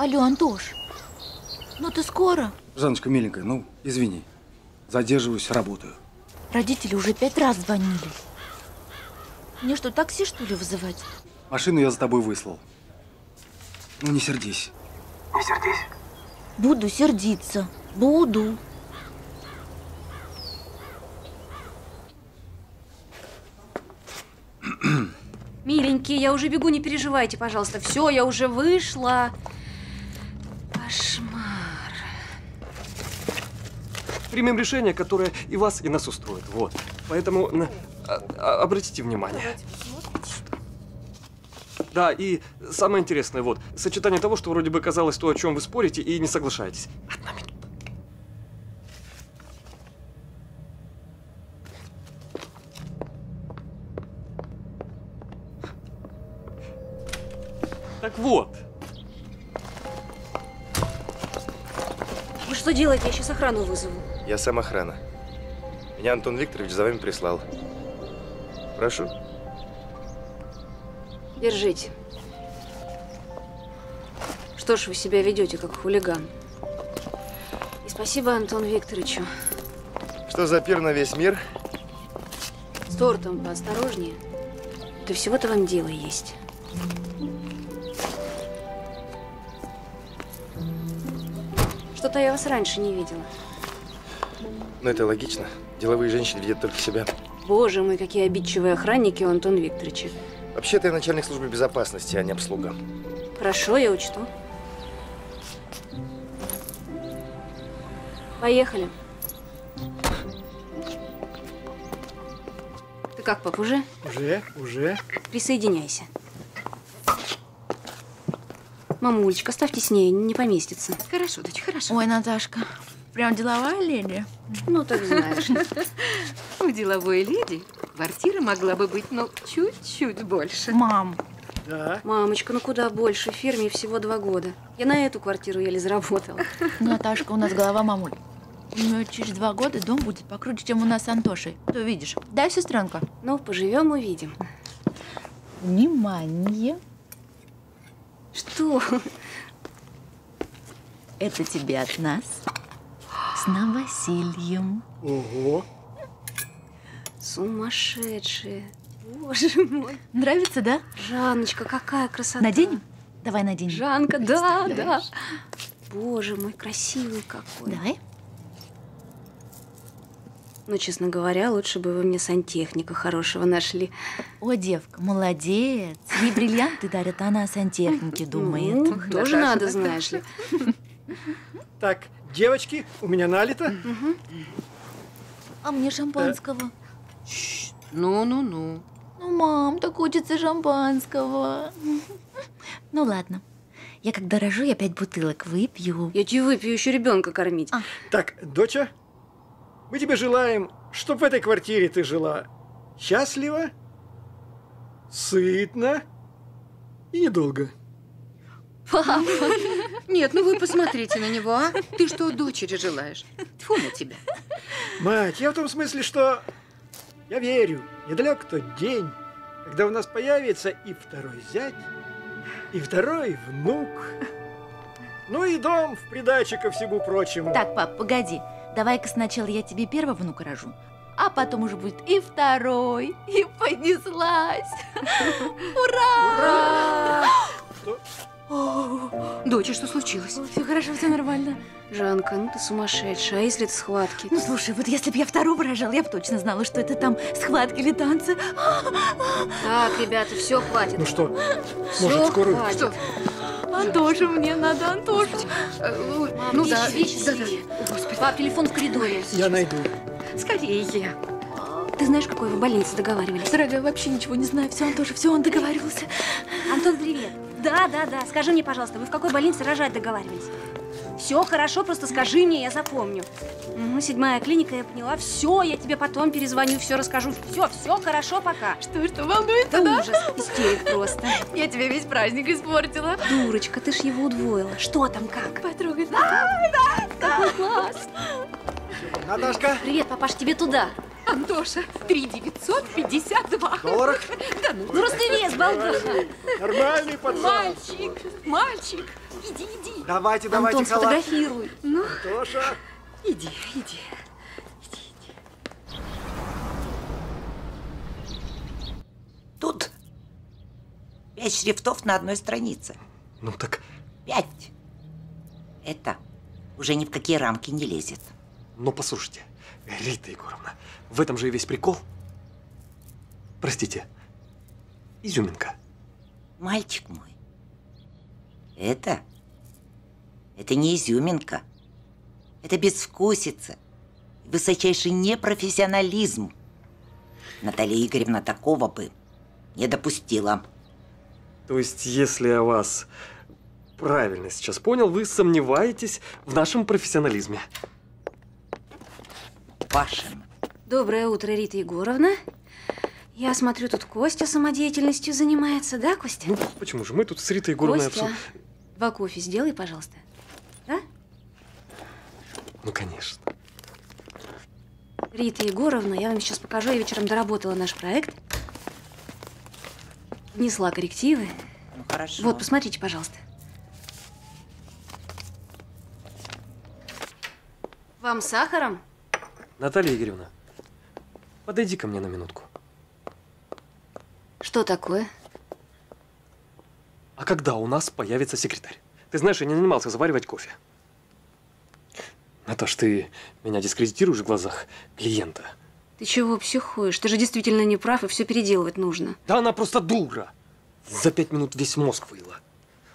Алло, Антош, ну ты скоро? Жанночка, миленькая, ну извини, задерживаюсь, работаю. Родители уже 5 раз звонили. Мне что, такси, что ли, вызывать? Машину я за тобой выслал. Ну, не сердись. Не сердись. Буду сердиться. Буду. Миленькие, я уже бегу, не переживайте, пожалуйста. Все, я уже вышла. Кошмар. Примем решение, которое и вас, и нас устроит. Вот. Поэтому обратите внимание. Да, и самое интересное, вот, сочетание того, что вроде бы казалось то, о чем вы спорите и не соглашаетесь. Одна минута. Так вот. Вы что делаете? Я сейчас охрану вызову. Я сам охрана. Меня Антон Викторович за вами прислал. Прошу. Держите. Что ж вы себя ведете, как хулиган. И спасибо Антону Викторовичу. Что за пир на весь мир? С тортом поосторожнее. Да всего-то вам дело есть. Что-то я вас раньше не видела. Ну, это логично. Деловые женщины видят только себя. Боже мой, какие обидчивые охранники у Антона Викторовича. Вообще-то я начальник службы безопасности, а не обслуга. Хорошо, я учту. Поехали. Ты как, пап, уже? Уже. Присоединяйся. Мамулечка, оставьте с ней, не поместится. Хорошо, дочь, хорошо. Ой, Наташка, прям деловая леди. Ну, так знаешь. У деловой леди квартира могла бы быть, ну, чуть-чуть больше. Мам. Да? Мамочка, ну куда больше? В фирме всего 2 года. Я на эту квартиру еле заработала. Наташка, у нас голова мамуль. Ну, через 2 года дом будет покруче, чем у нас с Антошей. Ты увидишь. Да, сестренка? Ну, поживем, увидим. Внимание. Что? Это тебе от нас. С новосельем. Ого. Сумасшедшие. Боже мой. Нравится, да? Жанночка, какая красота. Наденем? Давай наденем. Жанка, да, да. Боже мой, красивый какой. Давай. Ну, честно говоря, лучше бы вы мне сантехника хорошего нашли. О, девка, молодец. Ей бриллианты дарят, а она о сантехнике думает. Ну, тоже надо, знаешь ли. Так, девочки, у меня налито. А мне шампанского. Ну-ну-ну. Ну, мам, так хочется шампанского. Ну, ладно. Я когда рожу, я 5 бутылок выпью. Я тебе выпью, еще ребенка кормить. А. Так, доча, мы тебе желаем, чтобы в этой квартире ты жила счастливо, сытно и недолго. Папа, нет, ну вы посмотрите на него, а? Ты что, дочери желаешь? Тьфу на тебя. Мать, я в том смысле, что я верю, недалек тот день, когда у нас появится и 2-й зять, и 2-й внук, ну и дом в придаче ко всему прочему. Так, пап, погоди, давай-ка сначала я тебе 1-го внука рожу, а потом уже будет и 2-й, и понеслась. Ура! Ура! Доча, что случилось? Все хорошо, все нормально. Жанка, ну ты сумасшедшая, а если это схватки? Ну слушай, вот если бы я 2-го рожала, я бы точно знала, что это там схватки или танцы. Так, ребята, все, хватит. Ну что, может, скоро? Что? Антоша, мне надо, Антоша. Ну да, вещи забери. Пап, телефон в коридоре. Я найду. Скорее. Ты знаешь, какой вы в больнице договаривались? Дорогая, вообще ничего не знаю. Все, Антоша, все, он договаривался. Антон, привет. Да. Скажи мне, пожалуйста, вы в какой больнице рожать договаривались? Все хорошо, просто скажи мне, я запомню. Угу, 7-я клиника, я поняла. Все, я тебе потом перезвоню, все расскажу. Все хорошо, пока. Что, волнуется, да? Ужас, истерик просто. Я тебе весь праздник испортила. Дурочка, ты ж его удвоила. Что там, как? Потрогай. Да, класс. Наташка. Привет, папаш, тебе туда. Антоша, 3952. Долларах? Да ну. Грустный вес, балдаха. Нормальный пацан. Мальчик, иди. Давайте, Антон, сфотографируй. Ну. Антоша. Иди. Тут 5 шрифтов на одной странице. Ну так… 5. Это уже ни в какие рамки не лезет. Ну, послушайте, Рита Егоровна, в этом же и весь прикол. Простите, изюминка. Мальчик мой, это не изюминка. Это безвкусица, высочайший непрофессионализм. Наталья Игоревна такого бы не допустила. То есть, если я вас правильно сейчас понял, вы сомневаетесь в нашем профессионализме? Вашем. Доброе утро, Рита Егоровна. Я смотрю, тут Костя самодеятельностью занимается, да, Костя? Ну, почему же? Мы тут с Ритой Егоровной… Костя, два кофе сделай, пожалуйста. Да? Ну, конечно. Рита Егоровна, я вам сейчас покажу, я вечером доработала наш проект. Внесла коррективы. Ну, хорошо. Вот, посмотрите, пожалуйста. Вам с сахаром? Наталья Игоревна, подойди ко мне на минутку. Что такое? А когда у нас появится секретарь? Ты знаешь, я не нанимался заваривать кофе. Наташ, ты меня дискредитируешь в глазах клиента. Ты чего психуешь? Ты же действительно не прав, и все переделывать нужно. Да она просто дура! За 5 минут весь мозг выла.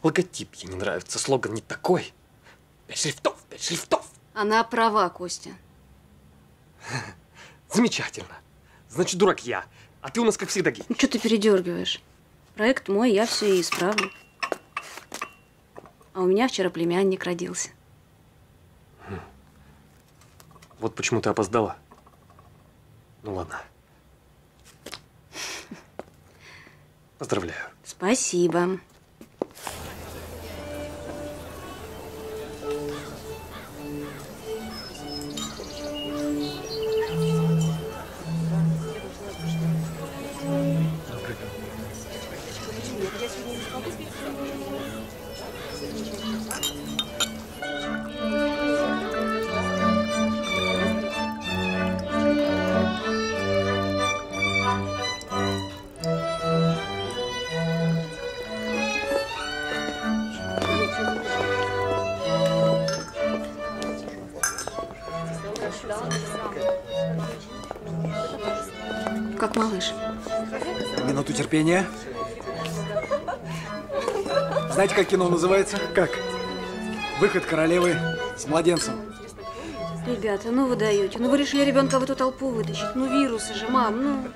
Логотип ей не нравится, слоган не такой. 5 шрифтов! Она права, Костя. Замечательно. Значит, дурак я, а ты у нас, как всегда, гей. Ну, что ты передергиваешь? Проект мой, я все и исправлю. А у меня вчера племянник родился. Вот почему ты опоздала. Ну ладно. Поздравляю. Спасибо. Как малыш. Минуту терпения. Знаете, как кино называется? Как? Выход королевы с младенцем. Ребята, ну вы даете. Ну вы решили ребенка в эту толпу вытащить. Ну вирусы же, мам, ну.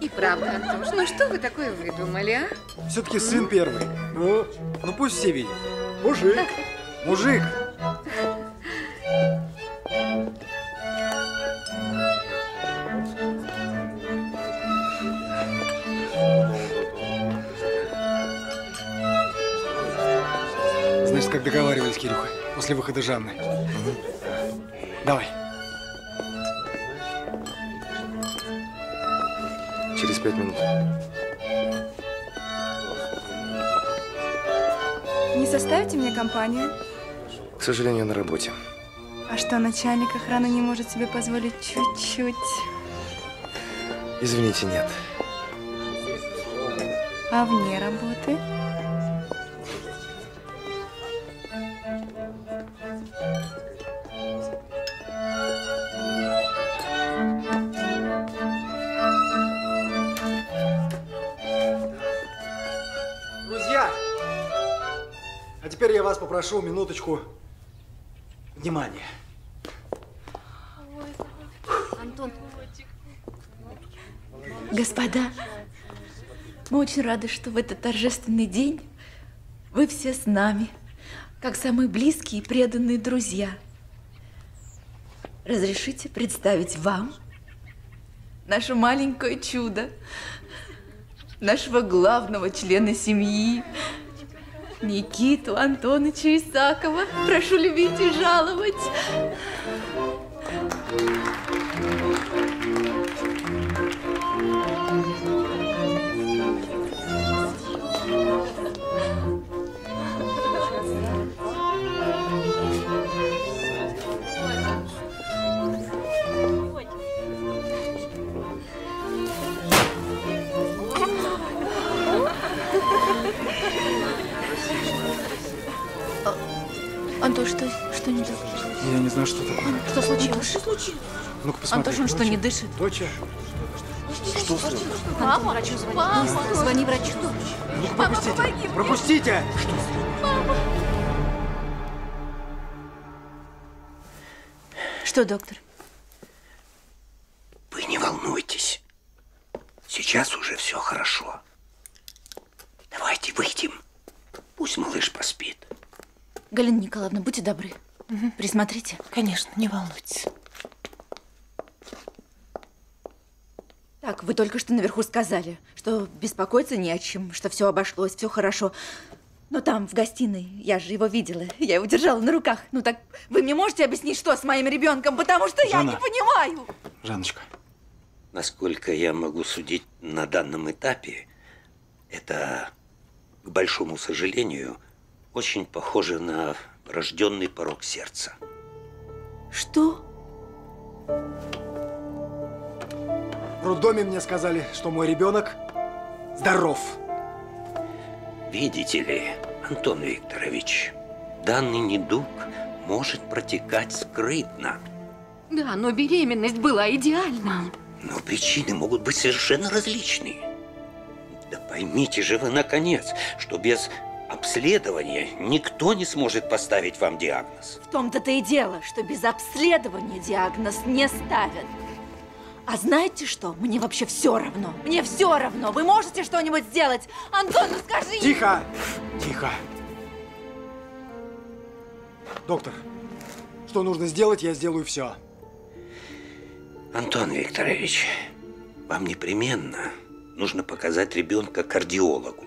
И правда, Антош, ну что вы такое выдумали, а? Все-таки сын первый. Ну пусть все видят. Мужик. Как договаривались, Кирюха, после выхода Жанны. Давай. Через 5 минут. Не составите мне компанию? К сожалению, на работе. А что, начальник охраны не может себе позволить чуть-чуть? Извините, нет. А вне работы? Теперь я вас попрошу минуточку внимания. Антон. Господа, мы очень рады, что в этот торжественный день вы все с нами, как самые близкие и преданные друзья. Разрешите представить вам наше маленькое чудо, нашего главного члена семьи, Никиту Антоновича Исакова. Прошу любить и жаловать. Антон, что не так? Я не знаю, что такое. Что случилось? Что случилось? Ну-ка, посмотри. Антош, он что, не дышит? Доча? Что случилось? Мама, врачу звони. Папа. Звони врачу. Ну-ка, пропустите. Папа, помоги мне. Пропустите! Что? Папа. Что, доктор? Вы не волнуйтесь. Сейчас уже все хорошо. Давайте выйдем. Пусть малыш поспит. Галина Николаевна, будьте добры. Угу. Присмотрите. Конечно, не волнуйтесь. Так, вы только что наверху сказали, что беспокоиться не о чем, что все обошлось, все хорошо. Но там, в гостиной, я же его видела, я его держала на руках. Ну так вы мне можете объяснить, что с моим ребенком, потому что Жанна, я не понимаю. Жанночка. Насколько я могу судить на данном этапе, это, к большому сожалению, очень похоже на врожденный порок сердца. Что? В роддоме мне сказали, что мой ребенок здоров. Видите ли, Антон Викторович, данный недуг может протекать скрытно. Да, но беременность была идеальна. Но причины могут быть совершенно различные. Да поймите же вы, наконец, что без обследования никто не сможет поставить вам диагноз. В том-то и дело, что без обследования диагноз не ставят. А знаете что? Мне вообще все равно. Мне все равно. Вы можете что-нибудь сделать? Антон, ну скажи! Тихо! Тихо! Доктор, что нужно сделать, я сделаю все. Антон Викторович, вам непременно нужно показать ребенка кардиологу.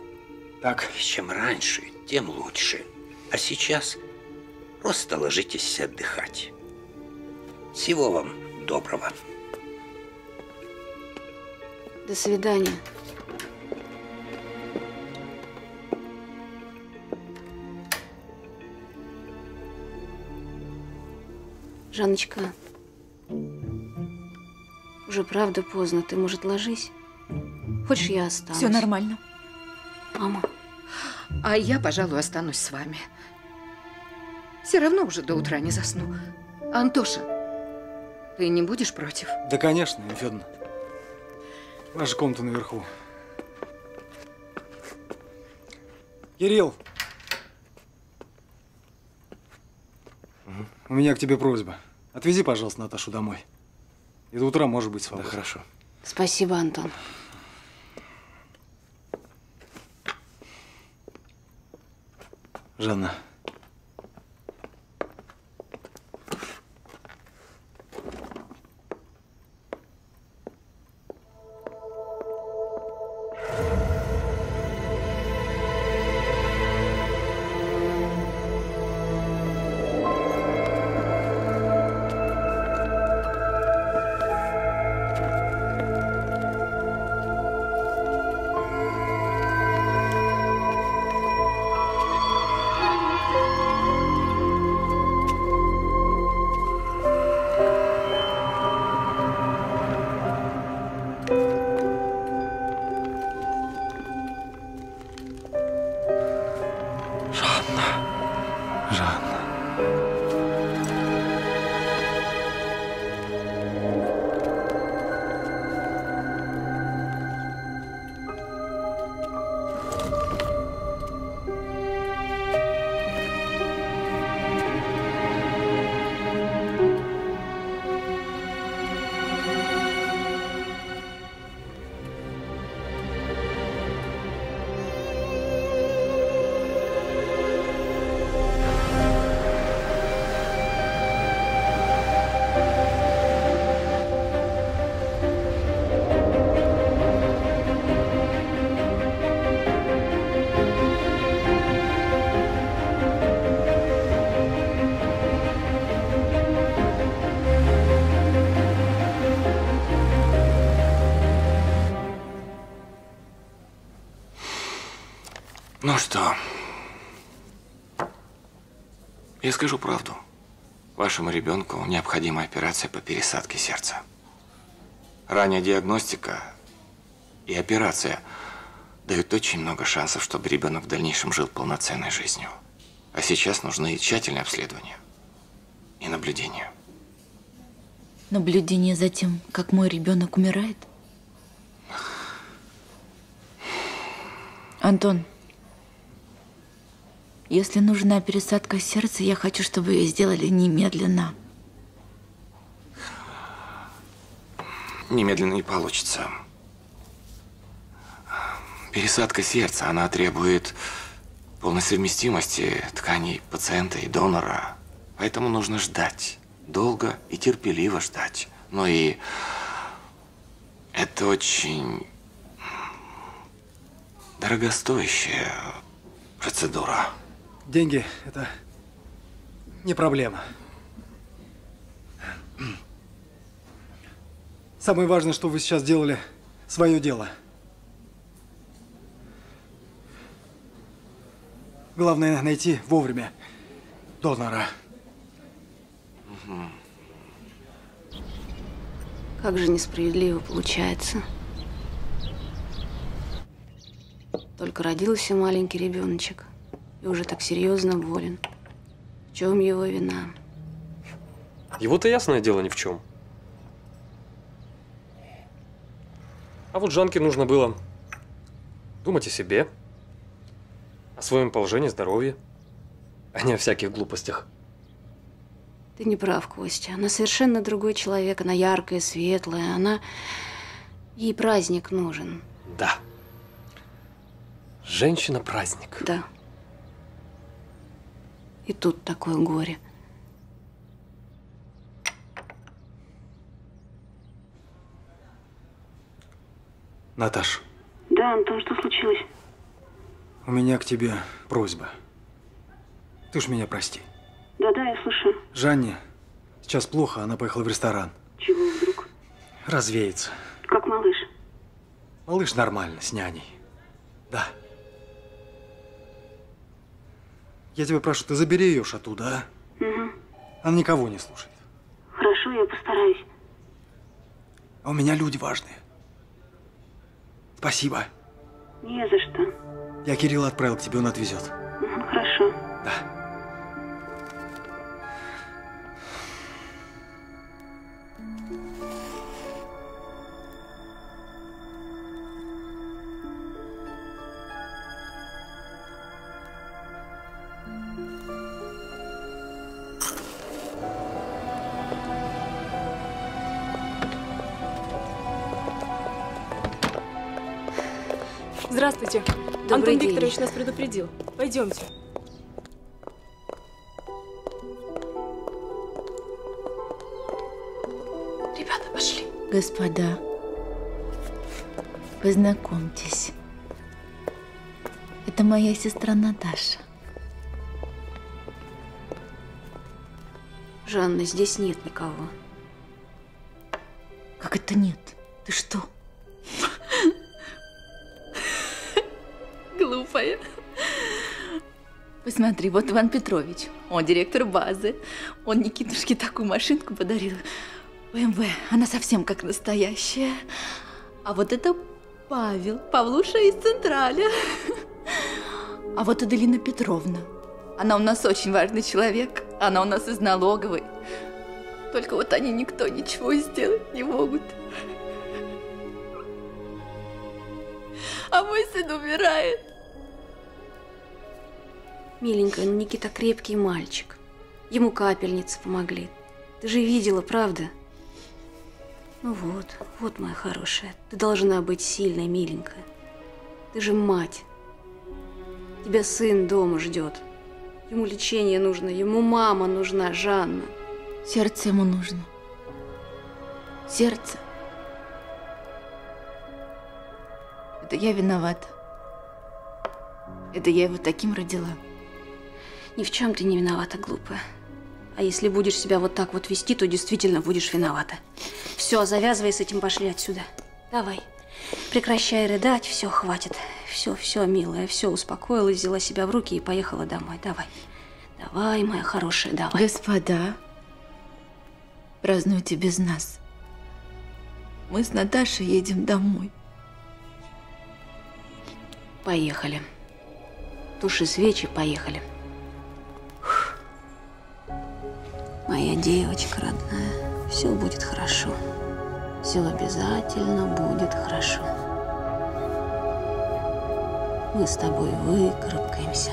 Так. И чем раньше, тем лучше. А сейчас просто ложитесь отдыхать. Всего вам доброго. До свидания. Жанночка, уже правда поздно. Ты, может, ложись? Хочешь, я останусь? Все нормально. Мама. А я, пожалуй, останусь с вами. Все равно уже до утра не засну. Антоша, ты не будешь против? Да, конечно, Елена Федоровна. Ваша комната наверху. Кирилл! Угу. У меня к тебе просьба. Отвези, пожалуйста, Наташу домой. И до утра, может быть, свободно. Да, хорошо. Спасибо, Антон. Жанна. Ну что, я скажу правду. Вашему ребенку необходима операция по пересадке сердца. Ранняя диагностика и операция дают очень много шансов, чтобы ребенок в дальнейшем жил полноценной жизнью. А сейчас нужны тщательные обследования и наблюдения. Наблюдение за тем, как мой ребенок умирает? Антон, если нужна пересадка сердца, я хочу, чтобы ее сделали немедленно. Немедленно не получится. Пересадка сердца, она требует полной совместимости тканей пациента и донора. Поэтому нужно ждать. Долго и терпеливо ждать. Ну и это очень дорогостоящая процедура. Деньги – это не проблема. Самое важное, что вы сейчас делали свое дело. Главное – найти вовремя донора. Как же несправедливо получается. Только родился маленький ребеночек и уже так серьезно болен. В чем его вина? Его-то ясное дело ни в чем. А вот Жанке нужно было думать о себе, о своем положении здоровья, а не о всяких глупостях. Ты не прав, Костя. Она совершенно другой человек. Она яркая, светлая. Она… Ей праздник нужен. Да. Женщина-праздник. Да. И тут такое горе. Наташ. Да, Антон, что случилось? У меня к тебе просьба. Ты уж меня прости. Да-да, я слушаю. Жанне сейчас плохо, она поехала в ресторан. Чего вдруг? Развеется. Как малыш? Малыш нормально, с няней. Да. Я тебя прошу, ты забери ее шату, да? Угу. Она никого не слушает. Хорошо, я постараюсь. А у меня люди важные. Спасибо. Не за что. Я Кирилла отправил к тебе, он отвезет. Угу, хорошо. Да. Здравствуйте. Антон Викторович нас предупредил. Пойдемте. Ребята, пошли. Господа, познакомьтесь. Это моя сестра Наташа. Жанна, здесь нет никого. Как это нет? Ты что? Глупая. Посмотри, вот Иван Петрович. Он директор базы. Он Никитушке такую машинку подарил. БМВ. Она совсем как настоящая. А вот это Павел. Павлуша из Централя. А вот и Галина Петровна. Она у нас очень важный человек. Она у нас из налоговой. Только вот они никто ничего сделать не могут. А мой сын умирает. Миленькая, но Никита крепкий мальчик. Ему капельницы помогли. Ты же видела, правда? Ну вот, вот, моя хорошая. Ты должна быть сильной, миленькая. Ты же мать. Тебя сын дома ждет. Ему лечение нужно, ему мама нужна, Жанна. Сердце ему нужно. Сердце. Это я виновата. Это я его таким родила. Ни в чем ты не виновата, глупая. А если будешь себя вот так вот вести, то действительно будешь виновата. Все, завязывай с этим, пошли отсюда. Давай. Прекращай рыдать, все, хватит. Все, все, милая, все, успокоилась, взяла себя в руки и поехала домой. Давай. Давай, моя хорошая, давай. Господа, празднуйте без нас. Мы с Наташей едем домой. Поехали. Туши свечи, поехали. Моя девочка родная, все будет хорошо. Все обязательно будет хорошо. Мы с тобой выкарабкаемся.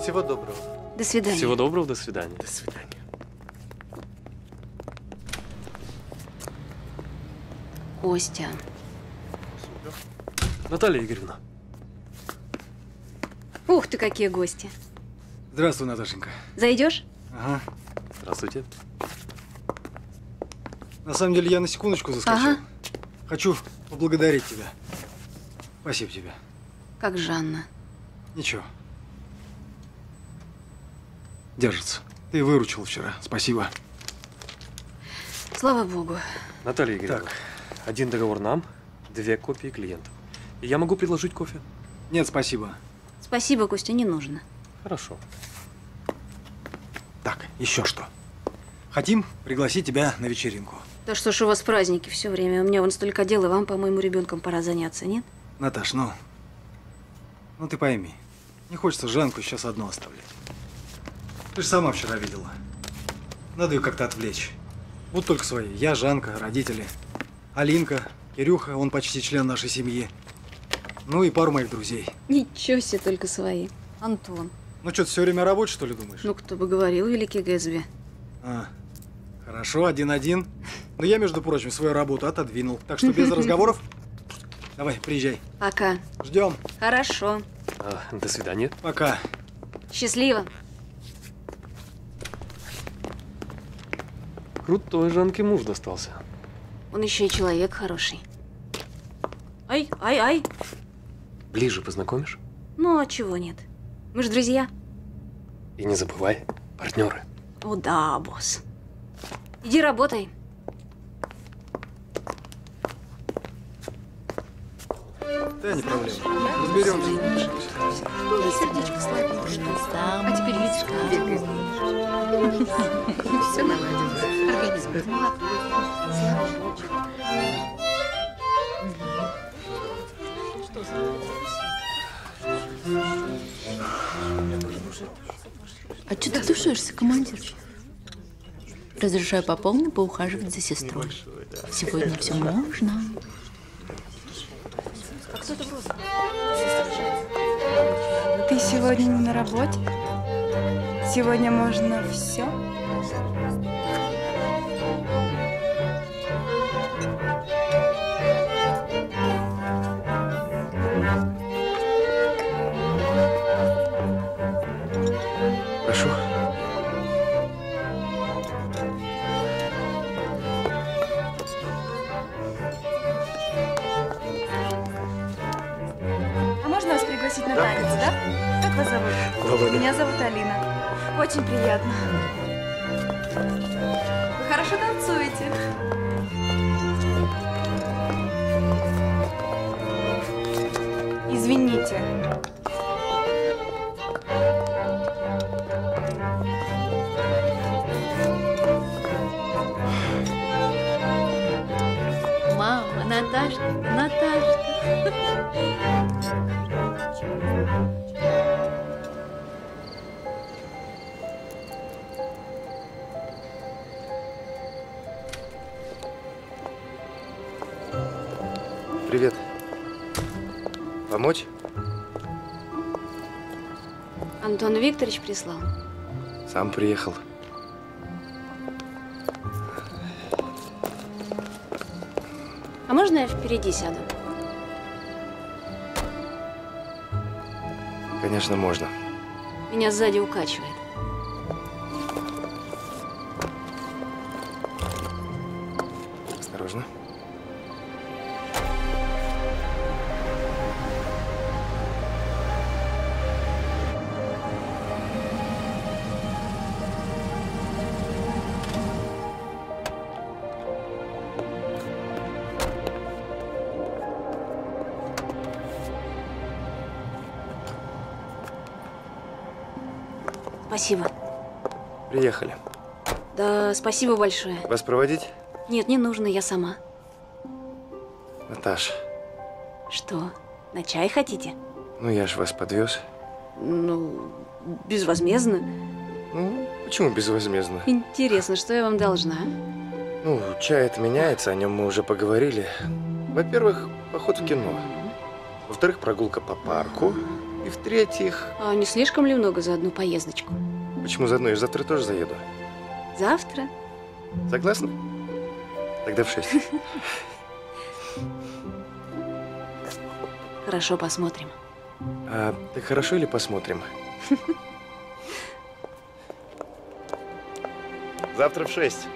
Всего доброго. До свидания. Всего доброго, до свидания. До свидания. Костя. Наталья Игоревна. Ух ты, какие гости. Здравствуй, Наташенька. Зайдешь? Ага. Здравствуйте. На самом деле я на секундочку заскочил. Ага. Хочу поблагодарить тебя. Спасибо тебе. Как Жанна? Ничего. Держится. Ты выручил вчера. Спасибо. Слава Богу. Наталья Игоревна, так. Один договор нам, 2 копии клиенту. Я могу предложить кофе? Нет, спасибо. Спасибо, Костя, не нужно. Хорошо. Так, еще что. Хотим пригласить тебя на вечеринку. Да что ж у вас праздники все время. У меня вон столько дел, и вам, по-моему, ребенком пора заняться, нет? Наташ, ну ты пойми. Не хочется Жанку сейчас одну оставлять. Ты же сама вчера видела. Надо ее как-то отвлечь. Вот только свои. Я, Жанка, родители. Алинка, Кирюха, он почти член нашей семьи. Ну и пару моих друзей. Ничего себе, только свои. Антон. Ну что, ты все время о работе, что ли, думаешь? Ну, кто бы говорил, великий Гэтсби. А, хорошо, 1-1. Но я, между прочим, свою работу отодвинул. Так что без разговоров. Давай, приезжай. Пока. Ждем. Хорошо. До свидания. Пока. Счастливо. Крутой Жанке муж достался. Он еще и человек хороший. Ай, ай, ай. Ближе познакомишь? Ну, а чего нет? Мы же друзья. И не забывай, партнеры. О да, босс. Иди работай. Да, не проблема. Разберемся. Сердечко слабенькое. А теперь видишь, как бегает. Все наладится. Организм молодой. Слава Богу. Что за... А что ты тушишься, командир? Разрешаю по полной поухаживать за сестрой. Сегодня все можно. А кто-то просто. Ты сегодня не на работе? Сегодня можно все? Меня зовут Алина. Очень приятно. Вы хорошо танцуете. Извините. Мама, Наташка, Наташка. Привет. Помочь? Антон Викторович прислал. Сам приехал. А можно я впереди сяду? Конечно, можно. Меня сзади укачивает. Осторожно. Спасибо. Приехали. Да, спасибо большое. Вас проводить? Нет, не нужно, я сама. Наташ. Что? На чай хотите? Ну, я же вас подвез. Ну, безвозмездно. Ну, почему безвозмездно? Интересно, что я вам должна? Ну, чай отменяется, о нем мы уже поговорили. Во-первых, поход в кино. Во-вторых, прогулка по парку. И в-третьих… А не слишком ли много за одну поездочку? Почему за одну? Я завтра тоже заеду. Завтра? Согласна? Тогда в 6. Хорошо, посмотрим. А ты хорошо или посмотрим? Завтра в 6.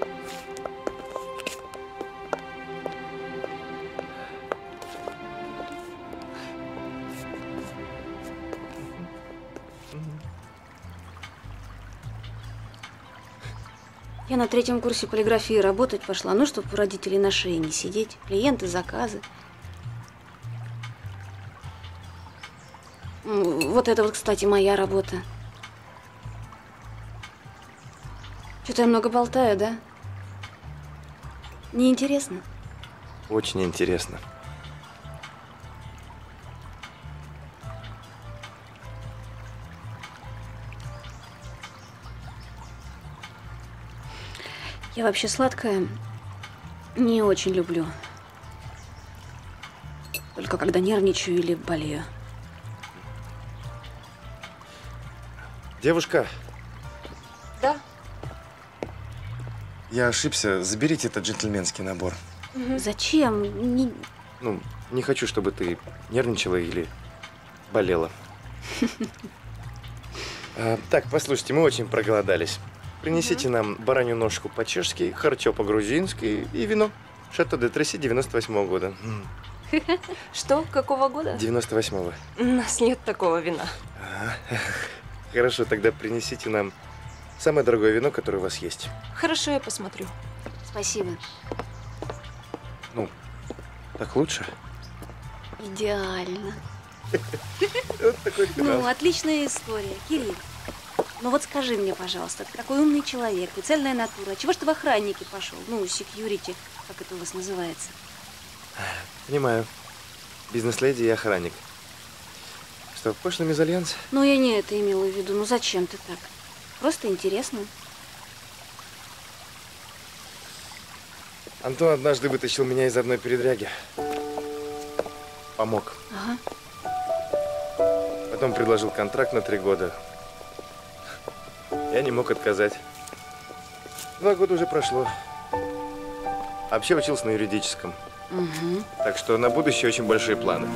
Я на 3-м курсе полиграфии работать пошла, ну, чтобы у родителей на шее не сидеть, клиенты, заказы. Вот это вот, кстати, моя работа. Что-то я много болтаю, да? Неинтересно? Очень интересно. Я вообще сладкое не очень люблю. Только когда нервничаю или болею. Девушка. Да? Я ошибся. Заберите этот джентльменский набор. Зачем? Не... Ну, не хочу, чтобы ты нервничала или болела. Так, послушайте, мы очень проголодались. Принесите нам баранью ножку по-чешски, харчо по-грузински и вино. Шато де Треси 98-го года. Что? Какого года? 98-го. У нас нет такого вина. Хорошо, тогда принесите нам самое дорогое вино, которое у вас есть. Хорошо, я посмотрю. Спасибо. Ну, так лучше? Идеально. Вот такой финал. Ну, отличная история, Кирилл. Ну вот скажи мне, пожалуйста, ты такой умный человек, ты цельная натура. Чего ж ты в охранники пошел? Ну, секьюрити, как это у вас называется. Понимаю. Бизнес-леди и охранник. Что, пошлый мезальянс? Ну, я не это имела в виду. Ну, зачем ты так? Просто интересно. Антон однажды вытащил меня из одной передряги. Помог. Ага. Потом предложил контракт на 3 года. Я не мог отказать. 2 года уже прошло. Вообще учился на юридическом. Угу. Так что на будущее очень большие планы.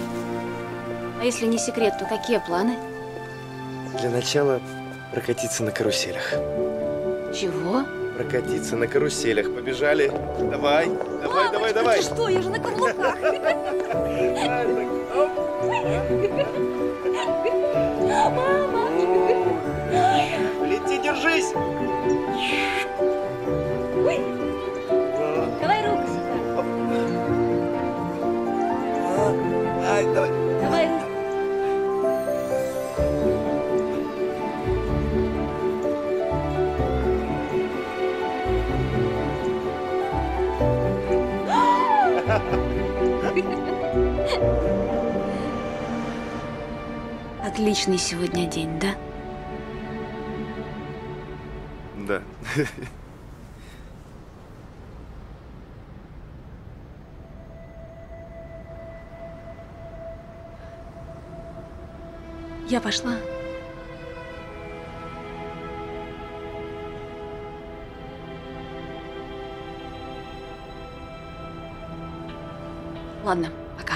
А если не секрет, то какие планы? Для начала прокатиться на каруселях. Чего? Прокатиться на каруселях. Побежали. Давай, давай, мамочка, давай, давай. Ты что? Я же на каблуках. Мама! Лети, держись! Ой. Давай руку сюда. Ай, давай. Давай. Отличный сегодня день, да? Да. Я пошла. Ладно, пока.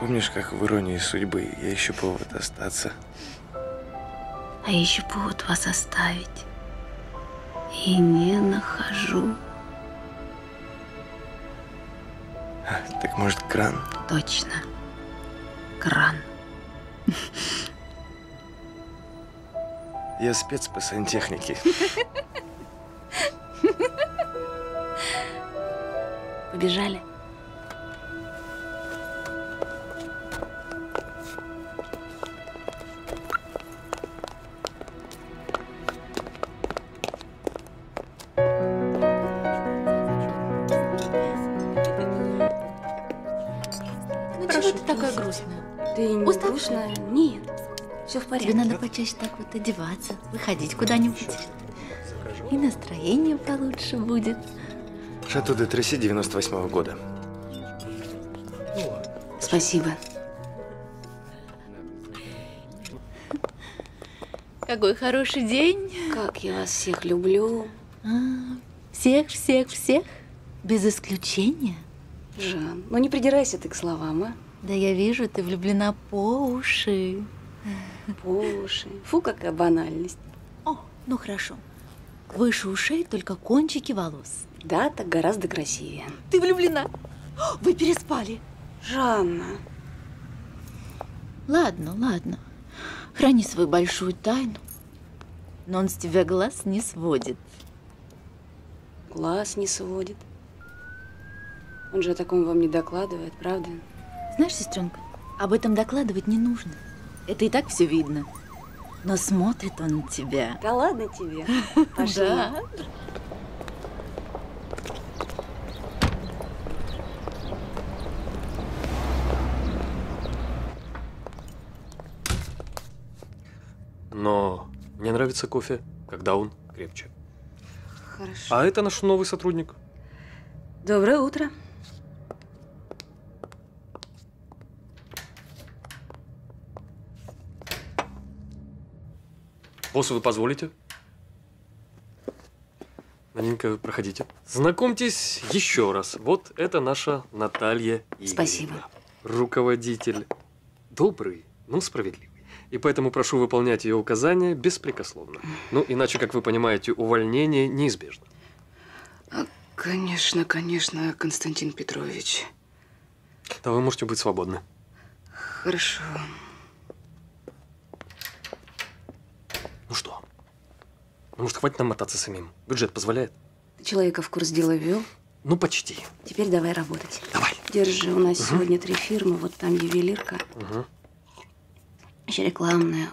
Помнишь, как в иронии судьбы я ищу повод остаться? А я ищу повод вас оставить. и не нахожу. Так, может, кран? Точно. Кран. Я спец по сантехнике. Побежали. Тебе надо почаще так вот одеваться, выходить куда-нибудь. И настроение получше будет. Шато де Треси 98-го года. Спасибо. Какой хороший день. Как я вас всех люблю. Всех. Без исключения. Жан, ну не придирайся ты к словам, а? Да я вижу, ты влюблена по уши. Фу, какая банальность. О, ну хорошо. Выше ушей только кончики волос. Да, так гораздо красивее. Ты влюблена. Вы переспали. Жанна. Ладно. Храни свою большую тайну. Но он с тебя глаз не сводит. Глаз не сводит. Он же о таком вам не докладывает, правда? Знаешь, сестренка, об этом докладывать не нужно. Это и так все видно. Но смотрит он на тебя. Да ладно тебе. Пошли. Но мне нравится кофе, когда он крепче. Хорошо. А это наш новый сотрудник. Доброе утро. Боссу вы позволите? Маленько проходите. Знакомьтесь еще раз. Вот это наша Наталья Игоревна. Спасибо. Руководитель добрый, но справедливый. И поэтому прошу выполнять ее указания беспрекословно. Ну, иначе, как вы понимаете, увольнение неизбежно. Конечно, Константин Петрович. Да, вы можете быть свободны. Хорошо. Ну что? Может, хватит нам мотаться самим? Бюджет позволяет? Ты человека в курс дела ввел? Ну, почти. Теперь давай работать. Давай. Держи, у нас сегодня 3 фирмы. Вот там ювелирка. Еще рекламная.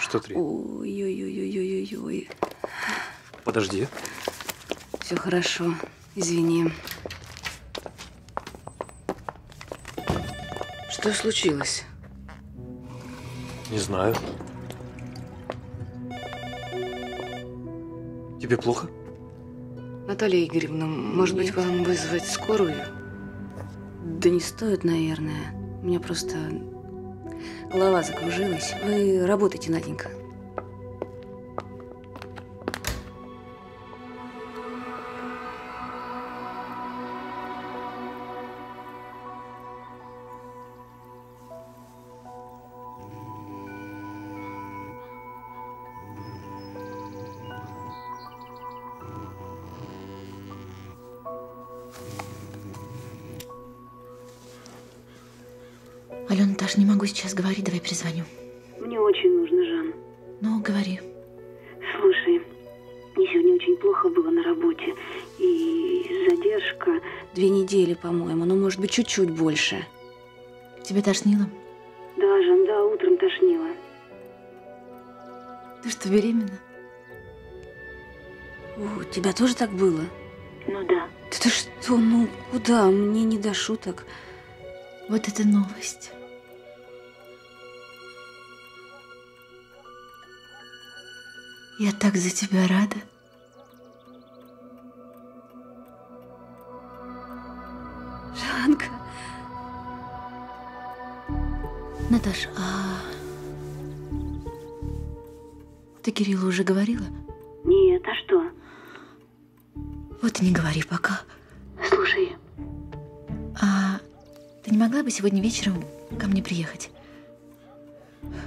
Что 3? Ой-ой-ой-ой-ой-ой. Подожди. Все хорошо. Извини. Что случилось? Не знаю. Тебе плохо? Наталья Игоревна, может быть, вам вызвать скорую? Да не стоит, наверное. У меня просто голова закружилась. Вы работайте, Наденька. Не могу сейчас говорить, давай перезвоню. Мне очень нужно, Жан. Ну, говори. Слушай, мне сегодня очень плохо было на работе. И задержка... 2 недели, по-моему, ну, может быть, чуть-чуть больше. Тебя тошнило? Да, Жан, да, утром тошнило. Ты что, беременна? У тебя тоже так было? Ну, да. Ты что, ну, куда? Мне не до шуток. Вот это новость. Я так за тебя рада. Жанка. Наташа, а ты Кириллу уже говорила? Нет, а что? Вот и не говори пока. Слушай. А ты не могла бы сегодня вечером ко мне приехать?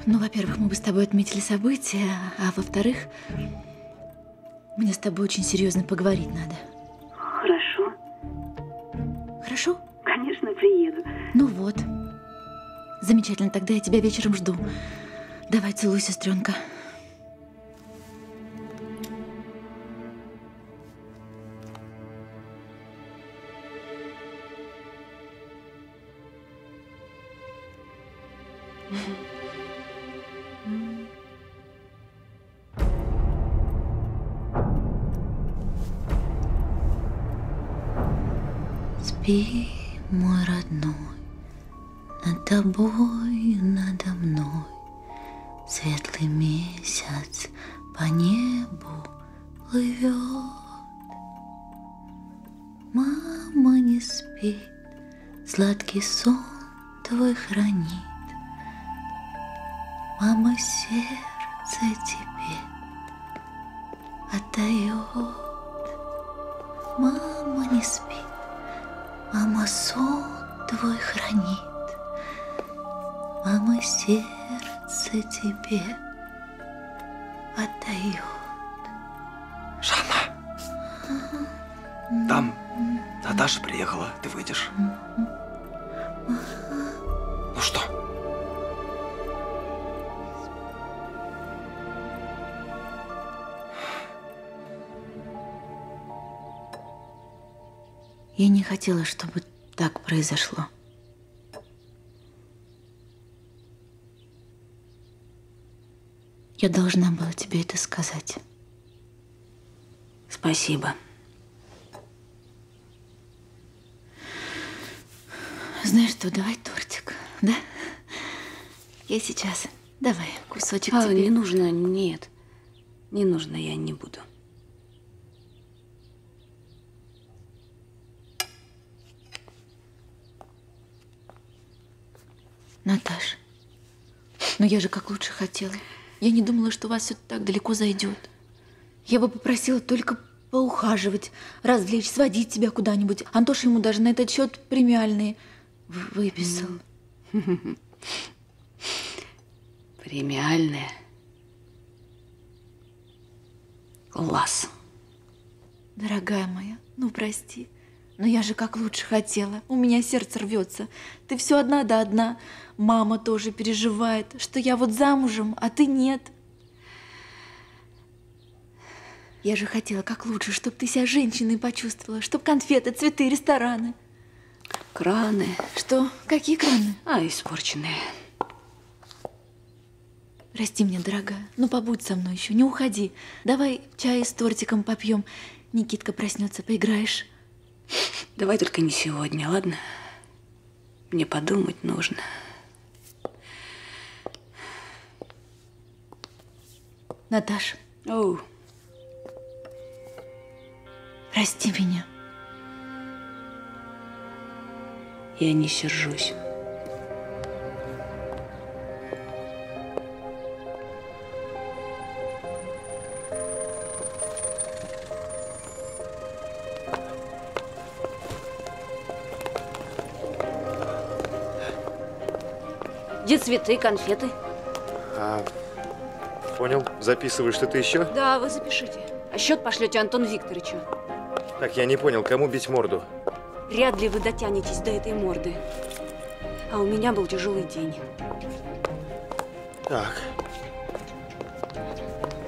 Ну, во-первых, мы бы с тобой отметили события, а во-вторых, Мне с тобой очень серьезно поговорить надо. Хорошо. Хорошо? Конечно, приеду. Ну вот. Замечательно, тогда я тебя вечером жду. Давай, целуй, сестренка. Спи, мой родной, над тобой, надо мной. Светлый месяц по небу плывет. Мама не спит, сладкий сон твой хранит. Мама сердце тебе отдает. Мама не спит. Мама сон твой хранит, мама сердце тебе отдает. Жанна, там Наташа приехала, ты выйдешь. Ну что? Я не хотела, чтобы так произошло. Я должна была тебе это сказать. Спасибо. Знаешь что, давай тортик, да? Я сейчас. Давай, кусочек тебе. А, не нужно, нет. Не нужно, я не буду. Наташ, но я же как лучше хотела. Я не думала, что у вас все так далеко зайдет. Я бы попросила только поухаживать, развлечь, сводить тебя куда-нибудь. Антоша ему даже на этот счет премиальные выписал. Премиальные? Класс. Дорогая моя, ну прости. Но я же как лучше хотела. У меня сердце рвется. Ты все одна да одна. Мама тоже переживает, что я вот замужем, а ты нет. Я же хотела как лучше, чтобы ты себя женщиной почувствовала, чтобы конфеты, цветы, рестораны. Краны. Что? Какие краны? А, испорченные. Прости меня, дорогая, ну побудь со мной еще, не уходи. Давай чай с тортиком попьем. Никитка проснется, поиграешь. Давай только не сегодня, ладно? Мне подумать нужно. Наташ. Оу. Прости меня. Я не сержусь. Где цветы, конфеты? А, понял. Записываешь что-то еще? Да, вы запишите. А счет пошлете Антону Викторовичу. Так, я не понял, кому бить морду? Вряд ли вы дотянетесь до этой морды. А у меня был тяжелый день. Так.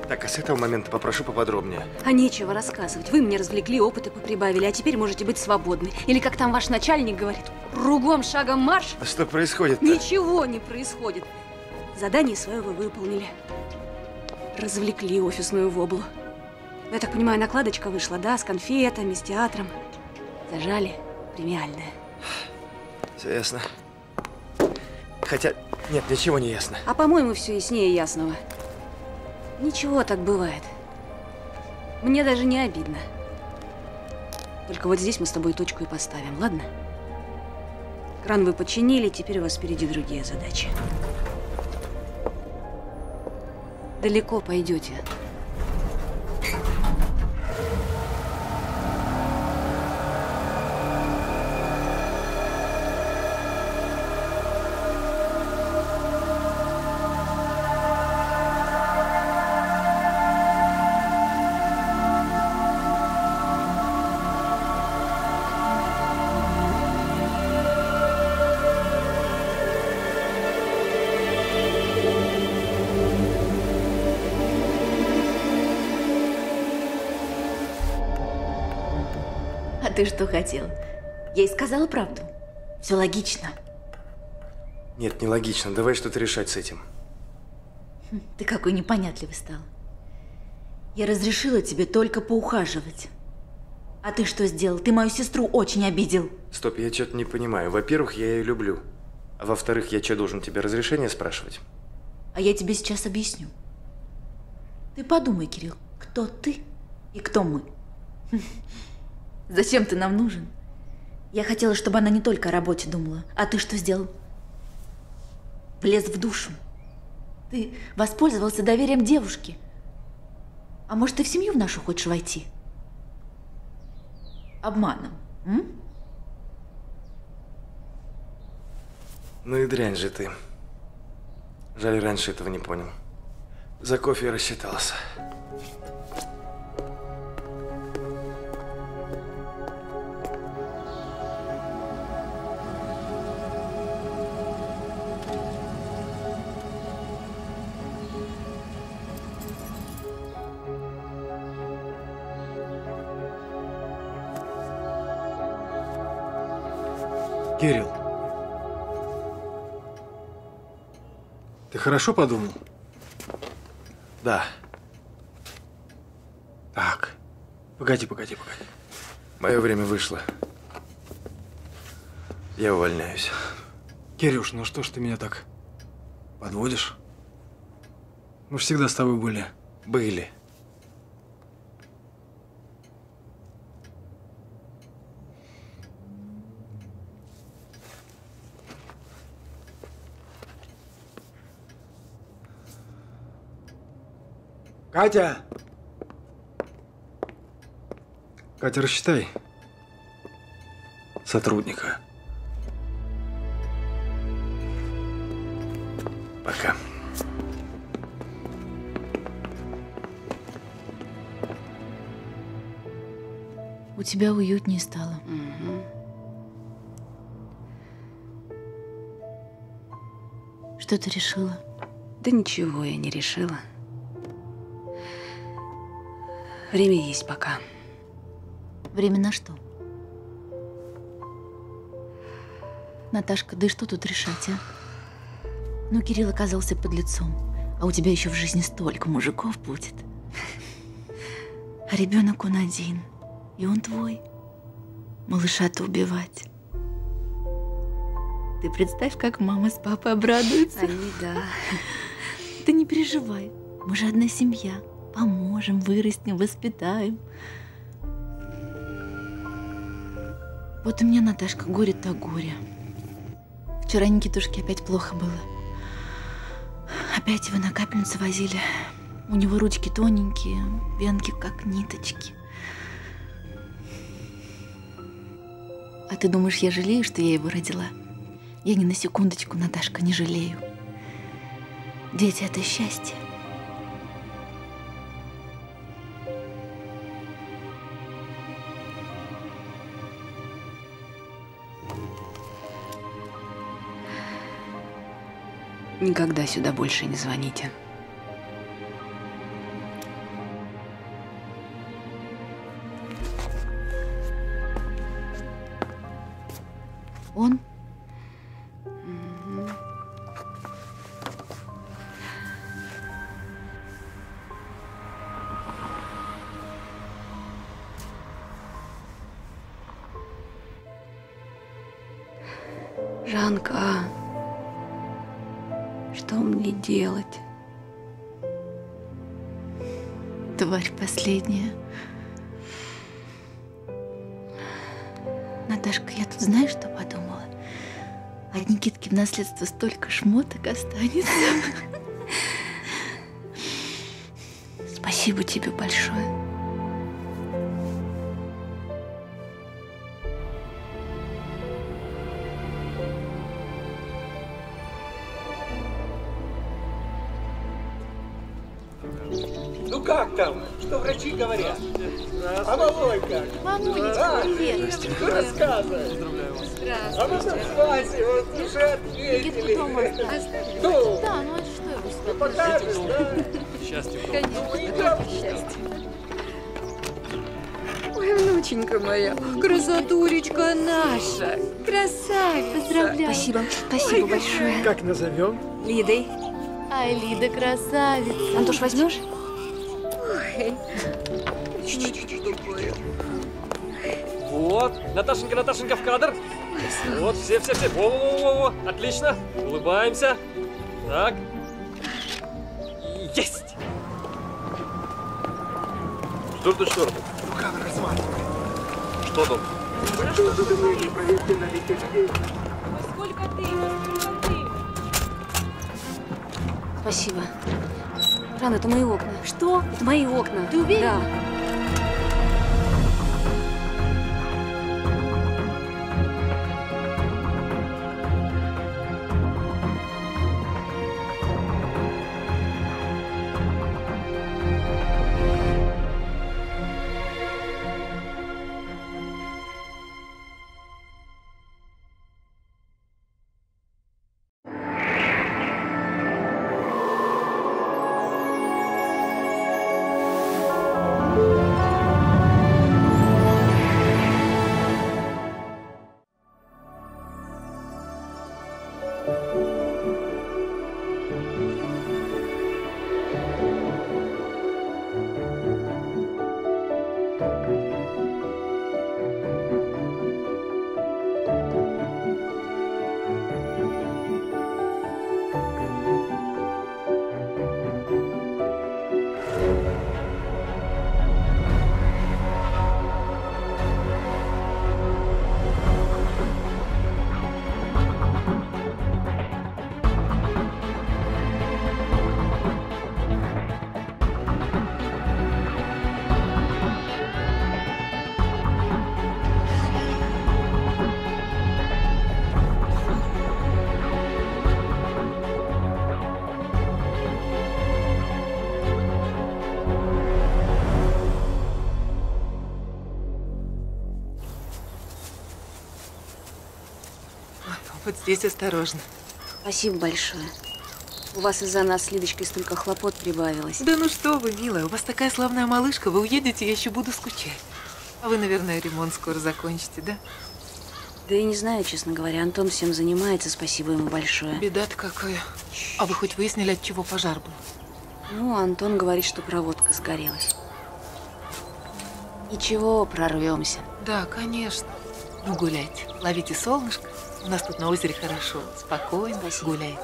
Так, а с этого момента попрошу поподробнее. А нечего рассказывать. Вы мне развлекли, опыты поприбавили, а теперь можете быть свободны. Или как там ваш начальник говорит, кругом шагом марш. А что происходит-то? Ничего не происходит. Задание свое вы выполнили. Развлекли офисную воблу. Я так понимаю, накладочка вышла, да, с конфетами, с театром. Зажали премиальное. Все ясно. Хотя, нет, ничего не ясно. А по-моему, все яснее ясного. Ничего, так бывает. Мне даже не обидно. Только вот здесь мы с тобой точку и поставим, ладно? Кран вы починили, теперь у вас впереди другие задачи. Далеко пойдете. ты что хотел? Я ей сказала правду. Все логично. Нет, не логично. Давай что-то решать с этим. Ты какой непонятливый стал. Я разрешила тебе только поухаживать. А ты что сделал? Ты мою сестру очень обидел. Стоп, я что-то не понимаю. Во-первых, я ее люблю. А во-вторых, я что, должен тебе разрешение спрашивать? А я тебе сейчас объясню. Ты подумай, Кирилл, кто ты и кто мы. Зачем ты нам нужен? Я хотела, чтобы она не только о работе думала. А ты что сделал? Влез в душу. Ты воспользовался доверием девушки. А может, ты в семью в нашу хочешь войти? Обманом. М? Ну и дрянь же ты. Жаль, раньше этого не понял. За кофе я рассчитался. Кирилл, ты хорошо подумал? Да. Так, погоди. Мое время вышло. Я увольняюсь. Кирюш, ну что ж ты меня так подводишь? Мы же всегда с тобой были. Были. Катя! Катя, рассчитай сотрудника. Пока. У тебя уютнее стало. Угу. Что ты решила? Да ничего я не решила. Время есть пока. Время на что? Наташка, да и что тут решать, а? Ну, Кирилл оказался подлецом, а у тебя еще в жизни столько мужиков будет. А ребенок он один, и он твой. Малыша-то убивать. Ты представь, как мама с папой обрадуются. Они, да. Ты не переживай, мы же одна семья. Поможем, вырастем, воспитаем. Вот у меня, Наташка, горе-то горе. Вчера Никитушке опять плохо было. Опять его на капельницу возили. У него ручки тоненькие, венки как ниточки. А ты думаешь, я жалею, что я его родила? Я ни на секундочку, Наташка, не жалею. Дети – это счастье. Никогда сюда больше не звоните. Он? Mm-hmm. Жанка. Что мне делать? Тварь последняя. Наташка, я тут знаешь, что подумала? От Никитки в наследство столько шмоток останется. Спасибо тебе большое. Что врачи говорят? А мамулька? Мамулька, привет. Что рассказываешь? А мы там с Васей вот уже ответили. Ну? Да, ну а что его сказать? Ты покажешь, да? Счастье. Конечно. Ну и там счастье. Ой, внученька моя, красотулечка наша. Красавица. Поздравляю. Спасибо, спасибо. Ой, большое. Как назовем? Лидой. Ай, Лида, красавица. Антош, возьмешь? Ой. Вот, Наташенька, Наташенька, в кадр. Вот, все. Во-во-во-во. Отлично. Улыбаемся. Так. Есть! Что тут, что? Рука размахивает. Что тут? Что тут были проверки на летних людей? Сколько ты? Спасибо. Жанна, это мои окна. Что? Это мои окна. Ты уверена? Да. Вот здесь осторожно. Спасибо большое. У вас из-за нас с Лидочкой столько хлопот прибавилось. Да ну что вы, милая, у вас такая славная малышка. Вы уедете, я еще буду скучать. А вы, наверное, ремонт скоро закончите, да? Да я не знаю, честно говоря. Антон всем занимается, спасибо ему большое. Беда-то какая. А вы хоть выяснили, от чего пожар был? Ну, Антон говорит, что проводка сгорелась. Ничего, прорвемся. Да, конечно. Ну, гуляйте, ловите солнышко. У нас тут на озере хорошо. Спокойно, спасибо. Гуляйте.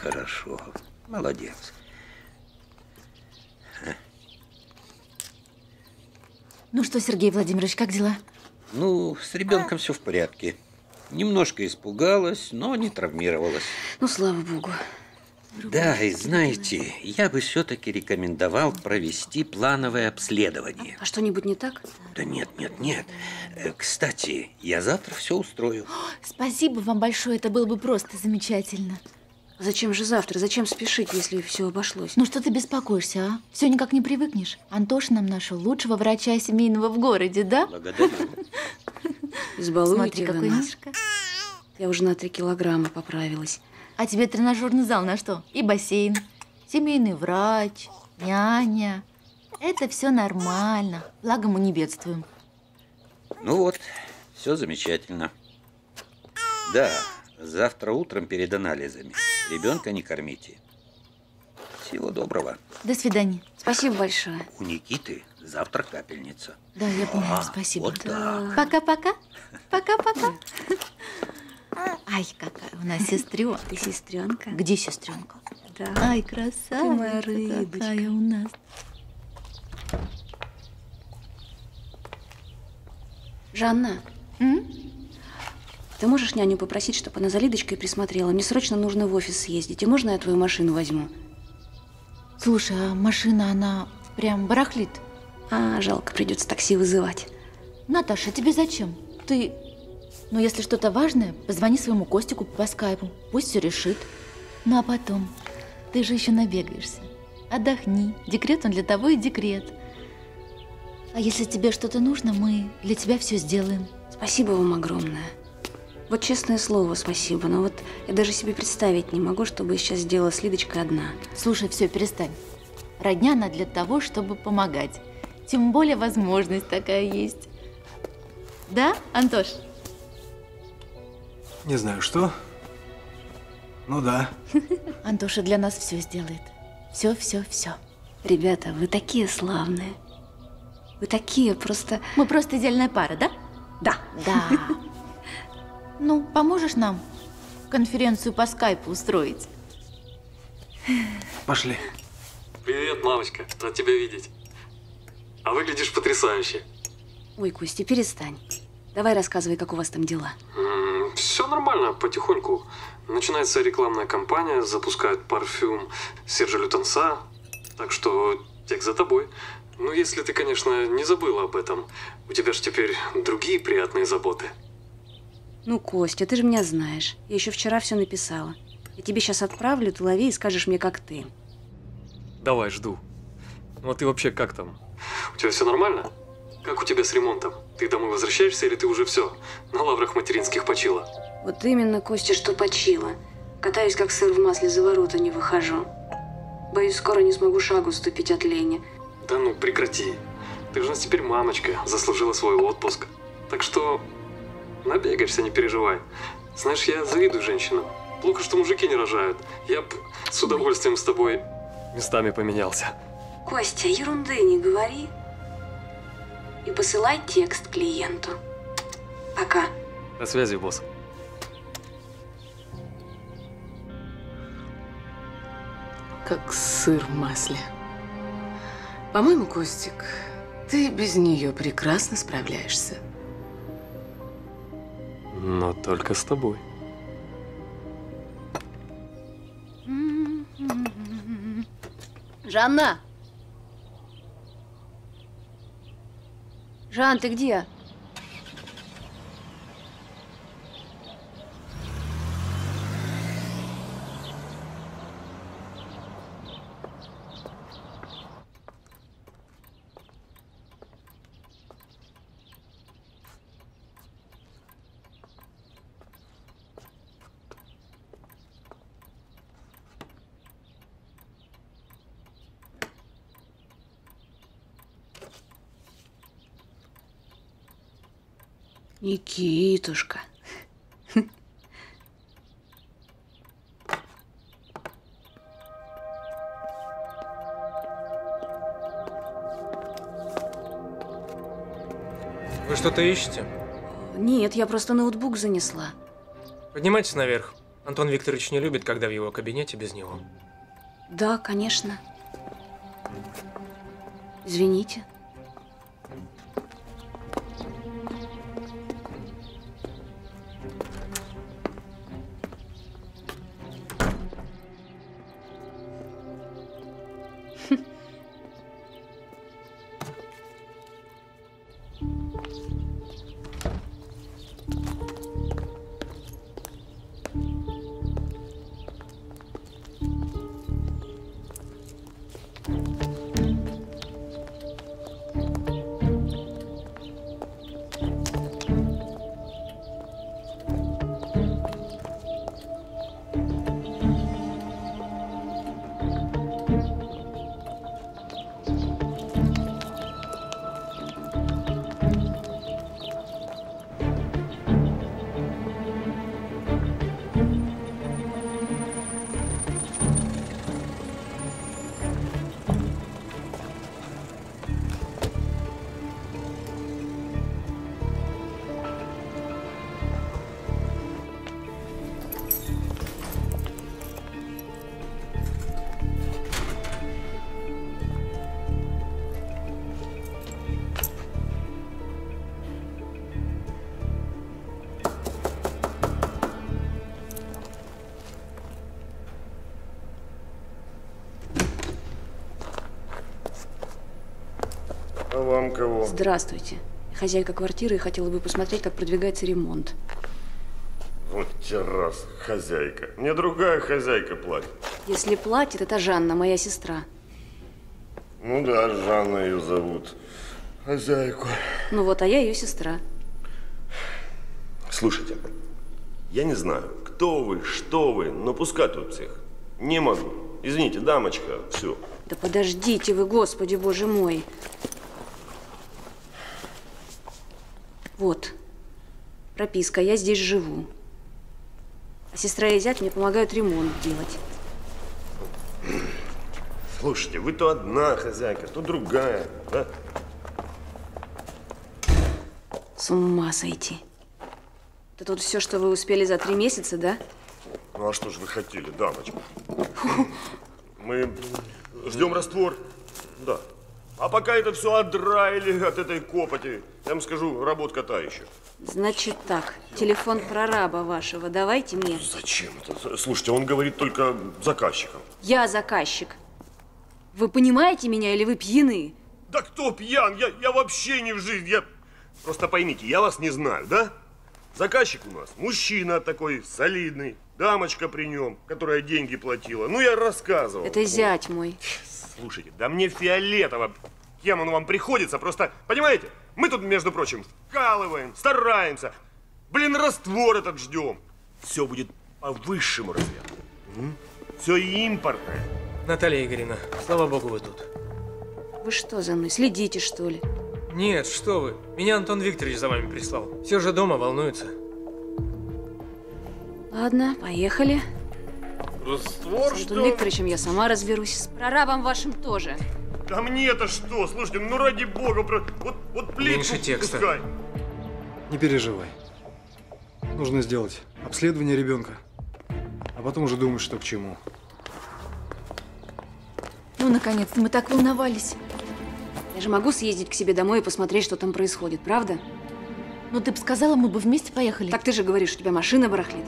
Хорошо. Молодец. Ну что, Сергей Владимирович, как дела? Ну, с ребенком все в порядке. Немножко испугалась, но не травмировалась. Ну, слава богу. Да, и знаете, я бы все-таки рекомендовал провести плановое обследование. А что-нибудь не так? Да нет. Кстати, я завтра все устрою. Спасибо вам большое, это было бы просто замечательно. Зачем же завтра? Зачем спешить, если все обошлось? Ну что ты беспокоишься, а? Все никак не привыкнешь. Антош нам нашел лучшего врача семейного в городе, да? Благодарю. Смотри, какой мишка. Я уже на 3 килограмма поправилась. А тебе тренажерный зал на что? И бассейн, семейный врач, няня. Это все нормально. Благо мы не бедствуем. Ну вот, все замечательно. Да. Завтра утром перед анализами. Ребенка не кормите. Всего доброго. До свидания. Спасибо большое. У Никиты завтра капельница. Да, я понимаю. Спасибо. Вот да. Пока-пока. Пока-пока. Ай, какая у нас сестренка. Ты сестренка? Где сестренка? Да. Ай, красавица какая у нас. Жанна. Ты можешь няню попросить, чтобы она за Лидочкой присмотрела? Мне срочно нужно в офис съездить. И можно я твою машину возьму? Слушай, а машина, она прям барахлит? А, жалко, придется такси вызывать. Наташа, тебе зачем? Ты… Ну, если что-то важное, позвони своему Костику по скайпу, пусть все решит. Ну, а потом, ты же еще набегаешься. Отдохни, декрет он для того и декрет. А если тебе что-то нужно, мы для тебя все сделаем. Спасибо вам огромное. Вот честное слово, спасибо, но вот я даже себе представить не могу, что бы я сейчас сделала с Лидочкой одна. Слушай, все, перестань. Родня она для того, чтобы помогать. Тем более возможность такая есть. Да, Антош? Не знаю, что. Ну да. Антоша для нас все сделает. Все, все, все. Ребята, вы такие славные. Вы такие просто… Мы просто идеальная пара, да? Да. Да. Ну, поможешь нам конференцию по скайпу устроить? Пошли. Привет, мамочка. Рад тебя видеть. А выглядишь потрясающе. Ой, Костя, перестань. Давай рассказывай, как у вас там дела. Все нормально, потихоньку. Начинается рекламная кампания, запускают парфюм Сержа Лютенса. Так что тек за тобой. Ну, если ты, конечно, не забыла об этом. У тебя же теперь другие приятные заботы. Ну, Костя, ты же меня знаешь. Я еще вчера все написала. Я тебе сейчас отправлю, ты лови и скажешь мне, как ты. Давай, жду. Ну, а ты вообще как там? У тебя все нормально? Как у тебя с ремонтом? Ты домой возвращаешься или ты уже все на лаврах материнских почила? Вот именно, Костя, что почила. Катаюсь, как сыр в масле, за ворота не выхожу. Боюсь, скоро не смогу шагу ступить от лени. Да ну, прекрати. Ты же у нас теперь мамочка, заслужила свой отпуск. Так что набегаешься, не переживай. Знаешь, я завидую женщинам. Плохо, что мужики не рожают. Я бы с удовольствием с тобой местами поменялся. Костя, ерунды не говори. И посылай текст клиенту. Пока. До связи, босс. Как сыр в масле. По-моему, Костик, ты без нее прекрасно справляешься. Но только с тобой. Жанна! Жан, ты где? Никитушка. Вы что-то ищете? Нет, я просто ноутбук занесла. Поднимайтесь наверх. Антон Викторович не любит, когда в его кабинете без него. Да, конечно. Извините. А вам кого? Здравствуйте. Хозяйка квартиры, хотела бы посмотреть, как продвигается ремонт. Вот раз хозяйка. Мне другая хозяйка платит. Если платит, это Жанна, моя сестра. Ну да, Жанна ее зовут. Хозяйку. Ну вот, а я ее сестра. Слушайте, я не знаю, кто вы, что вы, но пускать тут всех не могу. Извините, дамочка, все. Да подождите вы, Господи, Боже мой. Вот, прописка, я здесь живу. А сестра и зять мне помогают ремонт делать. Слушайте, вы то одна хозяйка, то другая, да? С ума сойти. Это тут все, что вы успели за 3 месяца, да? Ну а что же вы хотели, дамочка? Мы ждем раствор, да. А пока это все отдраили от этой копоти, я вам скажу, работка та еще. Значит так, телефон прораба вашего давайте мне. Зачем это? Слушайте, он говорит только заказчикам. Я заказчик. Вы понимаете меня или вы пьяны? Да кто пьян? Я вообще не в жизнь. Я... Просто поймите, я вас не знаю, да? Заказчик у нас мужчина такой солидный, дамочка при нем, которая деньги платила. Ну, я рассказывал. Это зять мой. Слушайте, да мне фиолетово, кем он вам приходится, просто, понимаете, мы тут, между прочим, вкалываем, стараемся, блин, раствор этот ждем. Все будет по высшему разряду. Все импортное. Наталья Игоревна, слава богу, вы тут. Вы что за мной, следите, что ли? Нет, что вы, меня Антон Викторович за вами прислал, все же дома волнуется. Ладно, поехали. Раствор, с Антоном Викторовичем я сама разберусь, с прорабом вашим тоже. Да мне-то что? Слушайте, ну ради бога, вот плитку меньше текста. Пускай. Не переживай. Нужно сделать обследование ребенка, а потом уже думать, что к чему. Ну, наконец-то, мы так волновались. Я же могу съездить к себе домой и посмотреть, что там происходит, правда? Ну, ты бы сказала, мы бы вместе поехали. Так ты же говоришь, у тебя машина барахлит.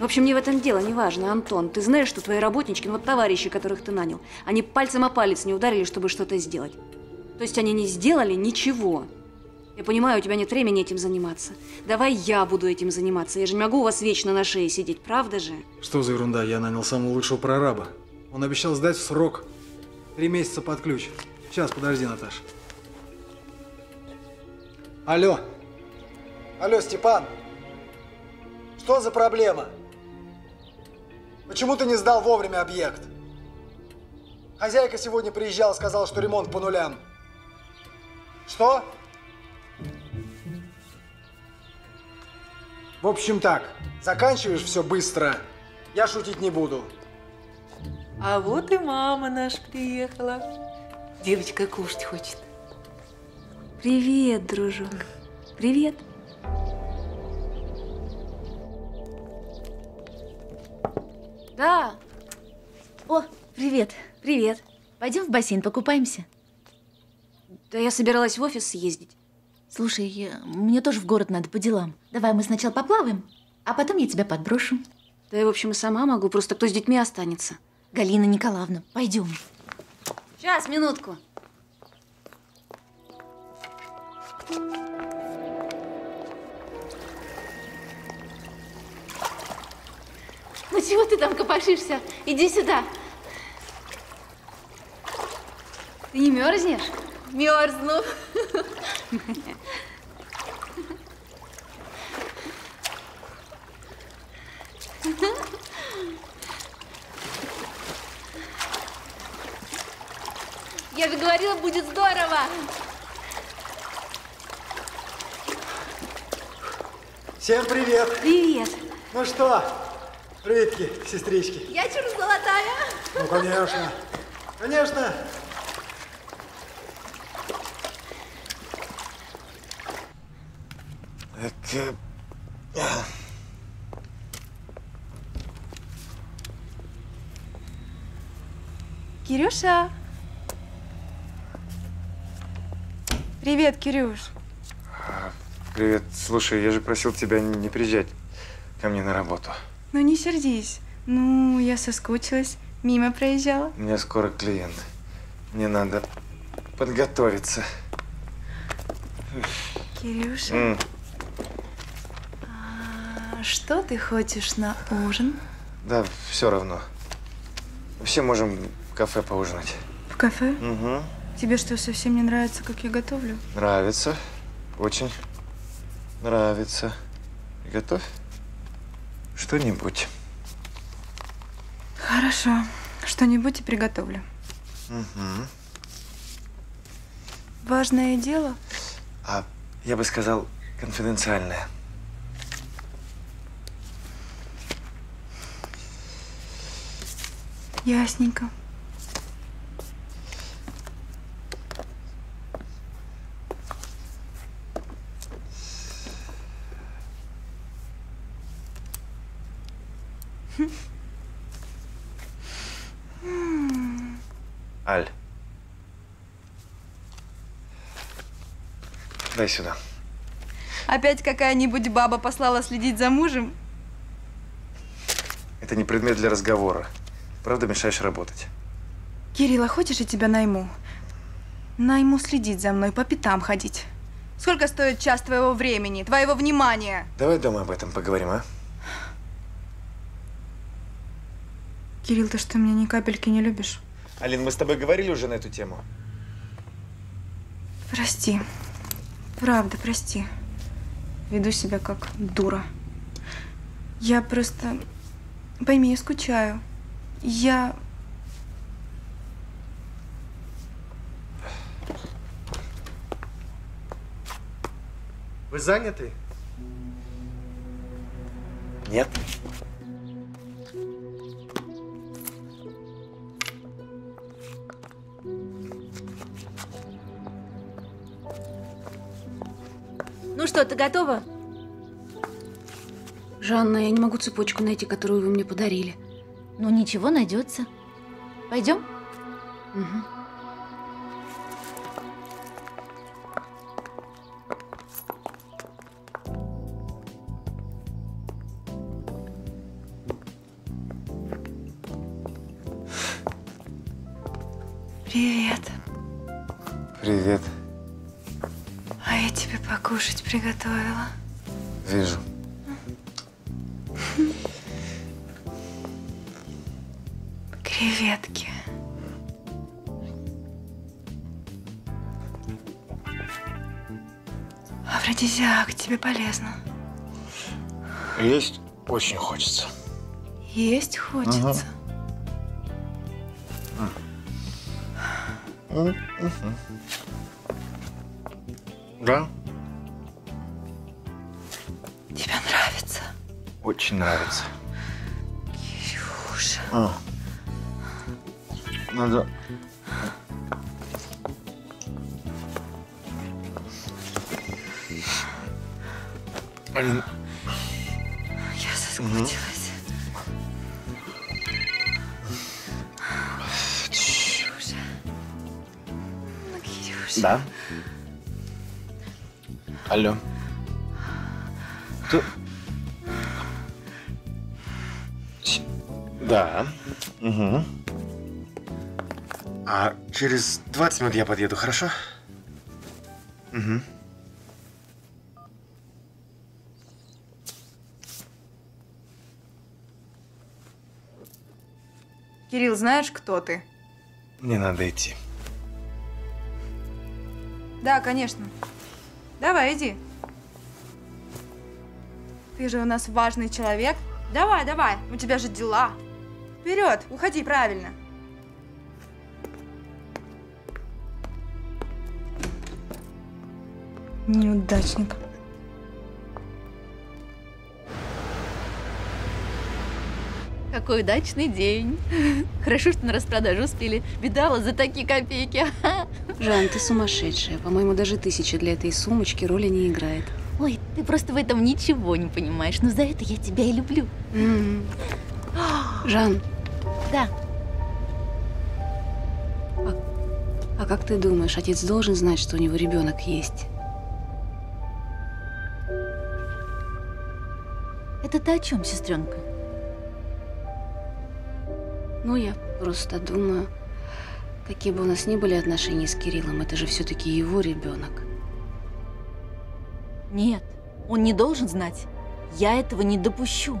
В общем, не в этом дело, неважно, Антон. Ты знаешь, что твои работнички, ну вот товарищи, которых ты нанял, они пальцем о палец не ударили, чтобы что-то сделать. То есть они не сделали ничего. Я понимаю, у тебя нет времени этим заниматься. Давай я буду этим заниматься. Я же не могу у вас вечно на шее сидеть, правда же? Что за ерунда? Я нанял самого лучшего прораба. Он обещал сдать в срок. 3 месяца под ключ. Сейчас, подожди, Наташа. Алло. Алло, Степан. Что за проблема? Почему ты не сдал вовремя объект? Хозяйка сегодня приезжала, сказала, что ремонт по нулям. Что? В общем так, заканчиваешь все быстро, я шутить не буду. А вот и мама наша приехала. Девочка кушать хочет. Привет, дружок. Привет. Да. О, привет. Привет. Пойдем в бассейн, покупаемся. Да я собиралась в офис съездить. Слушай, мне тоже в город надо по делам. Давай мы сначала поплаваем, а потом я тебя подброшу. Да я, в общем, и сама могу, просто кто с детьми останется. Галина Николаевна, пойдем. Сейчас, минутку. Ну чего ты там копошишься? Иди сюда. Ты не мерзнешь? Мерзну. Я же говорила, будет здорово. Всем привет. Привет. Ну что? Приветки, сестрички. Я чур золотая. Ну, конечно. Конечно. Так. Кирюша. Привет, Кирюш. Привет. Слушай, я же просил тебя не приезжать ко мне на работу. Ну, не сердись. Ну, я соскучилась. Мимо проезжала. У меня скоро клиент. Мне надо подготовиться. Кирюша, что ты хочешь на ужин? Да, все равно. Все можем в кафе поужинать. В кафе? Угу. Тебе что, совсем не нравится, как я готовлю? Нравится. Очень нравится. Готовь что-нибудь. Хорошо. Что-нибудь и приготовлю. Угу. Важное дело? А я бы сказал, конфиденциальное. Ясненько. Аль, дай сюда. Опять какая-нибудь баба послала следить за мужем? Это не предмет для разговора. Правда, мешаешь работать. Кирилл, а хочешь, я тебя найму? Найму следить за мной, по пятам ходить. Сколько стоит час твоего времени, твоего внимания? Давай дома об этом поговорим, а? Кирилл, ты что, меня ни капельки не любишь? Алин, мы с тобой говорили уже на эту тему. Прости. Правда, прости. Веду себя как дура. Я просто… Пойми, я скучаю. Я… Вы заняты? Нет. Ну что, ты готова? Жанна, я не могу цепочку найти, которую вы мне подарили. Ну ничего, найдется. Пойдем? Угу. Привет. Привет. А я тебе покушать приготовила. Вижу. Креветки. Афродизиак тебе полезно. Есть очень хочется. Есть хочется. Угу. Да? Тебе нравится? Очень нравится. Кирюша. Надо… Алин… Я соскучилась. Кирюша. Ну, Кирюша. Да? Алло. Ты… Да. Угу. А через 20 минут я подъеду, хорошо? Угу. Кирилл, знаешь, кто ты? Мне надо идти. Да, конечно. Давай, иди. Ты же у нас важный человек. Давай, давай, у тебя же дела. Вперед, уходи, правильно. Неудачник. Какой удачный день. Хорошо, что на распродажу успели. Видала за такие копейки. Жан, ты сумасшедшая. По-моему, даже 1000 для этой сумочки роли не играет. Ой, ты просто в этом ничего не понимаешь. Но за это я тебя и люблю. Жан. Да. А как ты думаешь, отец должен знать, что у него ребенок есть? Это ты о чем, сестренка? Ну, я просто думаю… Какие бы у нас ни были отношения с Кириллом, это же все-таки его ребенок. Нет, он не должен знать. Я этого не допущу.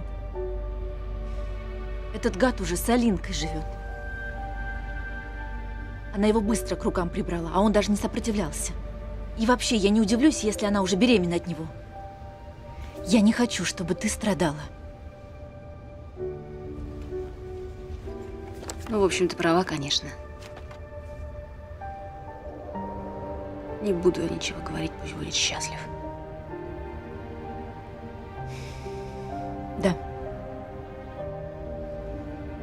Этот гад уже с Алинкой живет. Она его быстро к рукам прибрала, а он даже не сопротивлялся. И вообще, я не удивлюсь, если она уже беременна от него. Я не хочу, чтобы ты страдала. Ну, в общем, ты права, конечно. Не буду я ничего говорить, пусть будет счастлив. Да.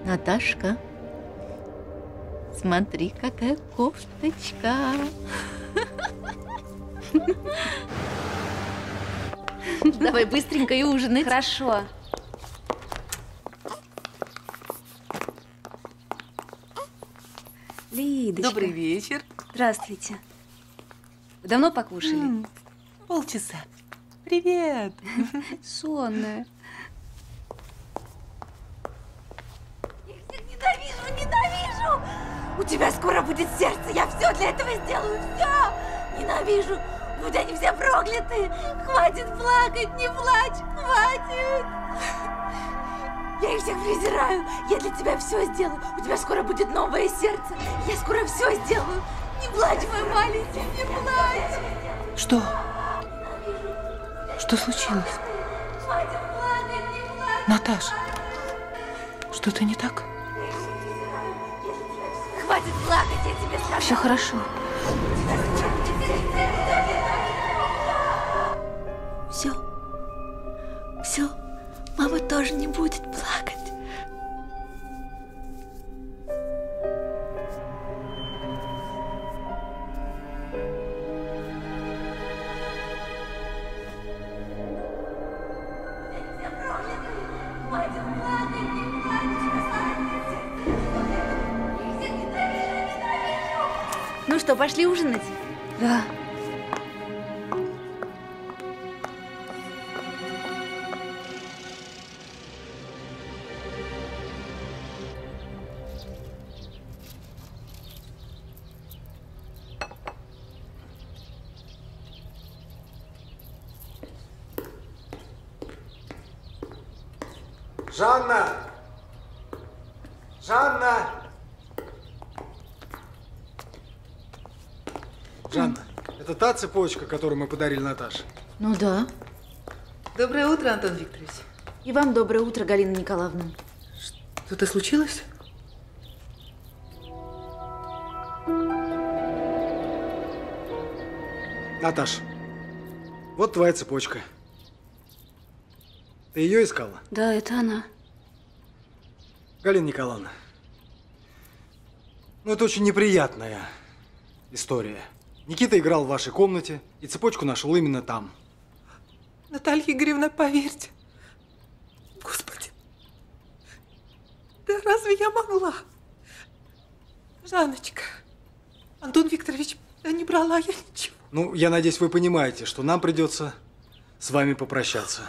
Наташка, смотри, какая кофточка. Давай быстренько и ужинать. Хорошо. Лидочка. Добрый вечер. Здравствуйте. Вы давно покушали? Полчаса. Привет. Сонная. Ненавижу! У тебя скоро будет сердце, я все для этого сделаю, все! Ненавижу! Будь они все прокляты! Хватит плакать, не плачь, хватит! Я их всех презираю, я для тебя все сделаю, у тебя скоро будет новое сердце, я скоро все сделаю! Не плачь, мой маленький, не плачь! Что? Что случилось? Хватит плакать, не плачь! Наташа, что-то не так? Хватит плакать, я тебе сказала. Все хорошо. Все. Все. Мама тоже не будет плакать. Что, пошли ужинать? Да. Жанна! Жанна! Жанна, это та цепочка, которую мы подарили Наташе? Ну да. Доброе утро, Антон Викторович. И вам доброе утро, Галина Николаевна. Что-то случилось? Наташ, вот твоя цепочка. Ты ее искала? Да, это она. Галина Николаевна, ну это очень неприятная история. Никита играл в вашей комнате, и цепочку нашел именно там. Наталья Игоревна, поверьте. Господи. Да разве я могла? Жанночка, Антон Викторович, да не брала я ничего. Ну, я надеюсь, вы понимаете, что нам придется с вами попрощаться.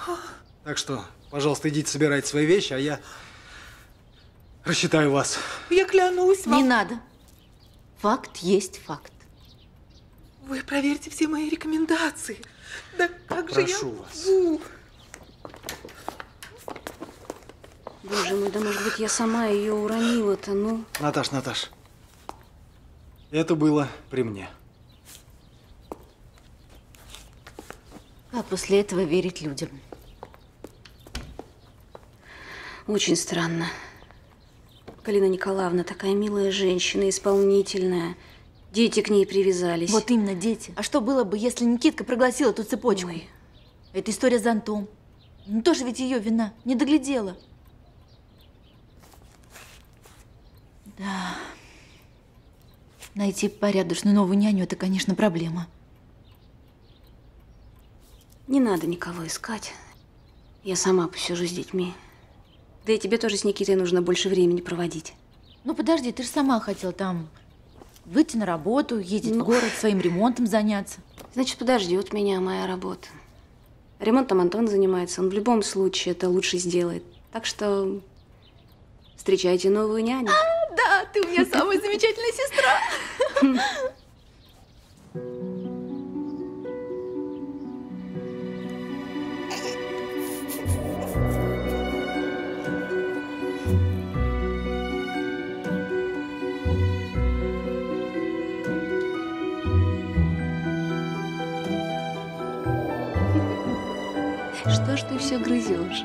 Так что, пожалуйста, идите собирайте свои вещи, а я рассчитаю вас. Я клянусь вам. Не надо. Факт есть факт. Вы проверьте все мои рекомендации. Да как же я… Прошу вас. Боже мой, да может быть я сама ее уронила-то, ну… Наташ, Наташ, это было при мне. А после этого верить людям? Очень странно. Галина Николаевна такая милая женщина, исполнительная. Дети к ней привязались. Вот именно, дети. А что было бы, если Никитка прогласила эту цепочку? Ой. Это история с Антом. Ну, тоже ведь ее вина. Не доглядела. Да. Найти порядочную новую няню – это, конечно, проблема. Не надо никого искать. Я сама посижу с детьми. Да и тебе тоже с Никитой нужно больше времени проводить. Ну, подожди, ты же сама хотела там… Выйти на работу, ездить в город, своим ремонтом заняться. Значит, подождет меня моя работа. Ремонтом Антон занимается, он в любом случае это лучше сделает. Так что встречайте новую няню. А, да, ты у меня самая замечательная сестра. Что ж ты все грызешь?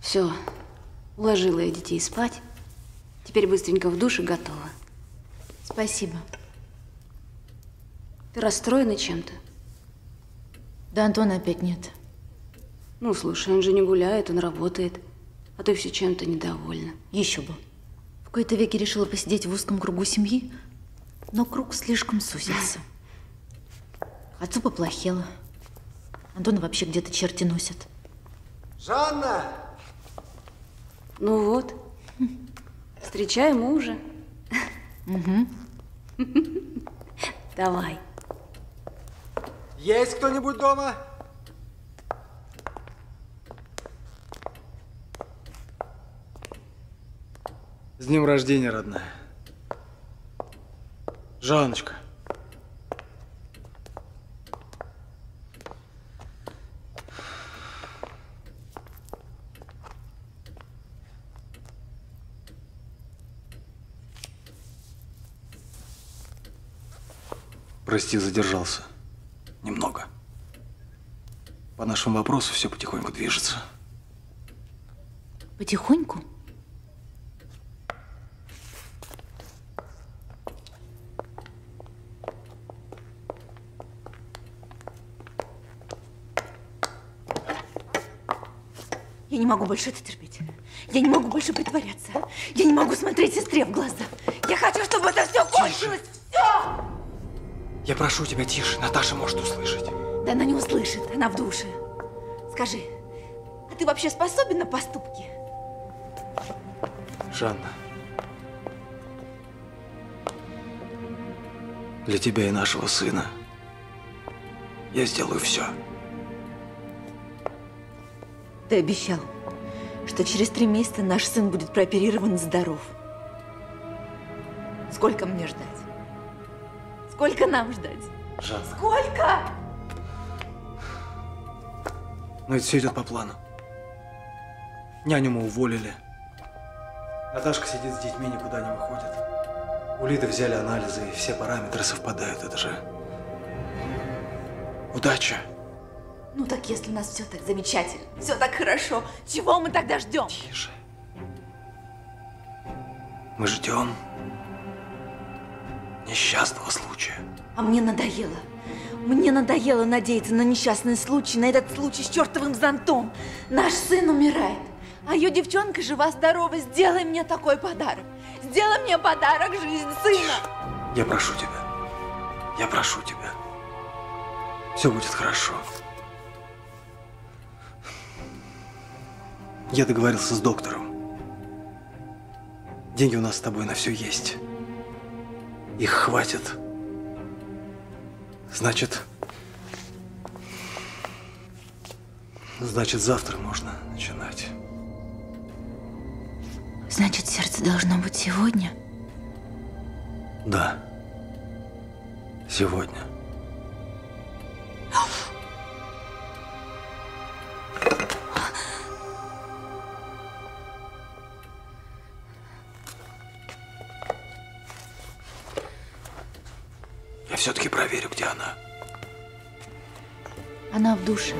Все, уложила я детей спать. Теперь быстренько в душ и готова. Спасибо. Ты расстроена чем-то? Да Антона опять нет. Ну, слушай, он же не гуляет, он работает. А ты все чем-то недовольна. Еще бы. В кои-то веки решила посидеть в узком кругу семьи, но круг слишком сузился. Отцу поплохело. Антона вообще где-то черти носят. Жанна! Ну вот, встречай мужа. Угу. Давай. Есть кто-нибудь дома? С днем рождения, родная. Жанночка. Прости, задержался. Немного. По нашему вопросу все потихоньку движется. Потихоньку? Я не могу больше это терпеть. Я не могу больше притворяться. Я не могу смотреть сестре в глаза. Я хочу, чтобы это все кончилось. Все! Я прошу тебя, тише. Наташа может услышать. Да она не услышит. Она в душе. Скажи, а ты вообще способен на поступки? Жанна, для тебя и нашего сына я сделаю все. Ты обещал, что через 3 месяца наш сын будет прооперирован здоров. Сколько мне ждать? Сколько нам ждать? Жанна. Сколько? Но это все идет по плану. Няню мы уволили. Наташка сидит с детьми, никуда не выходит. У Лиды взяли анализы, и все параметры совпадают. Это же удача. Ну так если у нас все так замечательно, все так хорошо, чего мы тогда ждем? Тише. Мы ждем несчастного случая. А мне надоело. Мне надоело надеяться на несчастный случай, на этот случай с чертовым зонтом. Наш сын умирает, а ее девчонка жива-здорова. Сделай мне такой подарок. Сделай мне подарок, жизнь сына. Я прошу тебя. Я прошу тебя. Все будет хорошо. Я договорился с доктором. Деньги у нас с тобой на все есть. Их хватит. Значит, завтра можно начинать. Значит, сердце должно быть сегодня? Да. Сегодня. Я все-таки проверю, где она. Она в душе.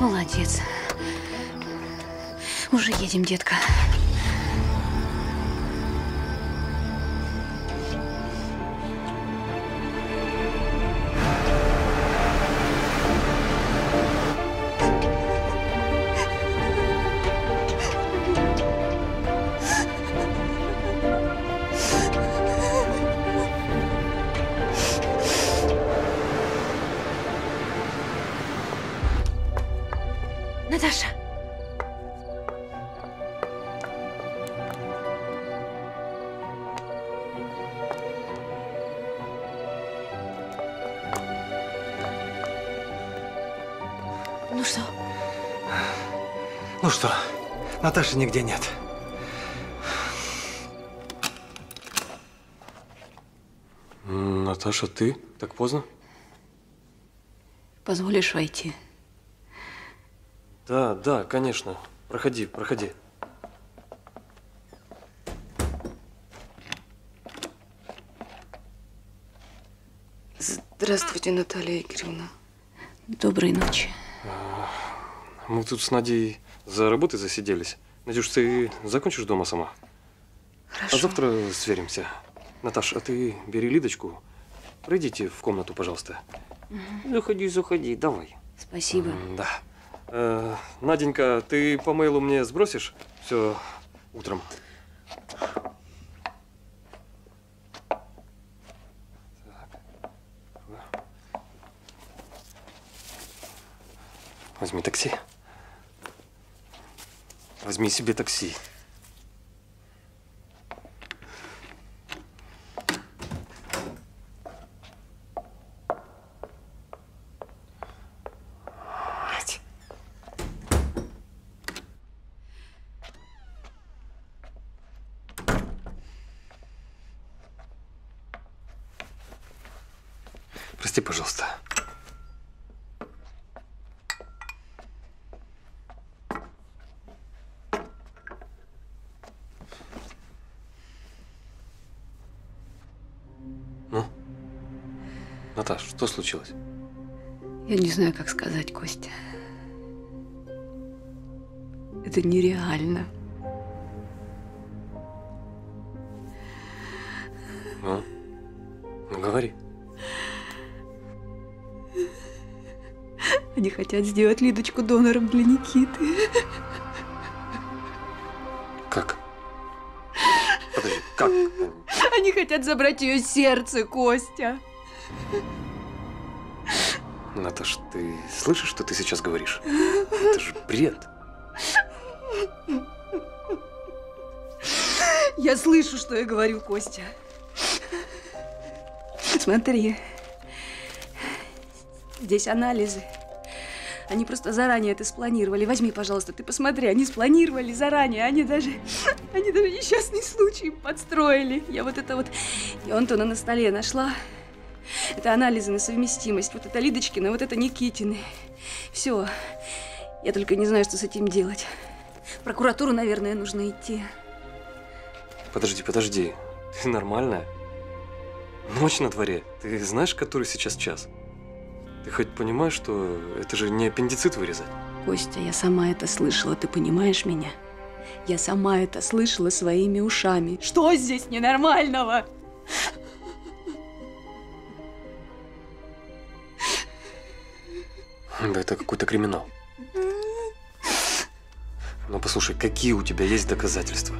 Молодец. Уже едем, детка. Наташи нигде нет. Наташа, ты? Так поздно? Позволишь войти? Да, да, конечно. Проходи, проходи. Здравствуйте, Наталья Игоревна. Доброй ночи. Мы тут с Надей за работой засиделись. Надюш, ты закончишь дома сама? Хорошо. А завтра сверимся. Наташ, а ты бери Лидочку. Пройдите в комнату, пожалуйста. Угу. Заходи, заходи, давай. Спасибо. Да. Наденька, ты по мейлу мне сбросишь все утром? Так. Возьми такси. Возьми себе такси. Прости, пожалуйста. Наташ, что случилось? Я не знаю, как сказать, Костя. Это нереально. Ну? Ну, говори. Они хотят сделать Лидочку донором для Никиты. Как? Подожди, как? Они хотят забрать ее сердце, Костя. Наташ, ты слышишь, что ты сейчас говоришь? Это же бред. Я слышу, что я говорю, Костя. Смотри, здесь анализы. Они просто заранее это спланировали. Возьми, пожалуйста, ты посмотри. Они спланировали заранее. Они даже несчастный случай подстроили. Я вот это вот… Я у Антона на столе нашла. Это анализы на совместимость. Вот это Лидочкина, вот это Никитины. Все. Я только не знаю, что с этим делать. В прокуратуру, наверное, нужно идти. Подожди, подожди. Ты нормальная? Ночь на дворе. Ты знаешь, который сейчас час? Ты хоть понимаешь, что это же не аппендицит вырезать? Костя, я сама это слышала. Ты понимаешь меня? Я сама это слышала своими ушами. Что здесь ненормального? Да это какой-то криминал. Ну, послушай, какие у тебя есть доказательства?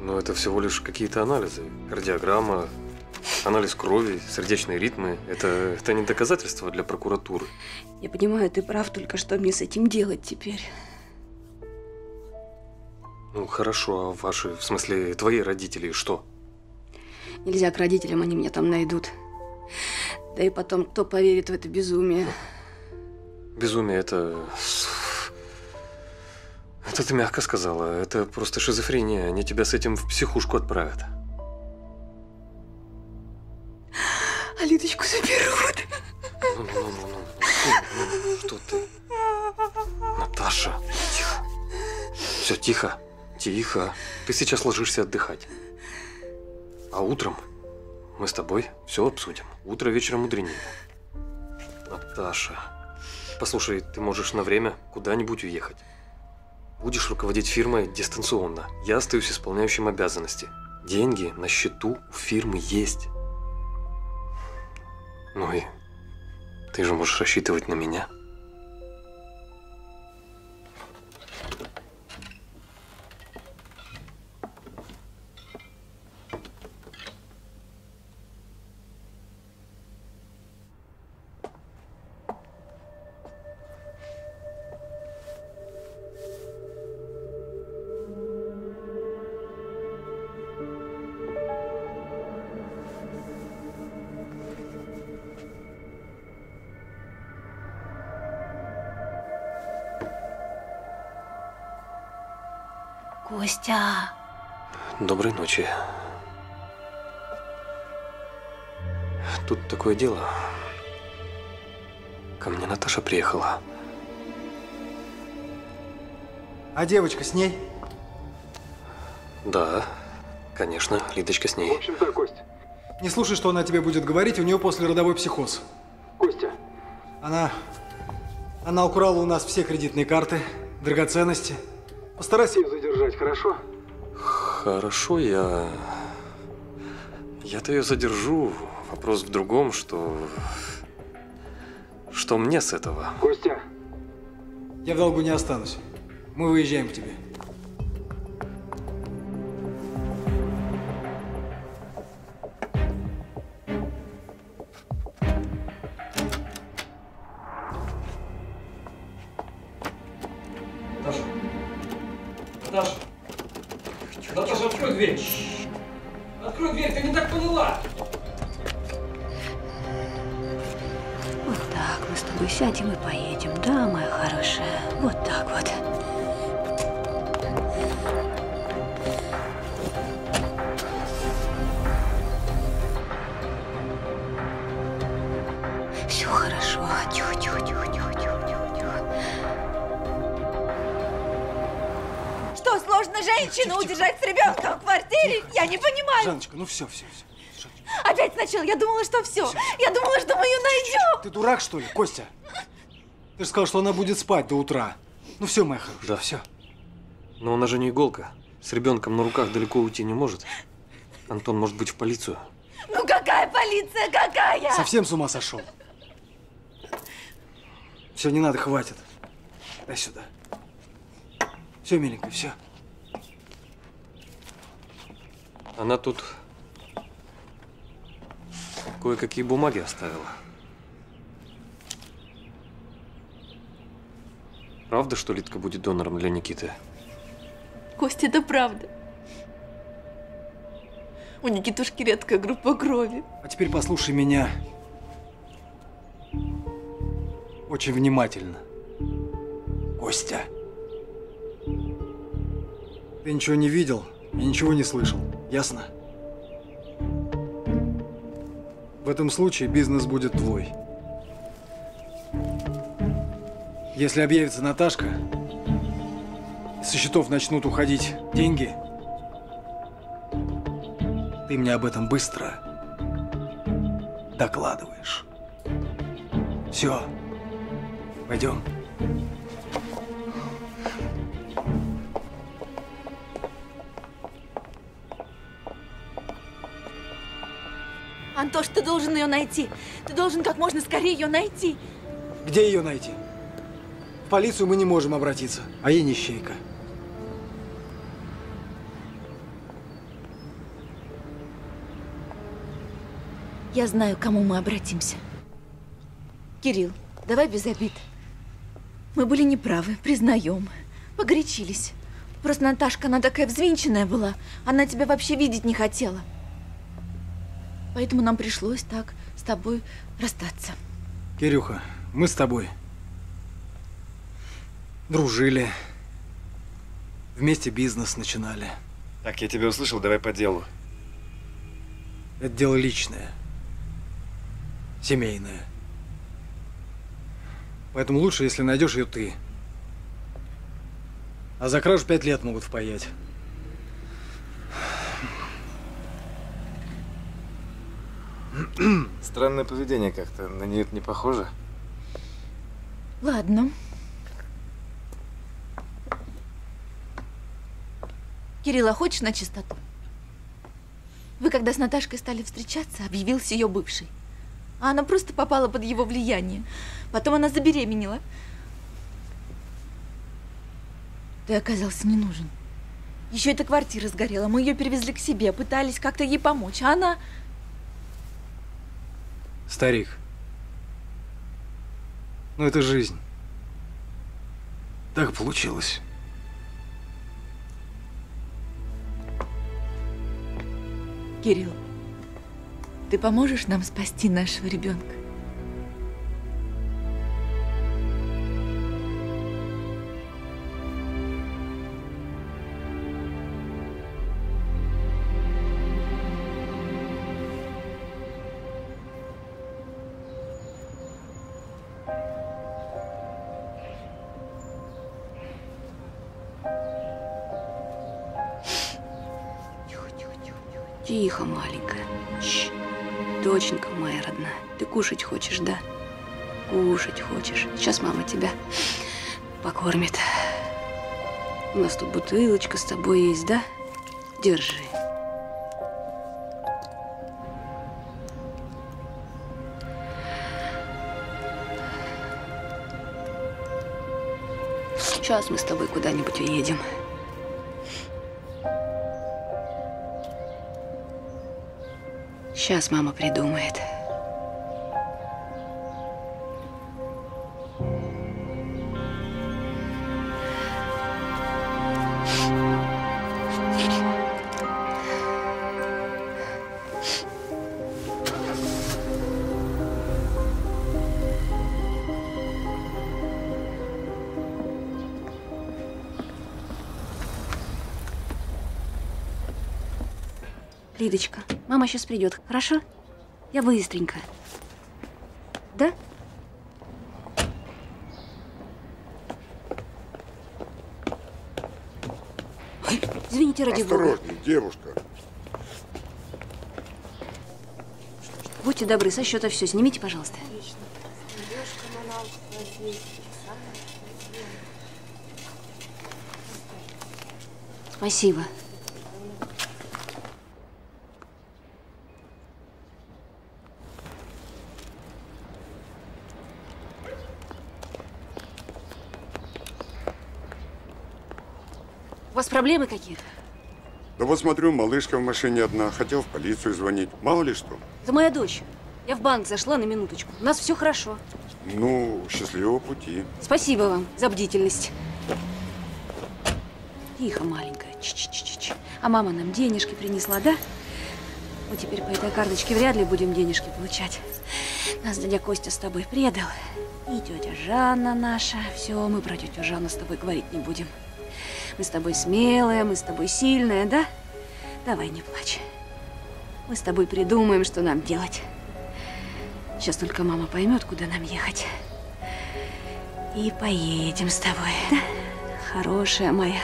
Ну, это всего лишь какие-то анализы. Кардиограмма, анализ крови, сердечные ритмы. Это не доказательства для прокуратуры. Я понимаю, ты прав, только что мне с этим делать теперь? Ну, хорошо, а ваши, в смысле, твои родители, что? Нельзя к родителям, они меня там найдут. Да и потом, кто поверит в это безумие? Безумие – это… Это ты мягко сказала. Это просто шизофрения. Они тебя с этим в психушку отправят. А Лидочку заберут. Ну, что ты? Наташа, тихо. Все, тихо. Тихо. Ты сейчас ложишься отдыхать. А утром мы с тобой все обсудим. Утро вечером мудренее. Наташа, послушай, ты можешь на время куда-нибудь уехать. Будешь руководить фирмой дистанционно. Я остаюсь исполняющим обязанности. Деньги на счету у фирмы есть. Ну и ты же можешь рассчитывать на меня. Костя! Доброй ночи. Тут такое дело. Ко мне Наташа приехала. А девочка с ней? Да, конечно, Лидочка с ней. В общем-то, Костя. Не слушай, что она тебе будет говорить, у нее послеродовой психоз. Костя. Она украла у нас все кредитные карты, драгоценности. Постарайся ее задержать, хорошо? Хорошо, я-то ее задержу. Вопрос в другом, что мне с этого? Костя, я в долгу не останусь. Мы выезжаем к тебе. Ну все, все, все. Опять сначала. Я думала, что все. Я думала, что мы ее найдем. Ты дурак, что ли, Костя? Ты же сказал, что она будет спать до утра. Ну все, моя хорошая. Да, все. Но она же не иголка. С ребенком на руках далеко уйти не может. Антон может быть в полицию. Ну какая полиция? Какая? Совсем с ума сошел. Все, не надо, хватит. Дай сюда. Все, миленькая, все. Она тут кое-какие бумаги оставила. Правда, что Лидка будет донором для Никиты? Костя, это правда. У Никитушки редкая группа крови. А теперь послушай меня очень внимательно. Костя, ты ничего не видел и ничего не слышал, ясно? В этом случае бизнес будет твой. Если объявится Наташка, со счетов начнут уходить деньги, ты мне об этом быстро докладываешь. Все, пойдем. Антош, ты должен ее найти. Ты должен как можно скорее ее найти. Где ее найти? В полицию мы не можем обратиться, а ей нищейка. Я знаю, к кому мы обратимся. Кирилл, давай без обид. Мы были неправы, признаем. Погорячились. Просто Наташка, она такая взвинченная была. Она тебя вообще видеть не хотела. Поэтому нам пришлось так с тобой расстаться. Кирюха, мы с тобой дружили. Вместе бизнес начинали. Так, я тебя услышал, давай по делу. Это дело личное. Семейная. Поэтому лучше, если найдешь ее ты. А за кражу 5 лет могут впаять. Странное поведение как-то. На нее это не похоже. Ладно. Кирилл, а хочешь на чистоту? Вы, когда с Наташкой стали встречаться, объявился ее бывший. А она просто попала под его влияние. Потом она забеременела. Ты оказался не нужен. Еще эта квартира сгорела. Мы ее перевезли к себе, пытались как-то ей помочь. А она… Старик, ну это жизнь. Так получилось. Кирилл. Ты поможешь нам спасти нашего ребенка? Тихо, маленькая. Доченька моя родная, ты кушать хочешь, да? Кушать хочешь. Сейчас мама тебя покормит. У нас тут бутылочка с тобой есть, да? Держи. Сейчас мы с тобой куда-нибудь уедем. Сейчас мама придумает. Лидочка, мама сейчас придет, хорошо? Я быстренько. Да? Ой, извините, ради бога. Осторожней, девушка. Будьте добры, со счета все снимите, пожалуйста. Спасибо. У вас проблемы какие-то? Да вот смотрю, малышка в машине одна. Хотел в полицию звонить. Мало ли что. Это моя дочь. Я в банк зашла на минуточку. У нас все хорошо. Ну, счастливого пути. Спасибо вам за бдительность. Тихо, маленькая. Ч-ч-ч-ч. А мама нам денежки принесла, да? Мы теперь по этой карточке вряд ли будем денежки получать. Нас дядя Костя с тобой предал. И тетя Жанна наша. Все, мы про тетю Жанну с тобой говорить не будем. Мы с тобой смелая, мы с тобой сильная, да? Давай, не плачь. Мы с тобой придумаем, что нам делать. Сейчас только мама поймет, куда нам ехать. И поедем с тобой, да? Хорошая моя.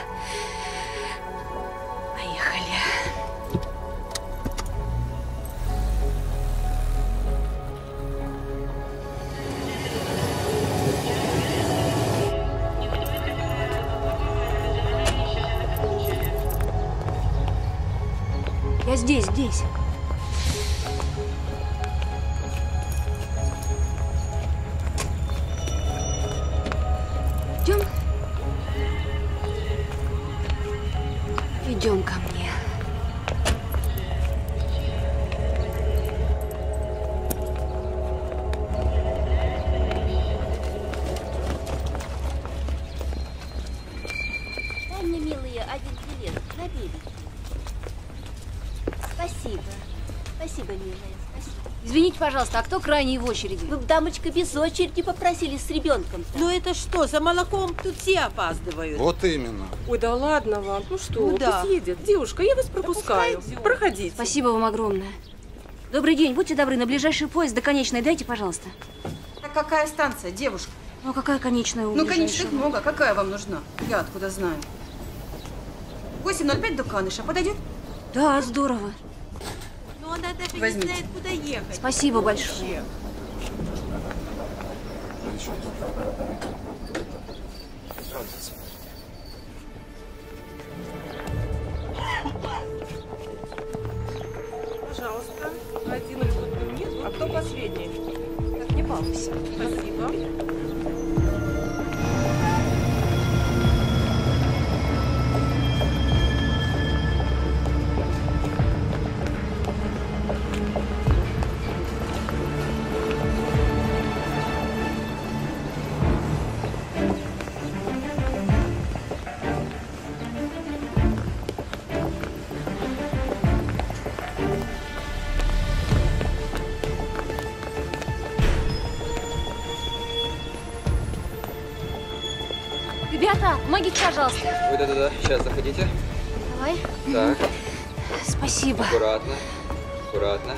Здесь, здесь. Идем? Идем ко мне. Дай мне, милые, один билет на Беличи. Спасибо. Спасибо, милая. Спасибо. Извините, пожалуйста, а кто крайний в очереди? Ну, дамочка, без очереди попросились с ребенком. -то. Ну это что, за молоком тут все опаздывают. Вот именно. Ой, да ладно вам. Ну что, ну, да. Пусть едет. Девушка, я вас пропускаю. Да, проходите. Спасибо вам огромное. Добрый день. Будьте добры, на ближайший поезд до конечной дайте, пожалуйста. А какая станция, девушка? Ну, какая конечная у ближайшего? Ну, конечных много. Какая вам нужна? Я откуда знаю. 8:05 до Каныша. Подойдет? Да, здорово. Но она даже Возьмите. Не знает, куда ехать. Спасибо большое. Пожалуйста, один льготный мне, а кто последний? Так не балуйся. Спасибо. Помогите, пожалуйста. Ой, да-да-да. Сейчас, заходите. Давай. Так. Спасибо. Аккуратно. Аккуратно.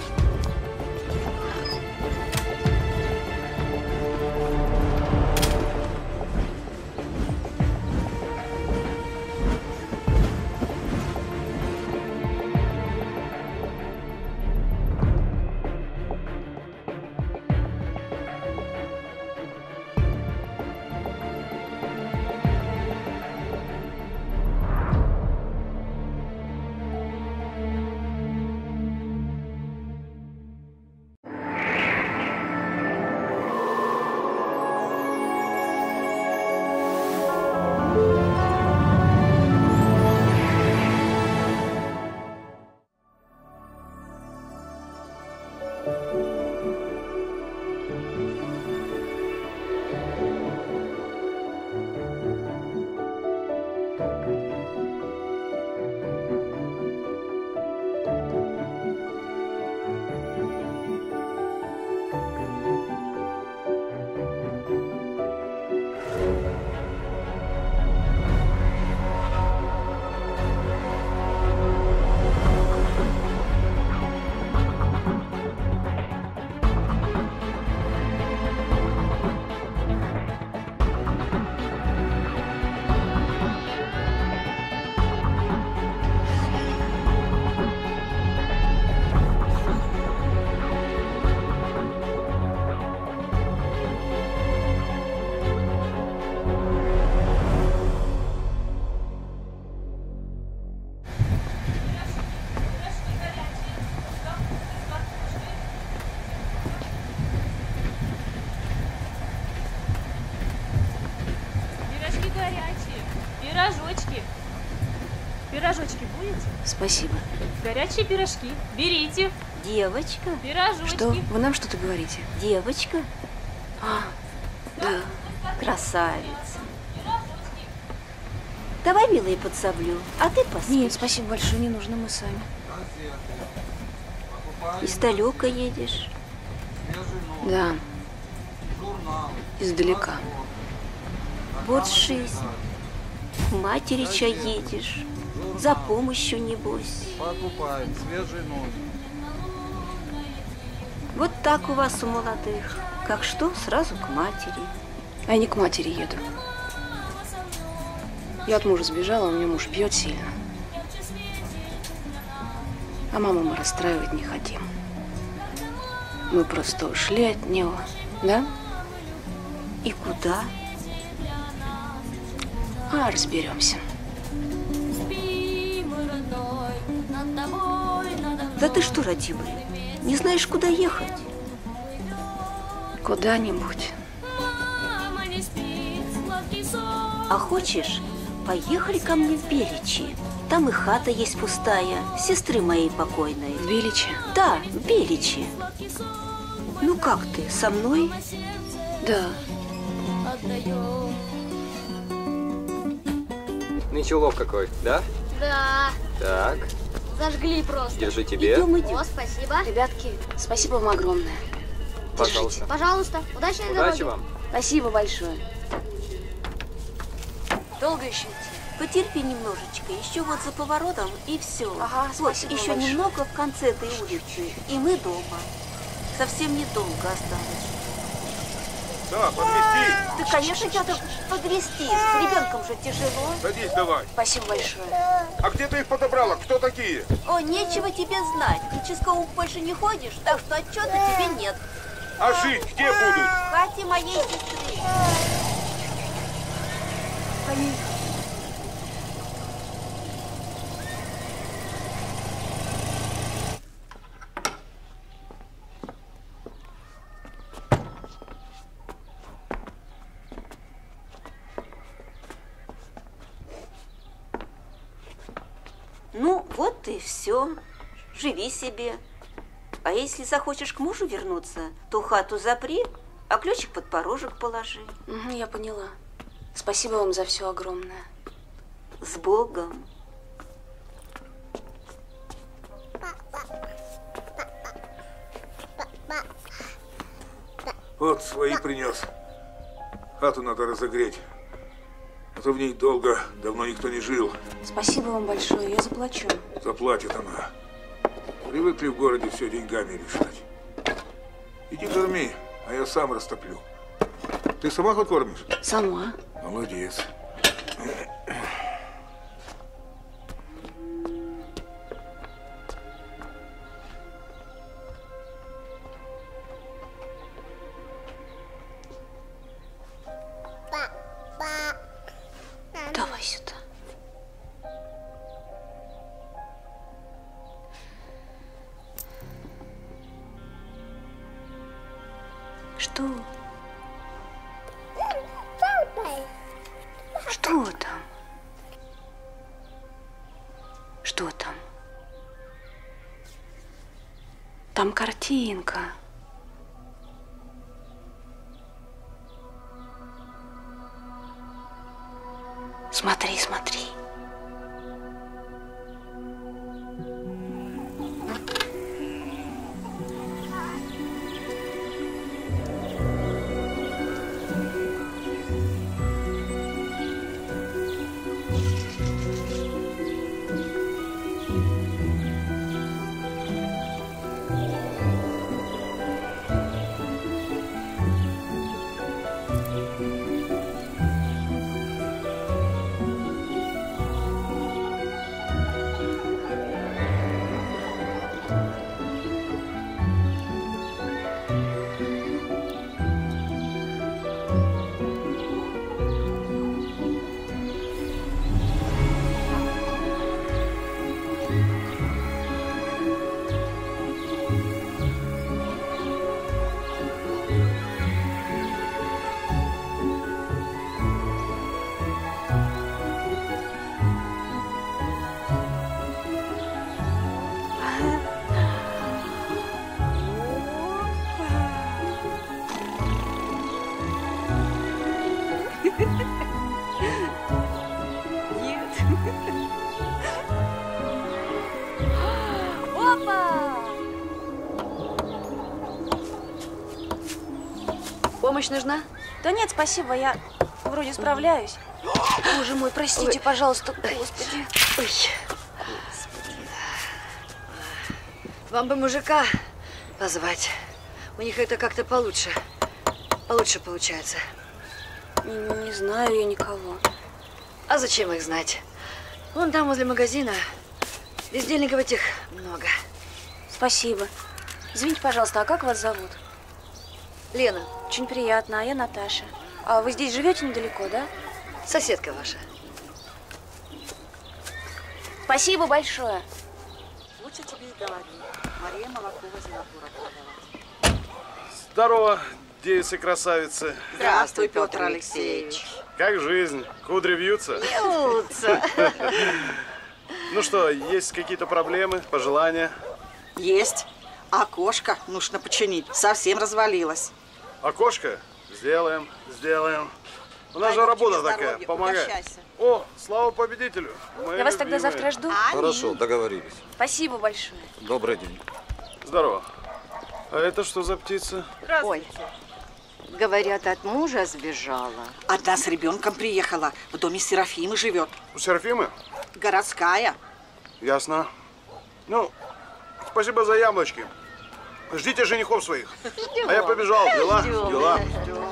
Пирожочки. Пирожочки будете? Спасибо. Горячие пирожки. Берите. Девочка. Пирожочки. Что? Вы нам что-то говорите? Девочка? А, да. Красавица. Пирожочки. Давай, милая, подсоблю. А ты поспи. Нет, спасибо большое. Не нужно, мы сами. Издалека едешь? Да. Издалека. Вот жизнь. К матери чай едешь. За помощью, небось. Покупай свежий нож. Вот так у вас у молодых. Как что, сразу к матери. А я не к матери еду. Я от мужа сбежала, у меня муж бьет сильно. А маму мы расстраивать не хотим. Мы просто ушли от него, да? И куда? А, разберемся. Да ты что, родимый, не знаешь, куда ехать? Куда-нибудь. А хочешь, поехали ко мне в Беличи. Там и хата есть пустая, сестры моей покойной. В Беличи? Да, в Беличи. Ну как ты, со мной? Да. Нынче улов какой, да? Да. Так. Зажгли просто. Держи тебе. Идем, идем. О, спасибо. Ребятки, спасибо вам огромное. Пожалуйста. Держите. Пожалуйста. Удачи на дороге. Удачи вам. Спасибо большое. Долго еще идти? Потерпи немножечко, еще вот за поворотом и все. Ага, вот еще большое. Немного в конце этой улицы, и мы дома. Совсем недолго осталось. Да, подвезти. Да, конечно, тебя подвезти. С ребенком же тяжело. Садись давай. Спасибо большое. А где ты их подобрала? Кто такие? О, нечего тебе знать. К участковому больше не ходишь, так что отчета тебе нет. А жить где будут? В хате моей сестры. Поехали. Все, живи себе. А если захочешь к мужу вернуться, то хату запри, а ключик под порожек положи. Угу, я поняла. Спасибо вам за все огромное. С Богом. Вот свои принес. Хату надо разогреть. А то в ней долго, давно никто не жил. Спасибо вам большое, я заплачу. Заплатит она. Привыкли в городе все деньгами решать. Иди корми, а я сам растоплю. Ты сама хоть кормишь? Сама. Молодец. Смотри, смотри. Помощь нужна? Да нет, спасибо, я вроде справляюсь. Боже мой, простите, ой, пожалуйста, господи. Ой. Вам бы мужика позвать. У них это как-то получше. Получше получается. Не знаю я никого. А зачем их знать? Вон там, возле магазина, бездельников этих много. Спасибо. Извините, пожалуйста, а как вас зовут? Лена. Очень приятно, а я Наташа. А вы здесь живете недалеко, да? Соседка ваша. Спасибо большое. Лучше тебе и говори. Мария молоко возила продавать. Здорово, девицы красавицы. Здравствуй, Петр Алексеевич. Как жизнь? Кудри вьются? Вьются. Ну что, есть какие-то проблемы, пожелания? Есть. Окошко нужно починить. Совсем развалилось. Окошко? Сделаем, сделаем. У нас же работа такая, помогай. О, слава победителю! Я вас тогда завтра жду. Хорошо, договорились. Спасибо большое. Добрый день. Здорово. А это что за птица? Ой, говорят, от мужа сбежала. Одна с ребенком приехала. В доме Серафимы живет. У Серафимы? Городская. Ясно. Ну, спасибо за яблочки. Ждите женихов своих. Ждем. А я побежал. Дела? Ждем. Дела. Ждем.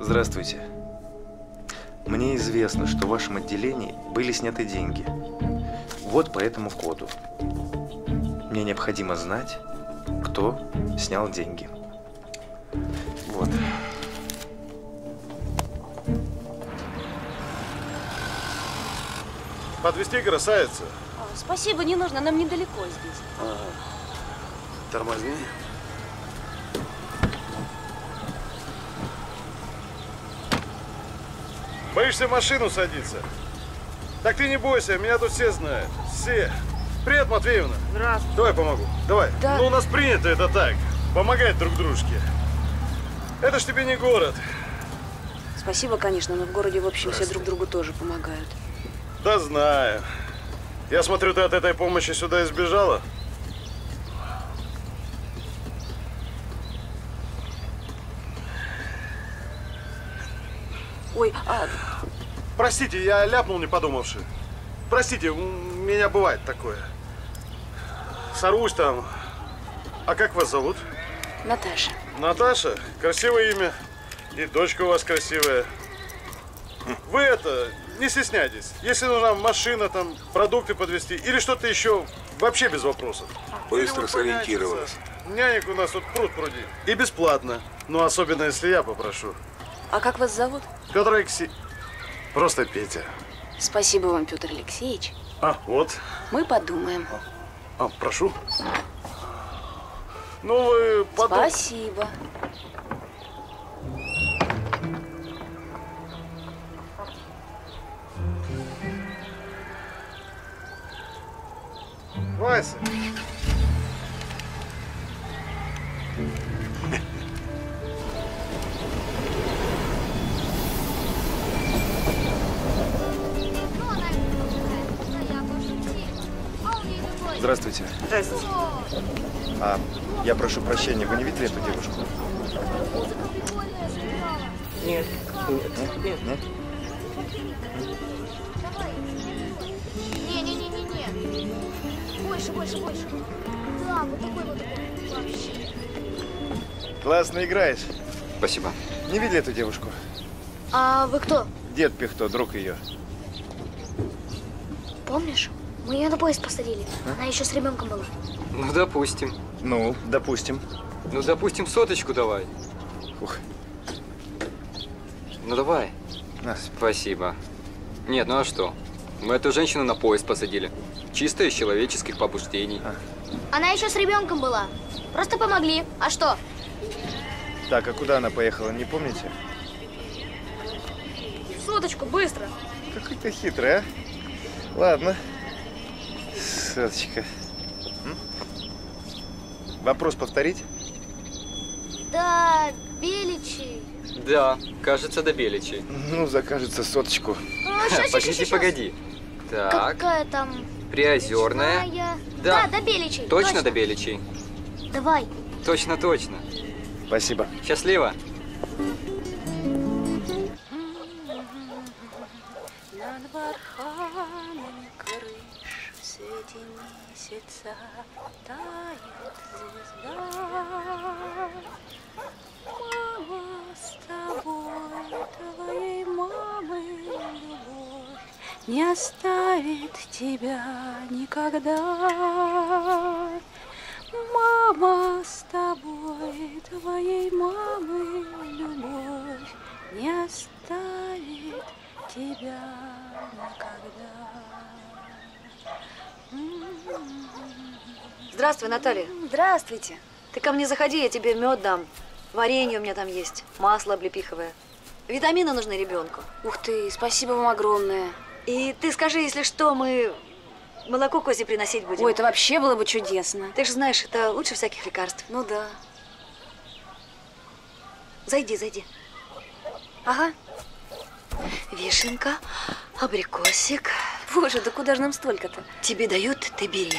Здравствуйте. Мне известно, что в вашем отделении были сняты деньги. Вот по этому коду. Мне необходимо знать, кто снял деньги. Вот. Подвезти, красавица? О, спасибо, не нужно, нам недалеко здесь. Ага. Тормозни. Боишься в машину садиться? Так ты не бойся, меня тут все знают. Все. Привет, Матвеевна. Здравствуйте. Давай помогу. Давай. Да. Ну, у нас принято это так. Помогать друг дружке. Это ж тебе не город. Спасибо, конечно, но в городе, в общем, все друг другу тоже помогают. Да знаю. Я смотрю, ты от этой помощи сюда избежала. Ой, а... Простите, я ляпнул, не подумавши. Простите, у меня бывает такое. Сорвусь там. А как вас зовут? Наташа. Наташа? Красивое имя. И дочка у вас красивая. Вы это, не стесняйтесь. Если нужна машина, там, продукты подвезти или что-то еще, вообще без вопросов. Быстро сориентировалась. Нянек у нас тут пруд-пруди. И бесплатно. Но особенно, если я попрошу. А как вас зовут? Петр Алексеевич. Просто Петя. Спасибо вам, Петр Алексеевич. А, вот. Мы подумаем. А прошу. Ну, вы подумайте. Спасибо. Вася. Здравствуйте. Здравствуйте. А, я прошу прощения, вы не видели эту девушку? Нет. Нет? Нет? Не-не-не-не-не. Больше, больше, больше. Да, вот такой вообще. Классно играешь. Спасибо. Не видели эту девушку? А вы кто? Дед Пихто, друг ее. Помнишь? Мы ее на поезд посадили. А? Она еще с ребенком была. Ну, допустим. Ну, допустим. Ну, допустим, соточку давай. Ух. Ну, давай. А. Спасибо. Нет, ну а что? Мы эту женщину на поезд посадили. Чисто из человеческих побуждений. А. Она еще с ребенком была. Просто помогли. А что? Так, а куда она поехала, не помните? Соточку, быстро. Какой ты хитрый, а? Ладно. Соточка. Вопрос повторить? Беличи? Да, кажется, до Беличи. Ну, закажется соточку. Погоди, погоди. Так. Какая там? Приозерная. Да, до Беличи. Точно до Беличи? Давай. Точно, точно. Спасибо. Счастливо. Над барханом крыш в свете месяца тает звезда. Мама, с тобой, твоей мамы любовь не оставит тебя никогда. Мама, с тобой, твоей мамы любовь не оставит тебя никогда. Здравствуй, Наталья. Здравствуйте. Ты ко мне заходи, я тебе мед дам. Варенье у меня там есть, масло облепиховое. Витамины нужны ребенку. Ух ты, спасибо вам огромное. И ты скажи, если что, мы... молоко козе приносить будем. Ой, это вообще было бы чудесно. Ты же знаешь, это лучше всяких лекарств. Ну да. Зайди, зайди. Ага. Вишенка, абрикосик. Боже, да куда же нам столько-то? Тебе дают, ты бери.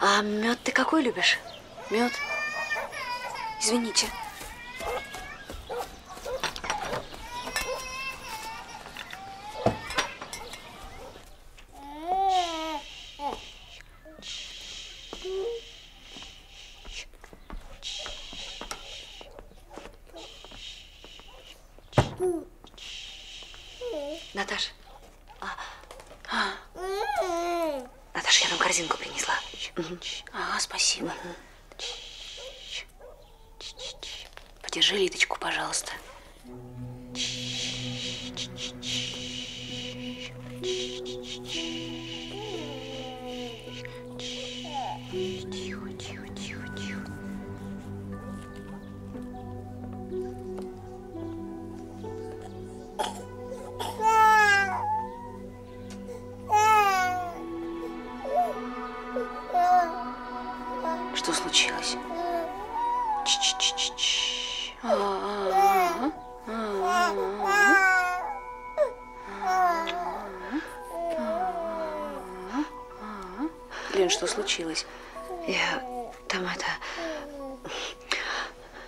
А мед ты какой любишь? Мед? Извините. Наташа, Наташа, я вам корзинку принесла. Ага, спасибо. Подержи литочку, пожалуйста. Что случилось? Я там это...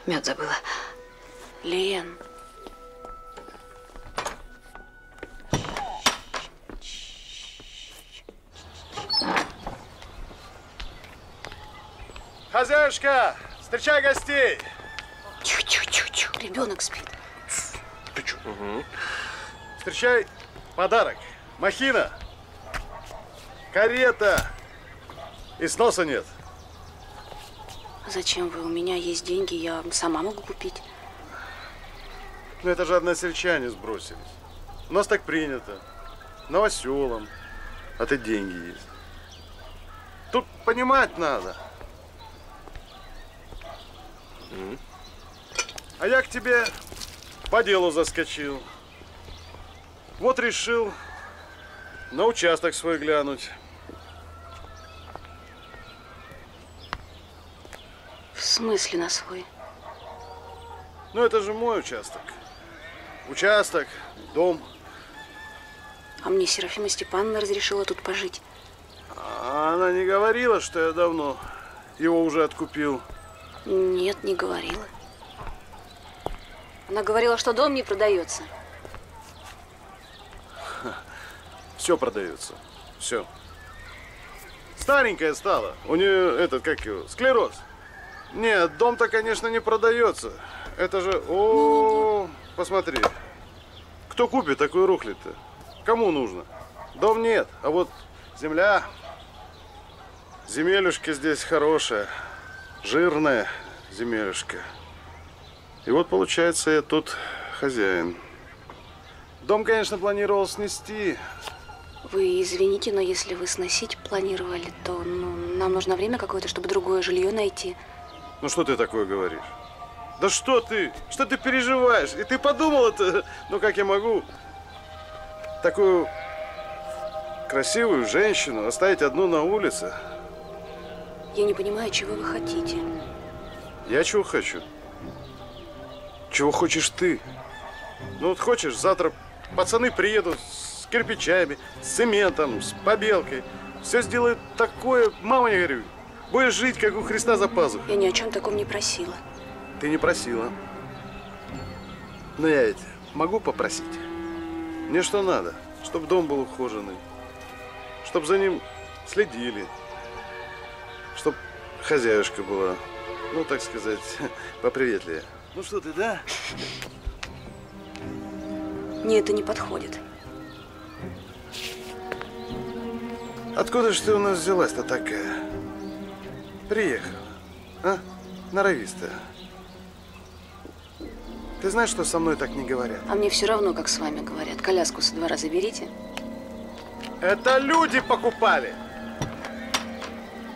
мед забыла. Лен. Хозяюшка, встречай гостей! Чу-чу-чу-чу. Ребенок спит. Угу. Встречай подарок. Махина. Карета. И сноса нет. Зачем вы? У меня есть деньги, я сама могу купить. Ну это же односельчане сбросились. У нас так принято. Новоселом. А ты деньги есть. Тут понимать надо. А я к тебе по делу заскочил. Вот решил на участок свой глянуть. В смысле на свой? Ну, это же мой участок. Участок, дом. А мне Серафима Степановна разрешила тут пожить. А она не говорила, что я давно его уже откупил? Нет, не говорила. Она говорила, что дом не продается. Все продается. Все. Старенькая стала. У нее этот, как его, склероз. Нет, дом-то, конечно, не продается. Это же... О, посмотри. Кто купит такую рухлядь-то? Кому нужно? Дом нет, а вот земля. Земелюшка здесь хорошая. Жирная земелюшка. И вот, получается, я тут хозяин. Дом, конечно, планировал снести. Вы извините, но если вы сносить планировали, то ну, нам нужно время какое-то, чтобы другое жилье найти. Ну, что ты такое говоришь? Да что ты? Что ты переживаешь? И ты подумал это? Ну, как я могу такую красивую женщину оставить одну на улице? Я не понимаю, чего вы хотите. Я чего хочу? Чего хочешь ты? Ну вот хочешь, завтра пацаны приедут с кирпичами, с цементом, с побелкой. Все сделают такое, мама не горюй. Будешь жить, как у Христа за пазухой. Я ни о чем таком не просила. Ты не просила. Но я ведь могу попросить? Мне что надо? Чтоб дом был ухоженный, чтоб за ним следили, чтоб хозяюшка была, ну, так сказать, поприветливее. Ну что ты, да? Мне это не подходит. Откуда ж ты у нас взялась-то такая? Приехала, а? Норовистая. Ты знаешь, что со мной так не говорят? А мне все равно, как с вами говорят. Коляску со двора заберите. Это люди покупали!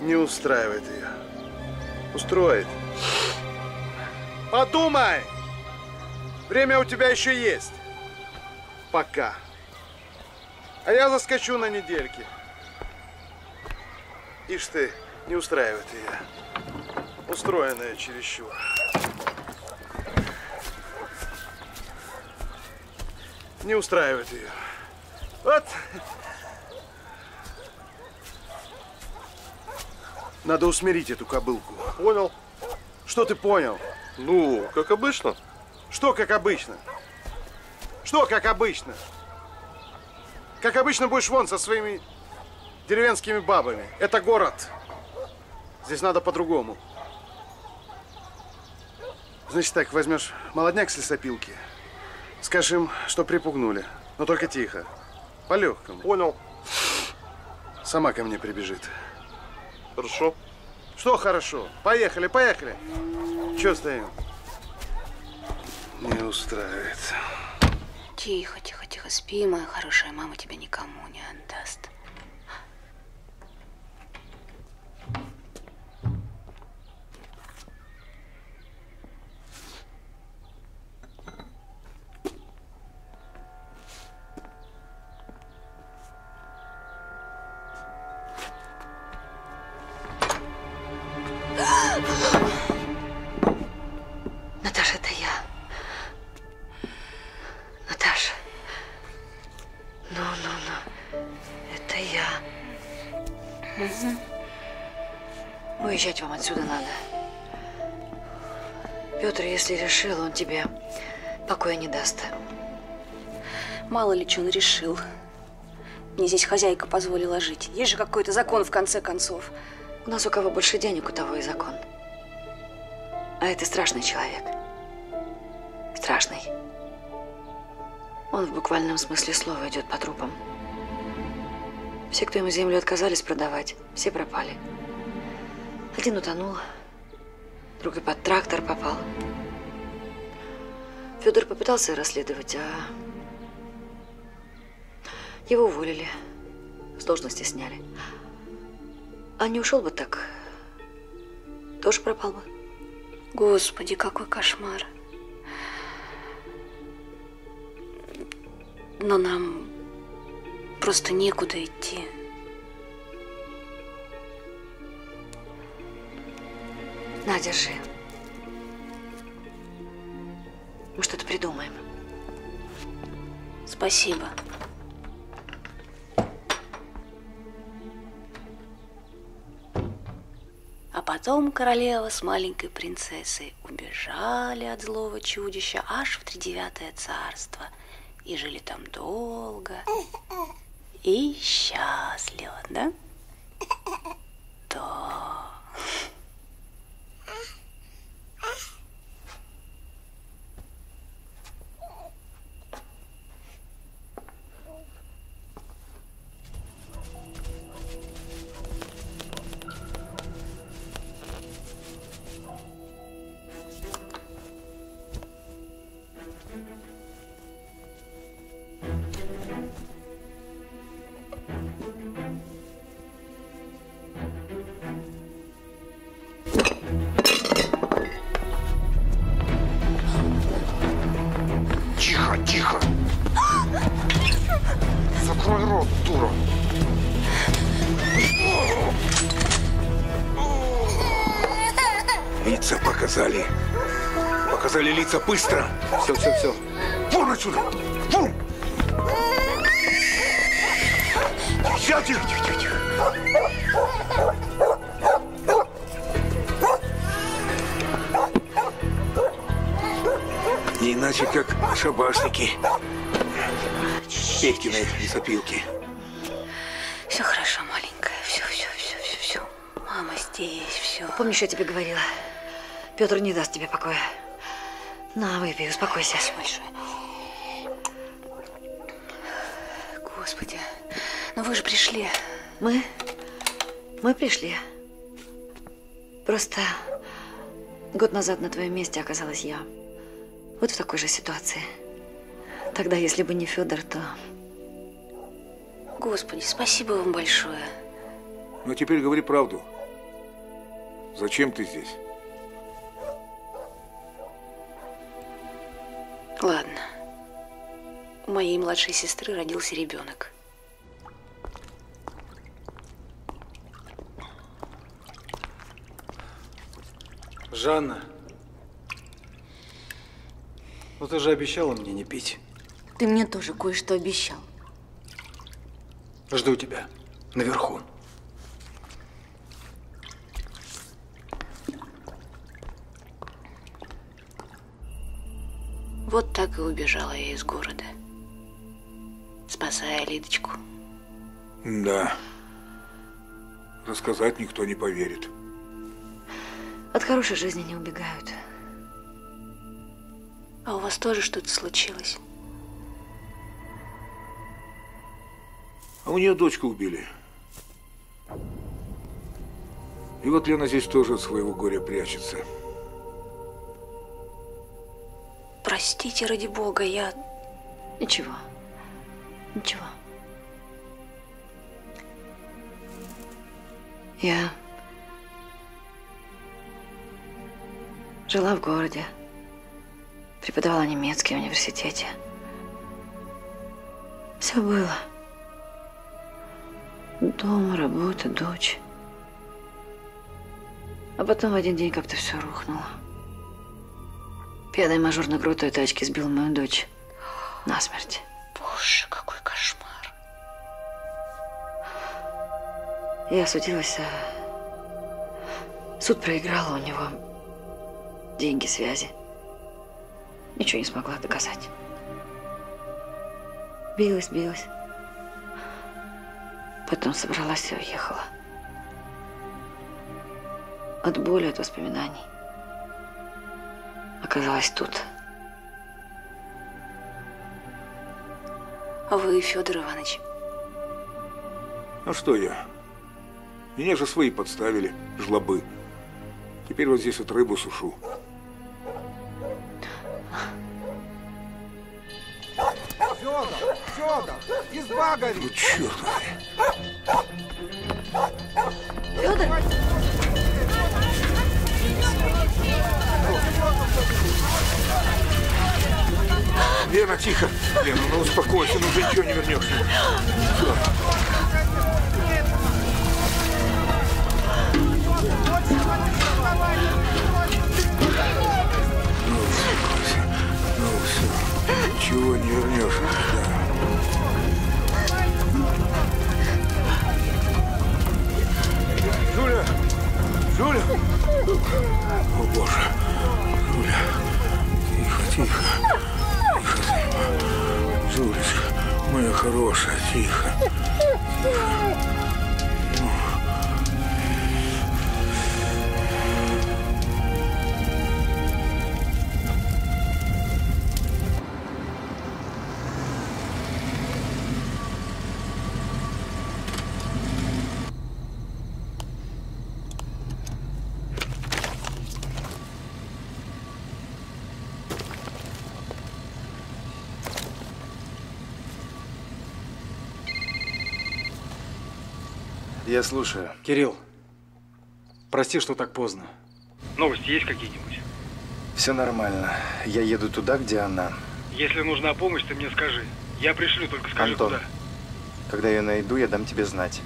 Не устраивает ее. Устроит. Подумай! Время у тебя еще есть. Пока. А я заскочу на недельки. Ишь ты, не устраивает ее. Устроенная чересчур. Не устраивает ее. Вот. Надо усмирить эту кобылку. Понял. Что ты понял? Ну, как обычно. Что как обычно? Что как обычно? Как обычно будешь вон со своими деревенскими бабами. Это город. Здесь надо по-другому. Значит так, возьмешь молодняк с лесопилки. Скажи им, что припугнули, но только тихо, по-легкому. Понял. Сама ко мне прибежит. Хорошо. Что хорошо? Поехали, поехали. Чего стоим? Не устраивает. Тихо, тихо, тихо. Спи, моя хорошая мама тебя никому не отдаст. Наташа, это я. Наташа. Ну. Это я. Угу. Уезжать вам отсюда надо. Петр, если решил, он тебе покоя не даст. Мало ли, что он решил. Мне здесь хозяйка позволила жить. Есть же какой-то закон, в конце концов. У нас у кого больше денег, у того и закон. А это страшный человек. Страшный. Он в буквальном смысле слова идет по трупам. Все, кто ему землю отказались продавать, все пропали. Один утонул, другой под трактор попал. Федор попытался расследовать, а его уволили, с должности сняли. А не ушел бы так, тоже пропал бы. Господи, какой кошмар. Но нам просто некуда идти. На, держи. Мы что-то придумаем. Спасибо. А потом королева с маленькой принцессой убежали от злого чудища аж в 39-е царство. И жили там долго и счастливо, да? Да. показали лица, быстро! Все, все, все. Вон отсюда! Вон! Сейчас, тихо, тихо, тихо, тихо! Не иначе, как шабашники. Петькины лесопилки. Все хорошо, маленькая. Все, все, все, все, все. Мама здесь, все. Помнишь, я тебе говорила? Петр не даст тебе покоя. На, выпей, успокойся. Спасибо большое. Господи, ну вы же пришли. Мы пришли. Просто год назад на твоем месте оказалась я. Вот в такой же ситуации. Тогда, если бы не Федор, то… Господи, спасибо вам большое. Ну, теперь говори правду. Зачем ты здесь? Ладно. У моей младшей сестры родился ребенок. Жанна. Ну, ты же обещала мне не пить. Ты мне тоже кое-что обещал. Жду тебя наверху. Вот так и убежала я из города, спасая Лидочку. Да. Рассказать никто не поверит. От хорошей жизни не убегают. А у вас тоже что-то случилось? А у нее дочку убили. И вот Лена здесь тоже от своего горя прячется. Простите, ради бога, я… Ничего. Ничего. Я жила в городе. Преподавала немецкий в университете. Все было. Дом, работа, дочь. А потом в один день как-то все рухнуло. Пьяный мажор на крутой тачке сбил мою дочь насмерть. Боже, какой кошмар. Я судилась. Суд проиграла, у него деньги, связи. Ничего не смогла доказать. Билась, билась. Потом собралась и уехала. От боли, от воспоминаний. Оказалась тут. А вы, Федор Иванович? Ну что я? Меня же свои подставили, жлобы. Теперь вот здесь вот рыбу сушу. Федор! Федор! Изба горит! Ну, черт! Федор! Лена, тихо! Лена, ну успокойся, ну уже ничего не вернешься. Ну все. Ничего не вернешь. Да. Жуля! Жуля! О, боже! Жуля! Тихо, тихо! Тихо! Жулечка, моя хорошая, тихо! Тихо! Я слушаю. Кирилл, прости, что так поздно. Новости есть какие-нибудь? Все нормально. Я еду туда, где она. Если нужна помощь, ты мне скажи. Я пришлю, только скажи, Антон, куда. Когда я ее найду, я дам тебе знать.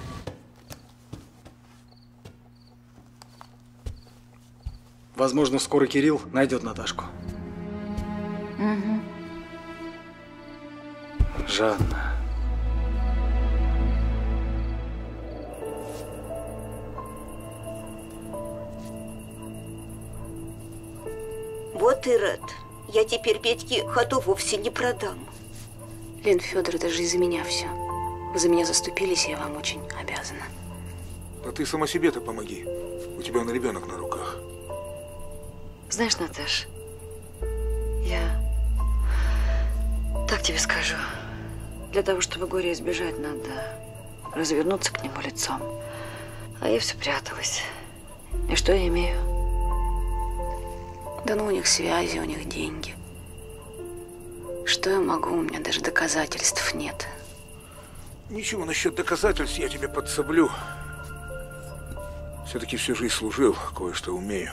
Возможно, скоро Кирилл найдет Наташку. Угу. Жанна. Вот и рад. Я теперь Петьке хату вовсе не продам. Лен Федор, это же из-за меня все. Вы за меня заступились, я вам очень обязана. А ты сама себе-то помоги. У тебя он ребенок на руках. Знаешь, Наташ, я так тебе скажу. Для того, чтобы горе избежать, надо развернуться к нему лицом. А я все пряталась. И что я имею? Да ну, у них связи, у них деньги. Что я могу? У меня даже доказательств нет. Ничего насчет доказательств я тебе подсоблю. Все-таки всю жизнь служил, кое-что умею.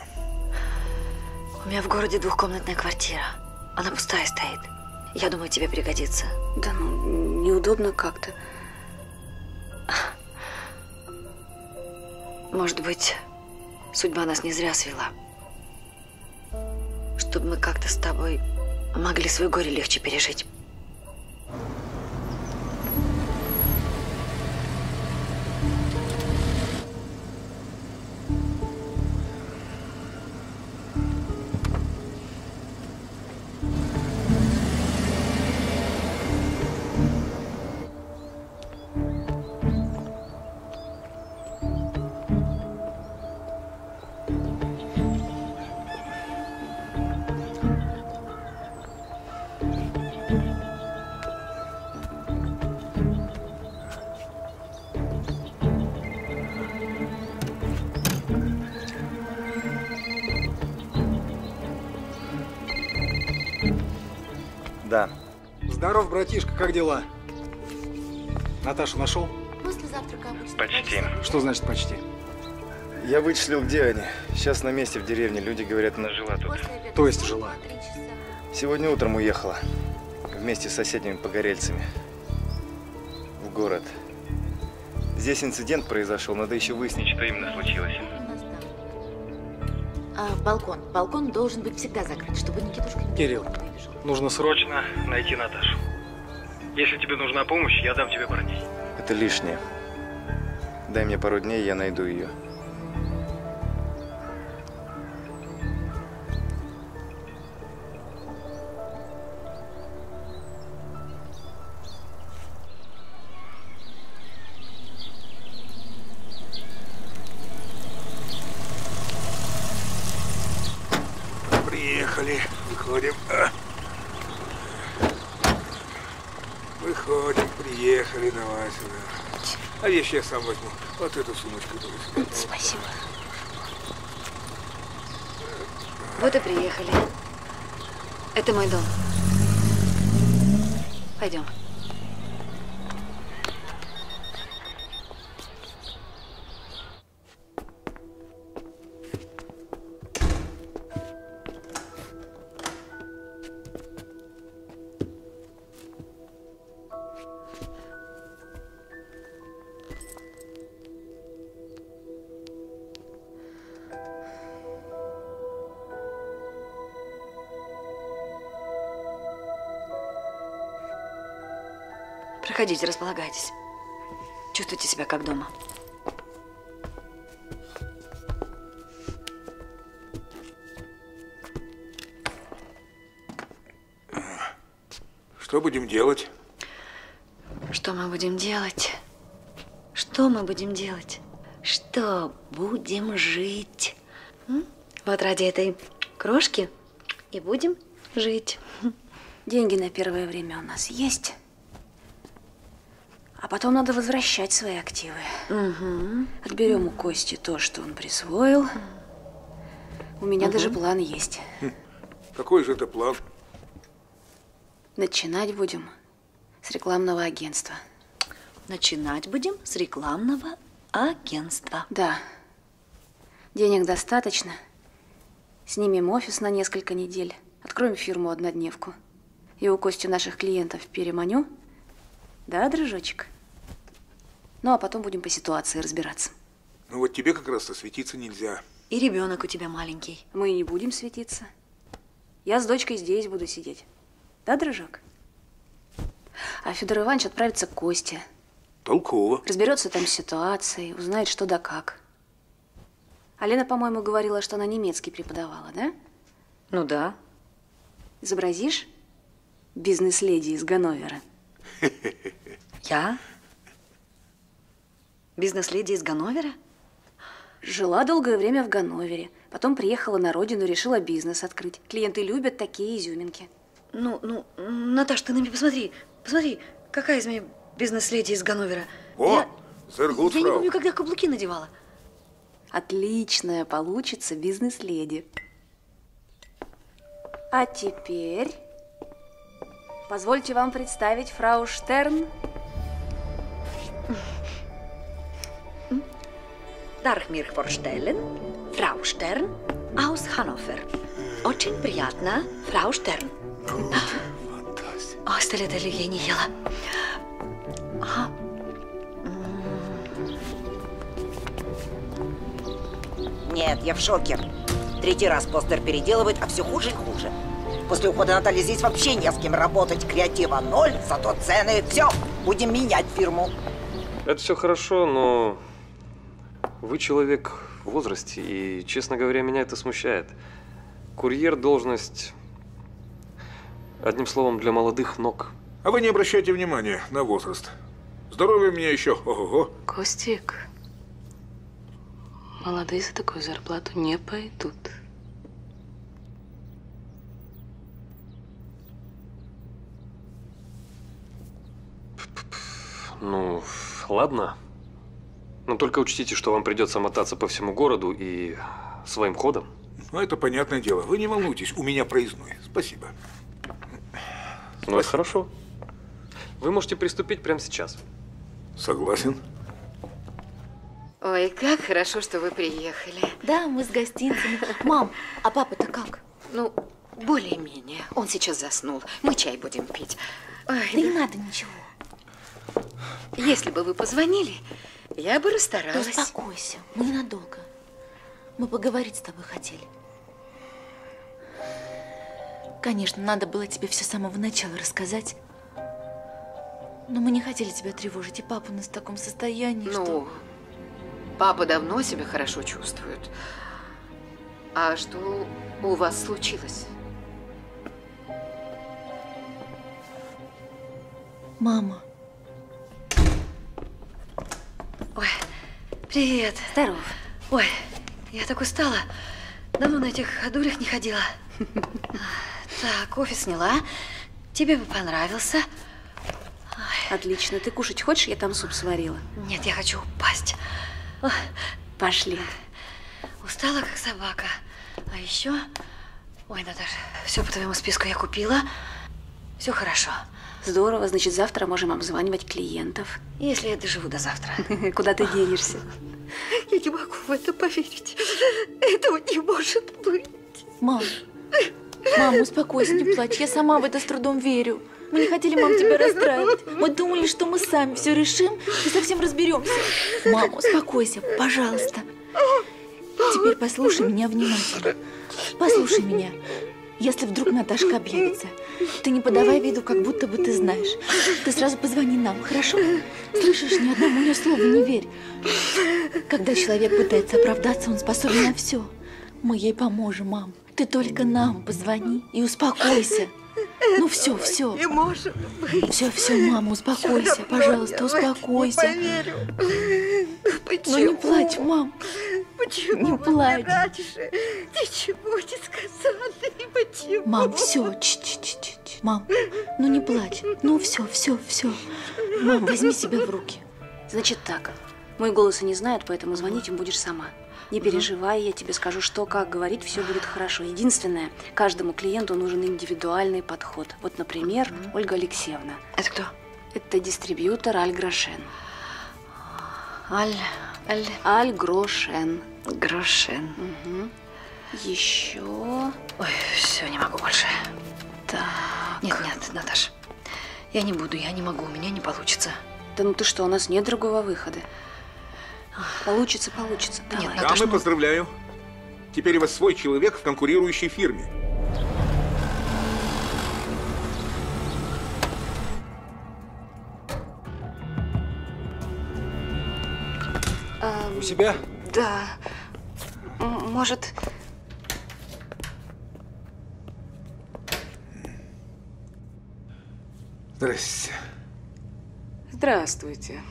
У меня в городе двухкомнатная квартира. Она пустая стоит. Я думаю, тебе пригодится. Да ну, неудобно как-то. Может быть, судьба нас не зря свела. Чтобы мы как-то с тобой могли свое горе легче пережить. Здоров, братишка, как дела? Наташу нашел? После завтрака обычно. Почти. Что значит почти? Я вычислил, где они. Сейчас на месте в деревне. Люди говорят, она жила тут. То есть жила? Сегодня утром уехала. Вместе с соседними погорельцами. В город. Здесь инцидент произошел. Надо еще выяснить, что именно случилось. А, балкон. Балкон должен быть всегда закрыт, чтобы Никитушка не... Кирилл. Нужно срочно найти Наташу. Если тебе нужна помощь, я дам тебе парней. Это лишнее. Дай мне пару дней, я найду ее. Приехали. Выходим. Выходим, приехали, давай сюда. А вещи я сам возьму. Вот эту сумочку. Спасибо. Вот и приехали. Это мой дом. Пойдем. Проходите, располагайтесь. Чувствуйте себя как дома. Что будем делать? Что мы будем делать? Что мы будем делать? Что будем жить? Вот ради этой крошки и будем жить. Деньги на первое время у нас есть. А потом надо возвращать свои активы. Угу. Отберем у Кости то, что он присвоил. У меня даже план есть. Какой же это план? Начинать будем с рекламного агентства. Начинать будем с рекламного агентства. Да. Денег достаточно. Снимем офис на несколько недель. Откроем фирму-однодневку. И у Кости наших клиентов переманю. Да, дружочек? Ну, а потом будем по ситуации разбираться. Ну, вот тебе как раз-то светиться нельзя. И ребенок у тебя маленький. Мы не будем светиться. Я с дочкой здесь буду сидеть. Да, дружок? А Федор Иванович отправится к Косте. Толково. Разберется там с ситуацией, узнает, что да как. А Лена, по-моему, говорила, что она немецкий преподавала, да? Ну да. Изобразишь бизнес-леди из Ганновера? Я? Бизнес-леди из Ганновера? Жила долгое время в Ганновере. Потом приехала на родину, решила бизнес открыть. Клиенты любят такие изюминки. Ну, Наташ, ты на меня посмотри. Посмотри, какая из меня бизнес-леди из Ганновера. О, я не помню, когда каблуки надевала. Отличная получится бизнес-леди. А теперь позвольте вам представить фрау Штерн. Darf mir vorstellen, Frau Stern aus Hannover. Очень приятно, Frau Stern. О, столь это я не ела. Ага. Нет, я в шоке. Третий раз постер переделывает, а все хуже и хуже. После ухода Натальи здесь вообще не с кем работать. Креатива ноль, зато цены. Все, будем менять фирму. Это все хорошо, но... Вы человек в возрасте, и, честно говоря, меня это смущает. Курьер – должность, одним словом, для молодых ног. А вы не обращайте внимания на возраст. Здоровье у меня еще. Ого-го. Костик, молодые за такую зарплату не пойдут. Ну, ладно. Но только учтите, что вам придется мотаться по всему городу и своим ходом. Ну, это понятное дело. Вы не волнуйтесь, у меня проездной. Спасибо. Ну, это хорошо. Вы можете приступить прямо сейчас. Согласен. Ой, как хорошо, что вы приехали. Да, мы с гостинцами. Мам, а папа-то как? Ну, более-менее. Он сейчас заснул. Мы чай будем пить. Ой, да не надо ничего. Если бы вы позвонили... Я бы расстаралась. Да успокойся, мы ненадолго. Мы поговорить с тобой хотели. Конечно, надо было тебе все с самого начала рассказать. Но мы не хотели тебя тревожить, и папа у нас в таком состоянии, что… Папа давно себя хорошо чувствует. А что у вас случилось? Мама. Ой, привет. Здоров. Ой, я так устала. Давно на этих ходулях не ходила. Так, кофе сняла. Тебе бы понравился. Ой. Отлично. Ты кушать хочешь? Я там суп сварила. Нет, я хочу упасть. Ой. Пошли. Устала, как собака. А еще... Ой, Наташа, все по твоему списку я купила. Все хорошо. Здорово. Значит, завтра можем обзванивать клиентов. Если я доживу до завтра. Куда ты денешься? Я не могу в это поверить. Этого не может быть. Мам, успокойся, не плачь. Я сама в это с трудом верю. Мы не хотели, мам, тебя расстраивать. Мы думали, что мы сами все решим и совсем разберемся. Мам, успокойся, пожалуйста. Теперь послушай меня внимательно. Послушай меня. Если вдруг Наташка объявится, ты не подавай виду, как будто бы ты знаешь. Ты сразу позвони нам, хорошо? Слышишь, ни одному ее слову не верь. Когда человек пытается оправдаться, он способен на все. Мы ей поможем, мам. Ты только нам позвони и успокойся. Ну все, все. Не может быть. Все, все, мама, успокойся, пожалуйста, успокойся. Я не поверю. Ну не плачь, мам. Почему не плачь. Раньше ничего не сказали, и почему? Мам, все, мам, ну не плачь, ну все, все, все. Мам, возьми себя в руки. Значит так, мой голос не знает, поэтому звонить им будешь сама. Не переживай, я тебе скажу, что, как говорить, все будет хорошо. Единственное, каждому клиенту нужен индивидуальный подход. Вот, например, Ольга Алексеевна. Это кто? Это дистрибьютор Аль Грошен. Аль Грошен. Грошен. Угу. Еще. Ой, все, не могу больше. Так. Нет, нет, Наташ, я не буду, я не могу, у меня не получится. Да ну ты что, у нас нет другого выхода. Получится, получится. Давай. Нет, Наташ, мы поздравляю. Теперь у вас свой человек в конкурирующей фирме. себя? Да. Может… Здравствуйте. Здравствуйте.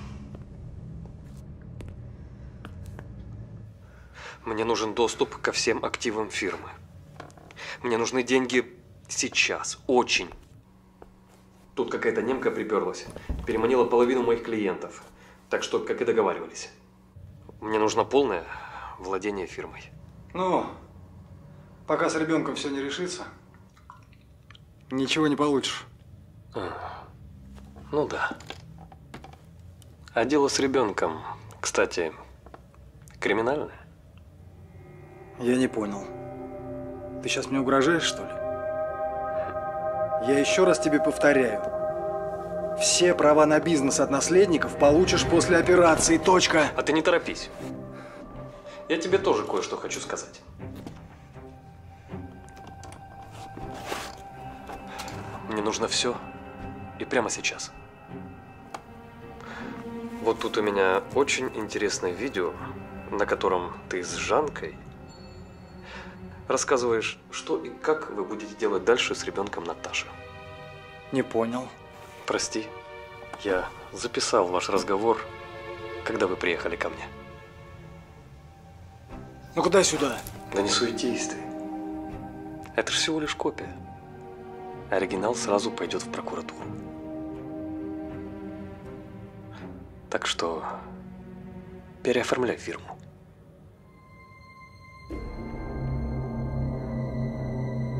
Мне нужен доступ ко всем активам фирмы. Мне нужны деньги сейчас, очень. Тут какая-то немка приперлась, переманила половину моих клиентов. Так что, как и договаривались. Мне нужно полное владение фирмой. Ну, пока с ребенком все не решится, ничего не получишь. А, ну да. А дело с ребенком, кстати, криминальное? Я не понял. Ты сейчас мне угрожаешь, что ли? Я еще раз тебе повторяю. Все права на бизнес от наследников получишь после операции. Точка. А ты не торопись. Я тебе тоже кое-что хочу сказать. Мне нужно все и прямо сейчас. Вот тут у меня очень интересное видео, на котором ты с Жанкой рассказываешь, что и как вы будете делать дальше с ребенком Наташи. Не понял. Прости, я записал ваш разговор, когда вы приехали ко мне. Ну куда сюда? Да не суетись ты. Это же всего лишь копия. Оригинал сразу пойдет в прокуратуру. Так что переоформляй фирму.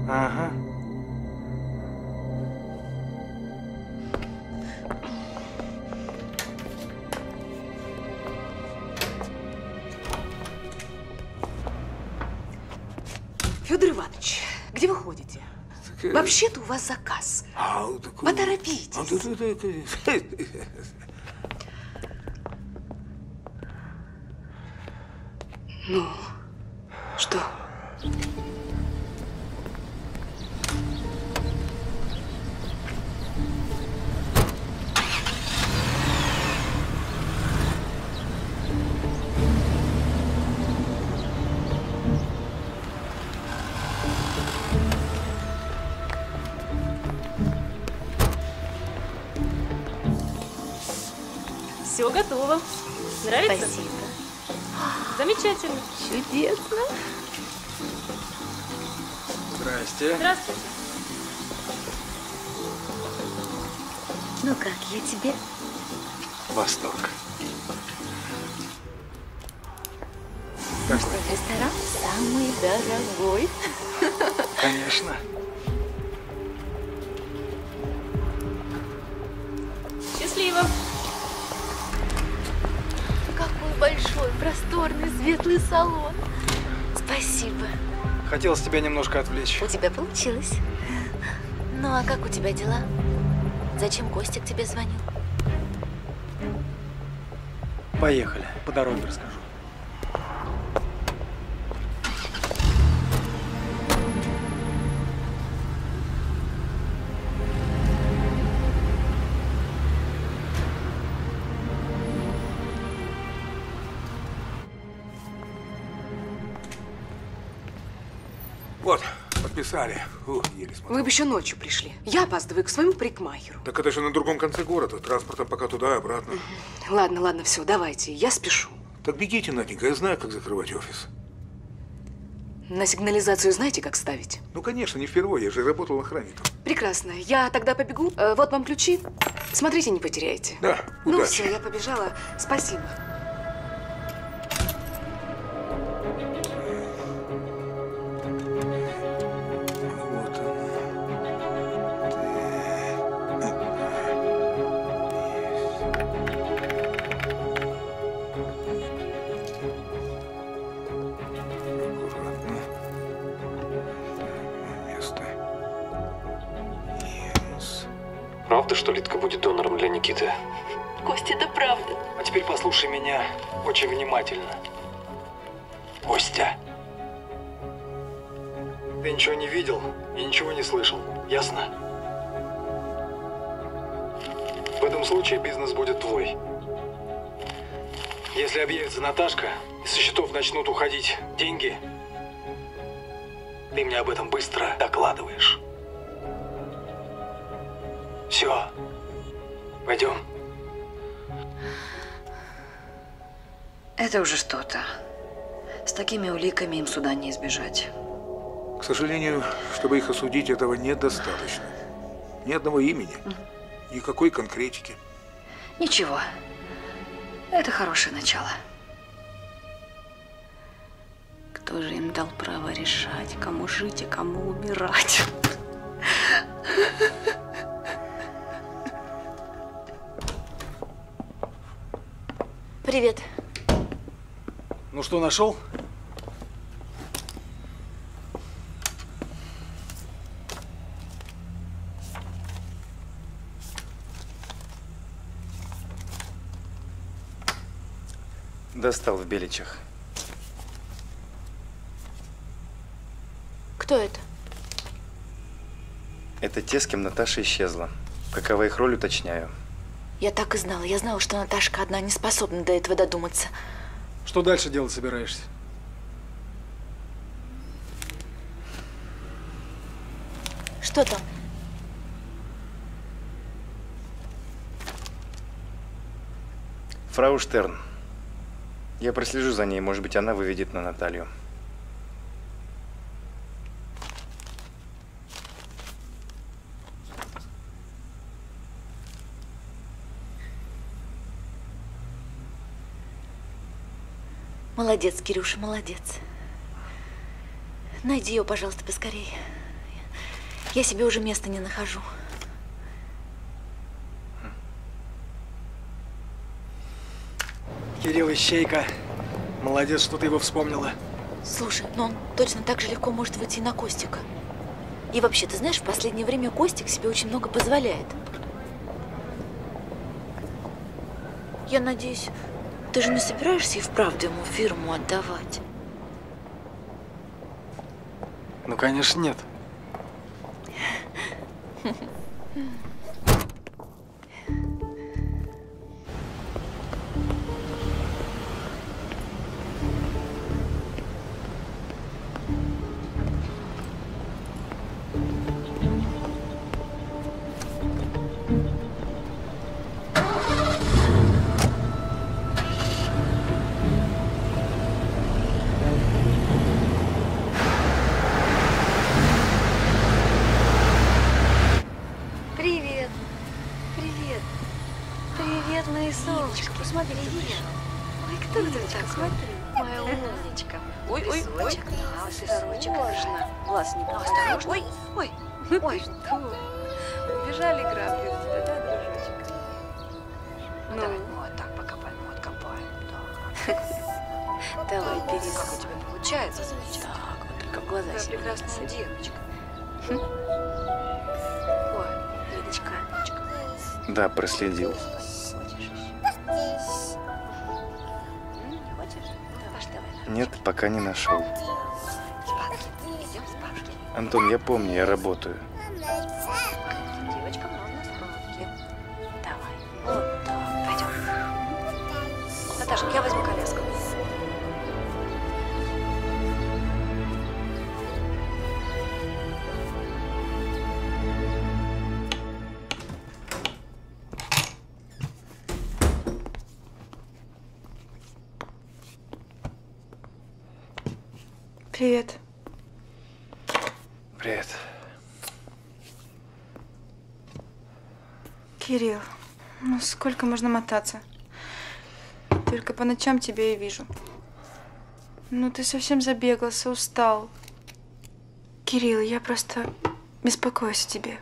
Ага. Федор Иванович, где вы ходите? Так, вообще-то у вас заказ. Так, поторопитесь. Ну, что? Все готово. Нравится? Спасибо. Замечательно. Чудесно. Здрасте. Здравствуйте. Ну как, я тебе? Восторг. Ну что, ресторан самый дорогой. Конечно. Счастливо. Большой, просторный, светлый салон. Спасибо. Хотелось тебя немножко отвлечь. У тебя получилось. Ну, а как у тебя дела? Зачем Костя к тебе звонил? Поехали. По дороге расскажу. Фу, вы бы еще ночью пришли. Я опаздываю к своему парикмахеру. Так это же на другом конце города. Транспортом пока туда и обратно. Ладно, ладно, все, давайте. Я спешу. Так бегите, Наденька, я знаю, как закрывать офис. На сигнализацию знаете, как ставить? Ну, конечно, не впервые. Я же работал охранником. Прекрасно. Я тогда побегу. Вот вам ключи. Смотрите, не потеряйте. Да, удачи. Ну все, я побежала. Спасибо. Никита. Костя, это правда. А теперь послушай меня очень внимательно. Костя. Ты ничего не видел и ничего не слышал. Ясно? В этом случае бизнес будет твой. Если объявится Наташка, со счетов начнут уходить деньги, ты мне об этом быстро докладываешь. Все. Пойдем. Это уже что-то. С такими уликами им суда не избежать. К сожалению, чтобы их осудить, этого недостаточно. Ни одного имени, никакой конкретики. Ничего. Это хорошее начало. Кто же им дал право решать, кому жить и кому умирать? Привет. Ну что, нашел? Достал в Беличах. Кто это? Это те, с кем Наташа исчезла. Какова их роль, уточняю. Я так и знала. Я знала, что Наташка одна не способна до этого додуматься. Что дальше делать собираешься? Что там? Фрау Штерн. Я прослежу за ней, может быть, она выведет на Наталью. Молодец, Кирюша, молодец. Найди ее, пожалуйста, поскорее. Я себе уже места не нахожу. Кирилл ищейка. Молодец, что ты его вспомнила. Слушай, но он точно так же легко может выйти на Костика. И вообще, ты знаешь, в последнее время Костик себе очень много позволяет. Я надеюсь, ты же не собираешься и вправду ему фирму отдавать? Ну, конечно, нет. Проследил. Нет, пока не нашел. Антон, я помню, я работаю. Привет. Привет. Кирилл, ну сколько можно мотаться? Только по ночам тебя и вижу. Ну ты совсем забегался, устал. Кирилл, я просто беспокоюсь о тебе.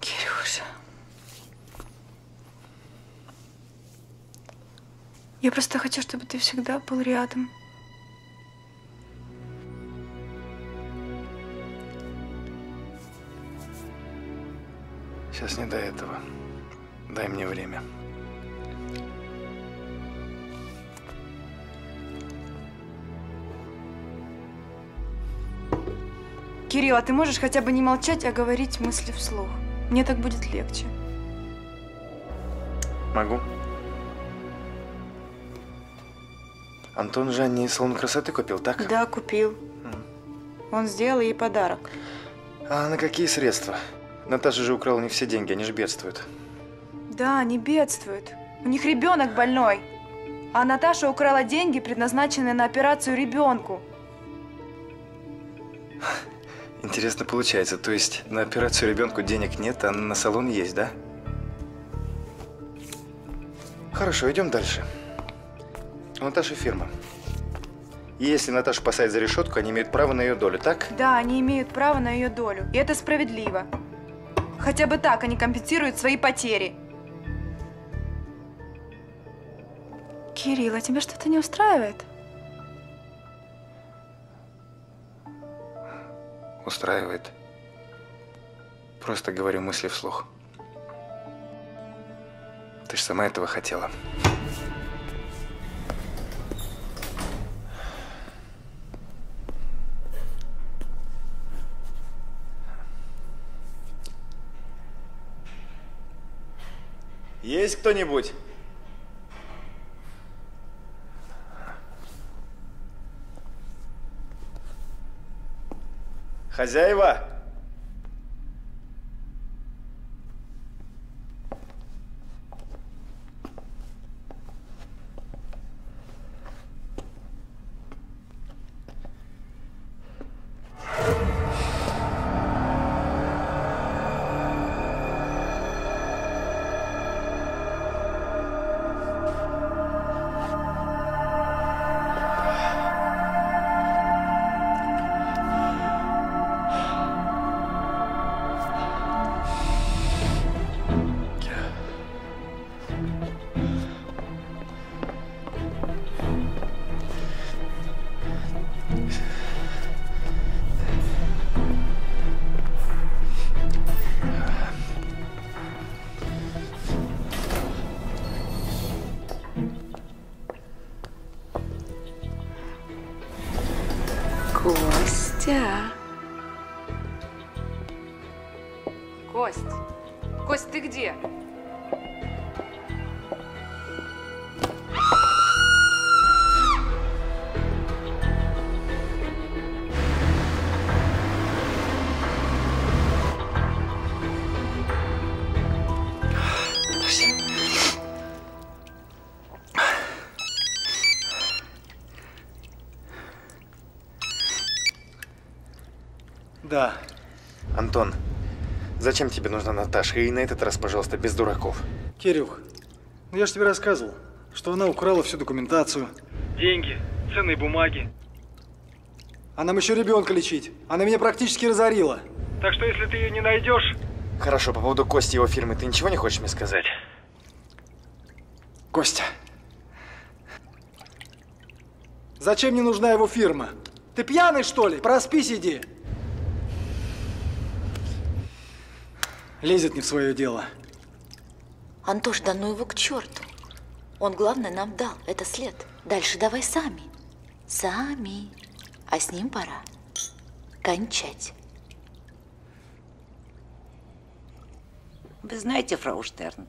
Кирюша. Я просто хочу, чтобы ты всегда был рядом. Сейчас не до этого. Дай мне время. Кирилл, а ты можешь хотя бы не молчать, а говорить мысли вслух? Мне так будет легче. Могу. Антон Жанне салон красоты купил, так? Да, купил. Он сделал ей подарок. А на какие средства? Наташа же украла у них все деньги, они же бедствуют. Да, они бедствуют. У них ребенок больной. А Наташа украла деньги, предназначенные на операцию ребенку. Интересно получается, то есть на операцию ребенку денег нет, а на салон есть, да? Хорошо, идем дальше. У Наташи фирма. И если Наташу посадят за решетку, они имеют право на ее долю, так? Да, они имеют право на ее долю. И это справедливо. Хотя бы так они компенсируют свои потери. Кирилл, а тебя что-то не устраивает? Устраивает. Просто говорю мысли вслух. Ты же сама этого хотела. Есть кто-нибудь? Хозяева? Кость, ты где? Да. Антон. Зачем тебе нужна Наташа? И на этот раз, пожалуйста, без дураков. Кирюх, ну я же тебе рассказывал, что она украла всю документацию. Деньги, ценные бумаги. А нам еще ребенка лечить. Она меня практически разорила. Так что, если ты ее не найдешь… Хорошо, по поводу Кости и его фирмы ты ничего не хочешь мне сказать? Костя. Зачем мне нужна его фирма? Ты пьяный, что ли? Проспись, иди. Лезет не в свое дело. Антош, да ну его к черту. Он, главное, нам дал. Это след. Дальше давай сами. Сами. А с ним пора кончать. Вы знаете, фрау Штерн,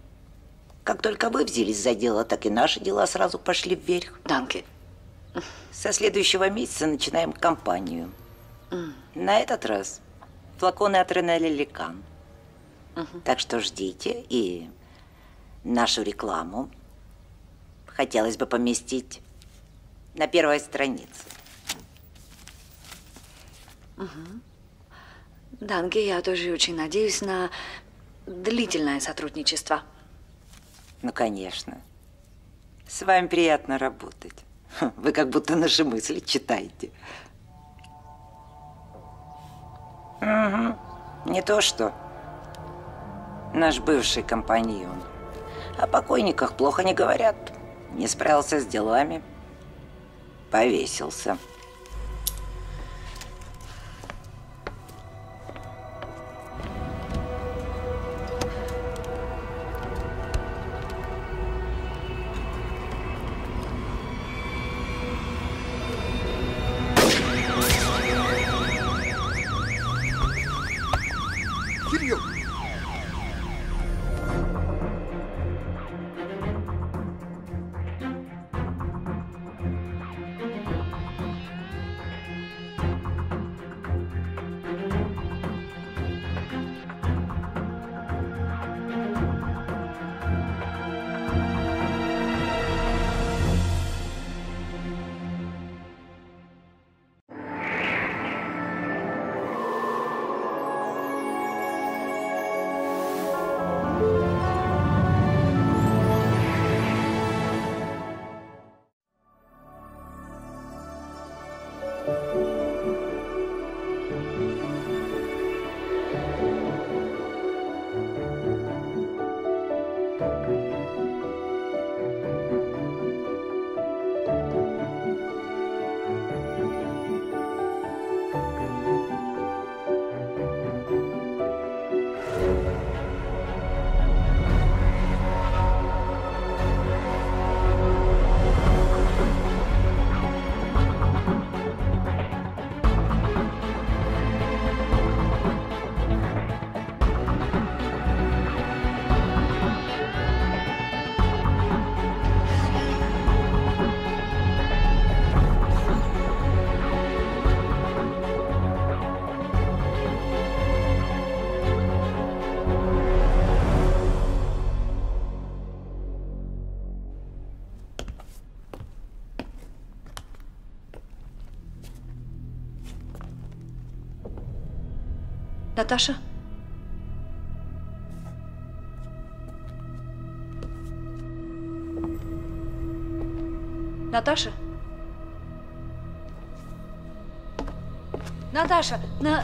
как только вы взялись за дело, так и наши дела сразу пошли вверх. Данки. Со следующего месяца начинаем кампанию. На этот раз флаконы от Рене Леликан. Так что ждите и нашу рекламу хотелось бы поместить на первой странице. Данки, я тоже очень надеюсь на длительное сотрудничество. Ну, конечно. С вами приятно работать. Вы как будто наши мысли читаете. Не то что наш бывший компаньон. О покойниках плохо не говорят. Не справился с делами. Повесился. Наташа? Наташа? Наташа, на...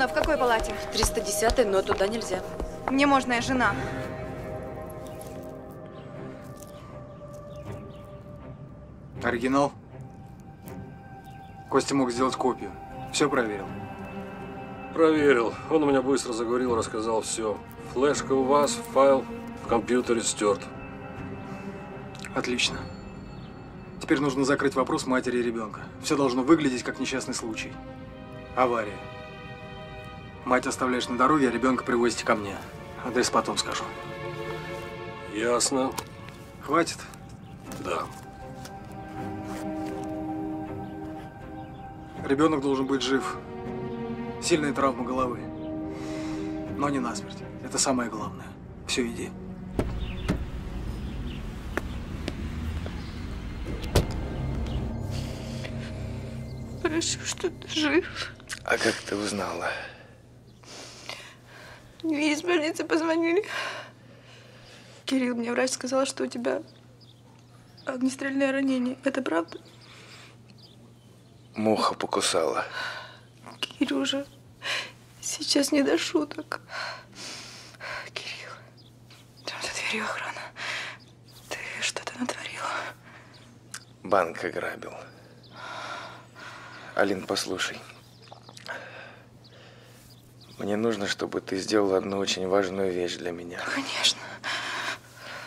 В какой палате? 310-й, но туда нельзя. Мне можно, я жена. Оригинал? Костя мог сделать копию. Все проверил? Проверил. Он у меня быстро заговорил, рассказал все. Флешка у вас, файл в компьютере стерт. Отлично. Теперь нужно закрыть вопрос матери и ребенка. Все должно выглядеть как несчастный случай. Авария. Мать оставляешь на дороге, а ребенка привозите ко мне. Адрес потом скажу. Ясно. Хватит? Да. Ребенок должен быть жив. Сильная травма головы. Но не насмерть. Это самое главное. Все, иди. Хорошо, что ты жив. А как ты узнала? Мне из больницы позвонили. Кирилл, мне врач сказал, что у тебя огнестрельное ранение. Это правда? Муха покусала. Кирюша, сейчас не до шуток. Кирилл, там за дверью охрана. Ты что-то натворил? Банк ограбил. Алин, послушай. Мне нужно, чтобы ты сделала одну очень важную вещь для меня. Конечно.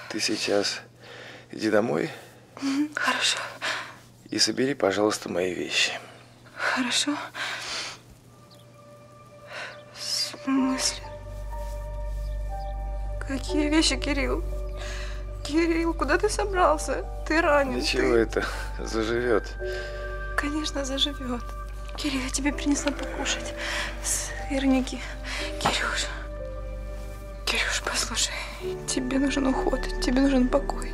Ты сейчас иди домой. Хорошо. И собери, пожалуйста, мои вещи. Хорошо. В смысле? Какие вещи, Кирилл? Кирилл, куда ты собрался? Ты ранен. Ничего, это заживет. Конечно, заживет. Кирилл, я тебе принесла покушать. Сырники. Кирюш. Кирюш, послушай, тебе нужен уход, тебе нужен покой.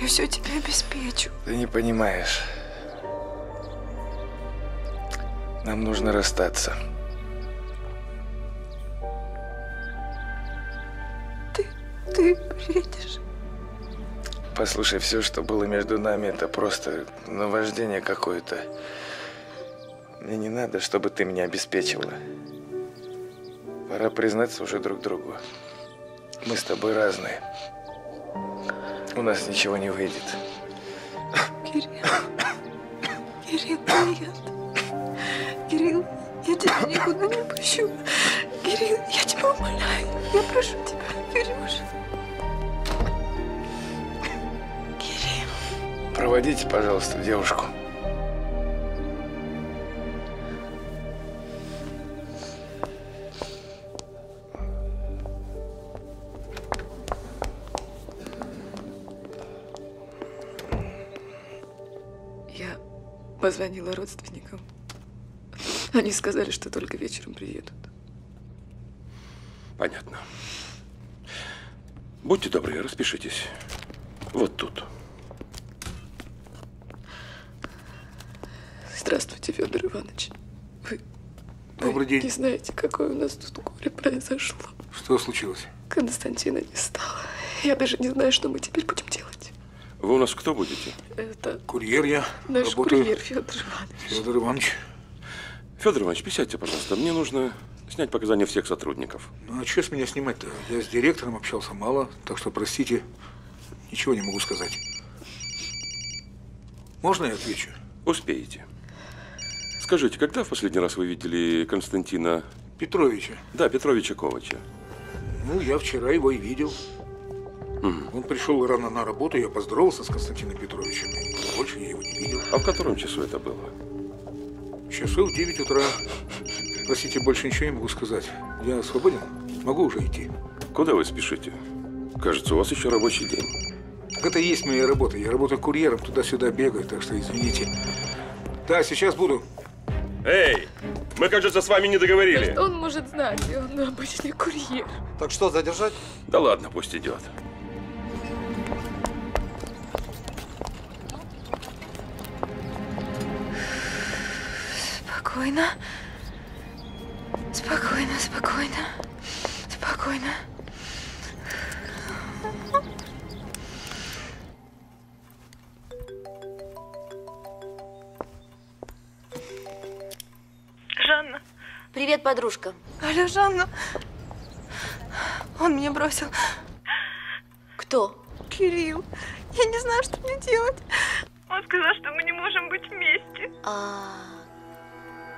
Я все тебе обеспечу. Ты не понимаешь. Нам нужно расстаться. Ты бредишь. Послушай, все, что было между нами, это просто наваждение какое-то. Мне не надо, чтобы ты меня обеспечивала. Пора признаться уже друг другу. Мы с тобой разные. У нас ничего не выйдет. Кирилл. Кирилл, нет. Кирилл, я тебя никуда не пущу. Кирилл, я тебя умоляю. Я прошу тебя, Кирюша. Кирилл. Проводите, пожалуйста, девушку. Позвонила родственникам. Они сказали, что только вечером приедут. Понятно. Будьте добры, распишитесь. Вот тут. Здравствуйте, Федор Иванович. Добрый день. Не знаете, какое у нас тут горе произошло. Что случилось? Константина не стало. Я даже не знаю, что мы теперь будем делать. Вы у нас кто будете? Это курьер я. Наш работаю. Курьер Федор Иванович. Федор Иванович. Федор Иванович, присядьте, пожалуйста. Мне нужно снять показания всех сотрудников. Ну а что с меня снимать-то? Я с директором общался мало, так что, простите, ничего не могу сказать. Можно я отвечу? Успеете. Скажите, когда в последний раз вы видели Константина… Петровича? Да, Петровича Ковача. Ну, я вчера его и видел. Он пришел рано на работу, я поздоровался с Константином Петровичем. Больше я его не видел. А в котором часу это было? Часов в 9 утра. Простите, больше ничего не могу сказать. Я свободен? Могу уже идти. Куда вы спешите? Кажется, у вас еще рабочий день. Это и есть моя работа. Я работаю курьером, туда-сюда бегаю, так что извините. Да, сейчас буду. Эй, мы, кажется, с вами не договорили. Может, он может знать, и он обычный курьер. Так что, задержать? Да ладно, пусть идет. Спокойно. Спокойно, спокойно. Спокойно. Жанна. Привет, подружка. Алло, Жанна. Он меня бросил. Кто? Кирилл. Я не знаю, что мне делать. Он сказал, что мы не можем быть вместе.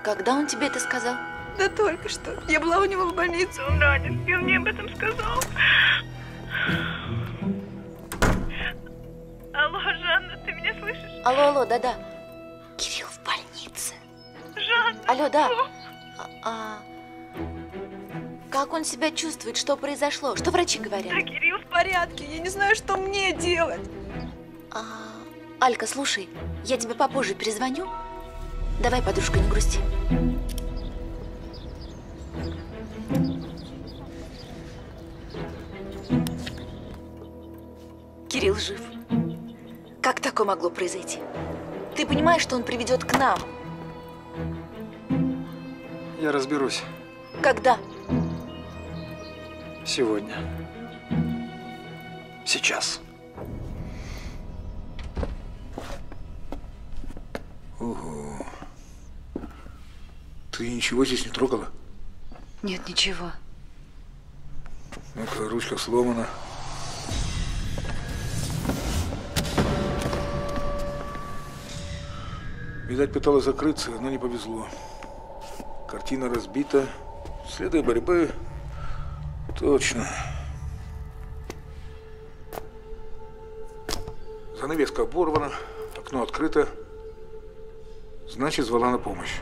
Когда он тебе это сказал? Да только что. Я была у него в больнице, он ранен. И он мне об этом сказал. Алло, Жанна, ты меня слышишь? Алло, алло, да-да. Кирилл в больнице. Жанна! Алло, да. Как он себя чувствует? Что произошло? Что врачи говорят? Да, Кирилл в порядке. Я не знаю, что мне делать. Алька, слушай, я тебе попозже перезвоню. Давай, подружка, не грусти. Кирилл жив. Как такое могло произойти? Ты понимаешь, что он приведет к нам? Я разберусь. Когда? Сегодня. Сейчас. Ого. Ты ничего здесь не трогала? Нет, ничего. Эта ручка сломана. Видать, пыталась закрыться, но не повезло. Картина разбита. Следы борьбы. Точно. Занавеска оборвана, окно открыто. Значит, звала на помощь.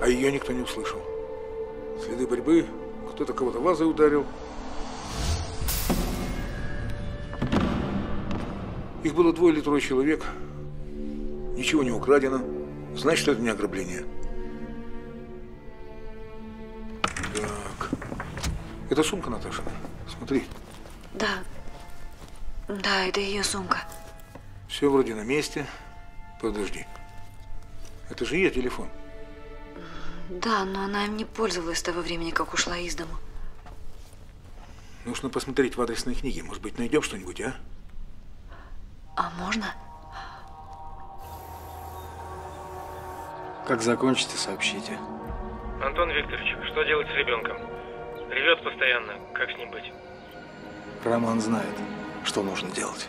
А ее никто не услышал. Следы борьбы, кто-то кого-то вазой ударил. Их было 2 или 3 человек. Ничего не украдено. Значит, это не ограбление. Так. Это сумка, Наташа? Смотри. Да. Да, это ее сумка. Все вроде на месте. Подожди. Это же ее телефон. Да, но она им не пользовалась с того времени, как ушла из дома. Нужно посмотреть в адресной книге. Может быть, найдем что-нибудь, а? А можно? Как закончите, сообщите. Антон Викторович, что делать с ребенком? Ревет постоянно. Как с ним быть? Роман знает, что нужно делать.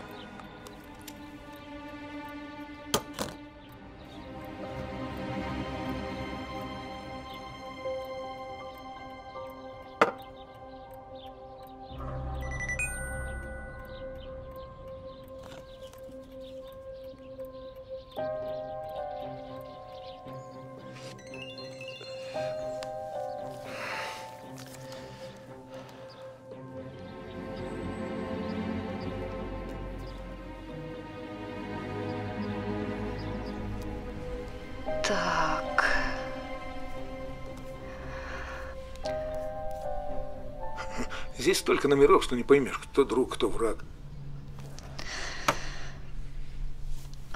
Здесь столько номеров, что не поймешь, кто друг, кто враг.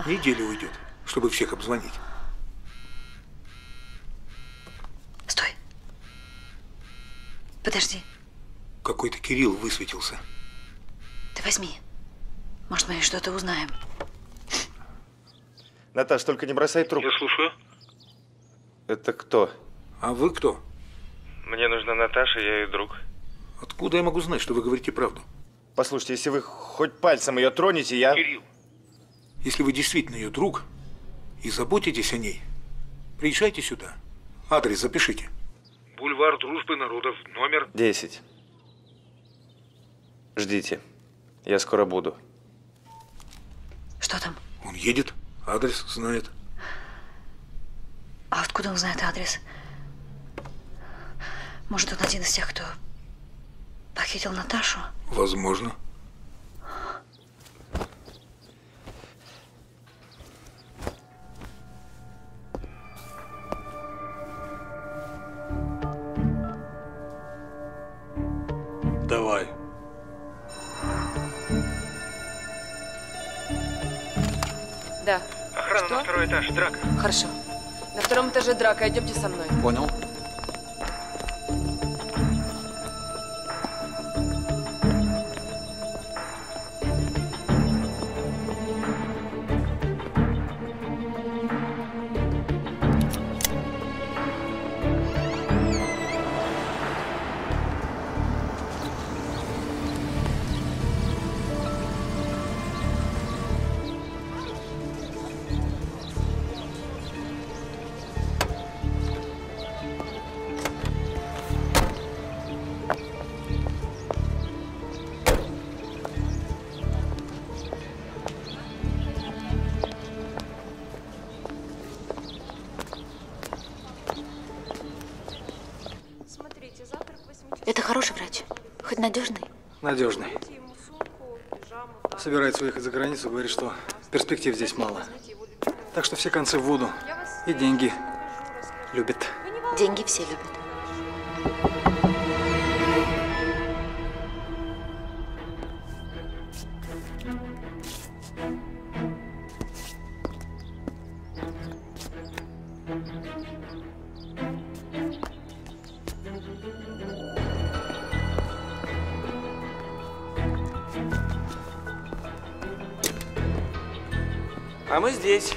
Неделя уйдет, чтобы всех обзвонить. Стой. Подожди. Какой-то Кирилл высветился. Ты возьми. Может, мы что-то узнаем. Наташ, только не бросай трубку. Я слушаю. Это кто? А вы кто? Мне нужна Наташа, я ее друг. Откуда я могу знать, что вы говорите правду? Послушайте, если вы хоть пальцем ее тронете, я… Кирилл! Если вы действительно ее друг и заботитесь о ней, приезжайте сюда. Адрес запишите. Бульвар Дружбы Народов, номер… 10. Ждите. Я скоро буду. Что там? Он едет. Адрес знает. А откуда он знает адрес? Может, он один из тех, кто похитил Наташу? Возможно. Давай. Да. Охрана на второй этаж. Драка. Хорошо. На втором этаже драка. Идемте со мной. Понял. Надежный? Надежный. Собирает своих из-за границы, говорит, что перспектив здесь мало. Так что все концы в воду. И деньги любит. Деньги все любят. Здесь.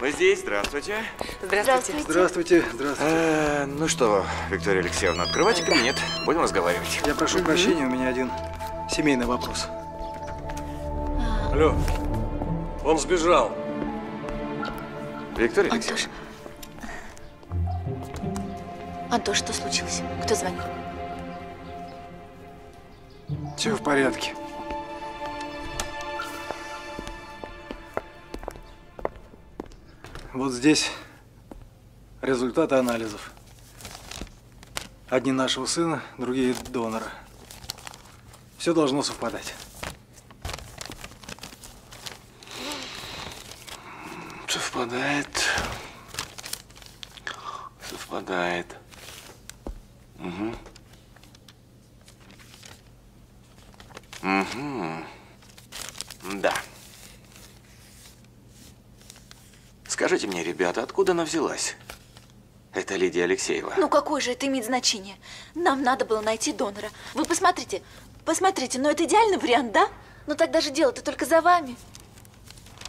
Мы здесь. Здравствуйте. Здравствуйте. Здравствуйте. Здравствуйте. Ну что, Виктория Алексеевна, открывайте кабинет. Будем разговаривать. Я прошу прощения, у меня один семейный вопрос. Алло. Он сбежал. Виктория Алексеевна. Антош, что случилось? Кто звонил? Все в порядке. Вот здесь результаты анализов. Одни нашего сына, другие донора. Все должно совпадать. Совпадает. Совпадает. Угу. Угу. Да. Скажите мне, ребята, откуда она взялась? Это Лидия Алексеева. Ну, какое же это имеет значение? Нам надо было найти донора. Вы посмотрите, посмотрите, ну это идеальный вариант, да? Ну тогда же дело-то только за вами.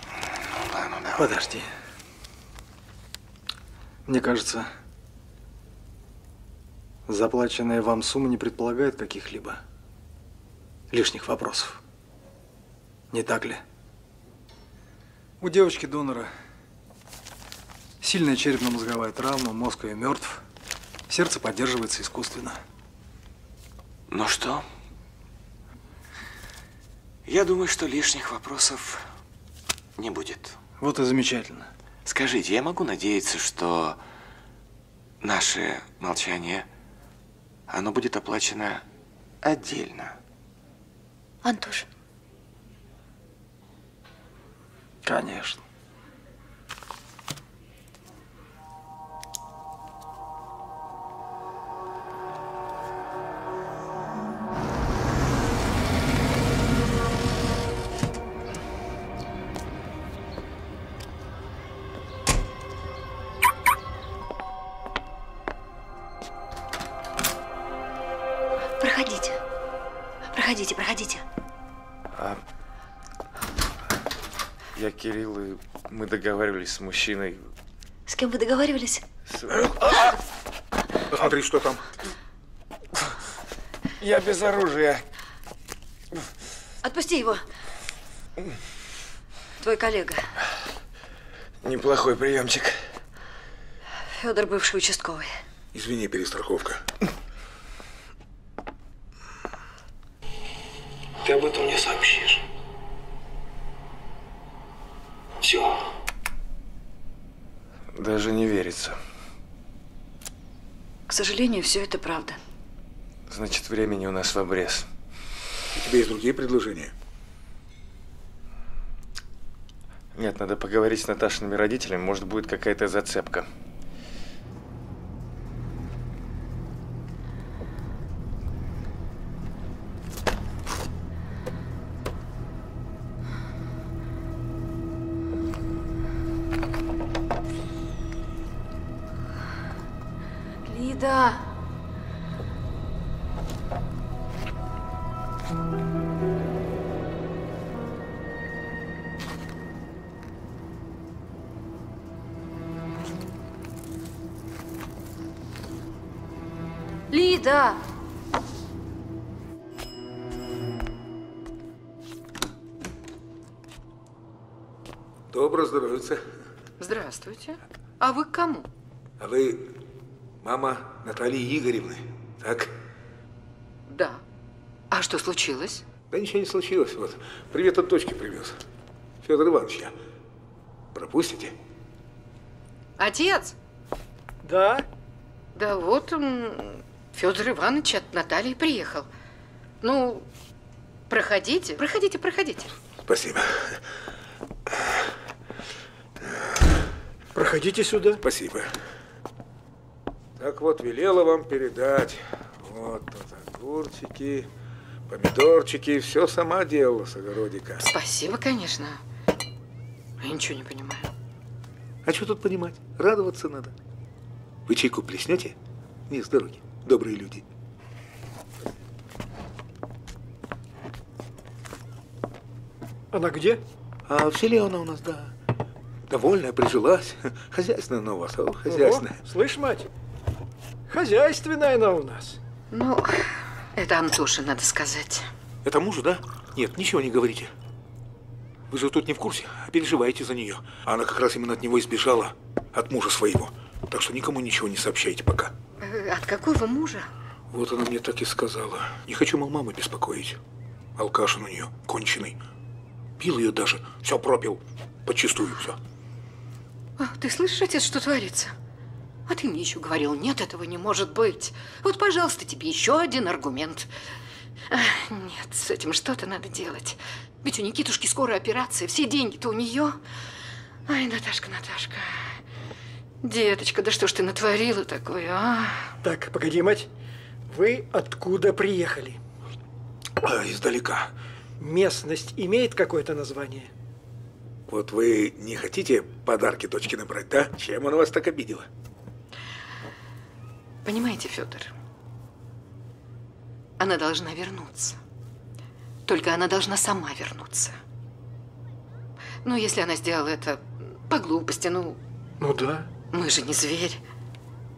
Ну ладно, давай. Подожди. Мне кажется, заплаченная вам сумма не предполагает каких-либо лишних вопросов. Не так ли? У девочки донора сильная черепно-мозговая травма, мозг ее мертв, сердце поддерживается искусственно. Ну что? Я думаю, что лишних вопросов не будет. Вот и замечательно. Скажите, я могу надеяться, что наше молчание, оно будет оплачено отдельно? Антош. Конечно. Проходите. Я Кирилл, и мы договаривались с мужчиной. С кем вы договаривались? Смотри, что там. Я без оружия. Отпусти его. Твой коллега. Неплохой приемчик. Федор, бывший участковый. Извини, перестраховка. Ты об этом мне сообщишь. Все. Даже не верится. К сожалению, все это правда. Значит, времени у нас в обрез. У тебя есть другие предложения? Нет, надо поговорить с Наташиными родителями. Может, будет какая-то зацепка. Лида! Лида! Добро здоровиться. Здравствуйте. А вы к кому? А вы мама Натальи Игоревны, так? Да. А что случилось? Да ничего не случилось. Вот, привет от дочки привез. Федор Иванович, я. Пропустите? Отец? Да? Да вот он, Федор Иванович от Натальи приехал. Ну, проходите, проходите, проходите. Спасибо. Проходите сюда. Спасибо. Так вот, велела вам передать. Вот тут огурчики, помидорчики. Все сама делала с огородика. Спасибо, конечно. Я ничего не понимаю. А что тут понимать? Радоваться надо. Вы чайку плеснете? Не с дороги. Добрые люди. Она где? А в селе она у нас, да. Довольная, прижилась. Хозяйственная она у вас, а хозяйственная. Ого. Слышь, мать, хозяйственная она у нас. Ну, это Антоше надо сказать. Это мужу, да? Нет, ничего не говорите. Вы же тут не в курсе, а переживаете за нее. Она как раз именно от него и сбежала, от мужа своего. Так что никому ничего не сообщайте пока. От какого мужа? Вот она мне так и сказала. Не хочу, мол, маму беспокоить. Алкаш он у нее, конченый. Пил ее даже, все пропил, подчистую все. А, ты слышишь, отец, что творится? А ты мне еще говорил, нет, этого не может быть. Вот, пожалуйста, тебе еще один аргумент. А, нет, с этим что-то надо делать. Ведь у Никитушки скоро операция, все деньги-то у нее. Ай, Наташка, Наташка. Деточка, да что ж ты натворила такое, а? Так, погоди, мать. Вы откуда приехали? А, издалека. Местность имеет какое-то название? Вот вы не хотите подарки дочке набрать, да? Чем она вас так обидела? Понимаете, Федор, она должна вернуться. Только она должна сама вернуться. Ну, если она сделала это по глупости, ну… Ну да. Мы же не зверь.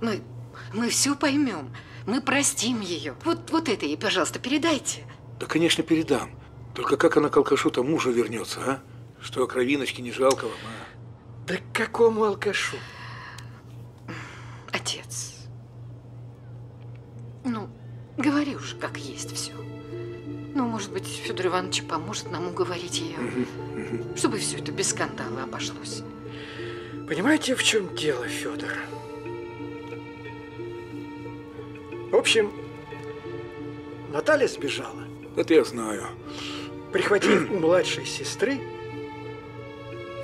Мы все поймем. Мы простим ее. Вот это ей, пожалуйста, передайте. Да, конечно, передам. Только как она к алкашу-то мужу вернется, а? Что, кровиночки не жалко вам, а? Да к какому алкашу? Отец, ну, говори уже, как есть все. Ну, может быть, Федор Иванович поможет нам уговорить ее, чтобы все это без скандала обошлось. Понимаете, в чем дело, Федор? В общем, Наталья сбежала. Это я знаю. Прихватив у младшей сестры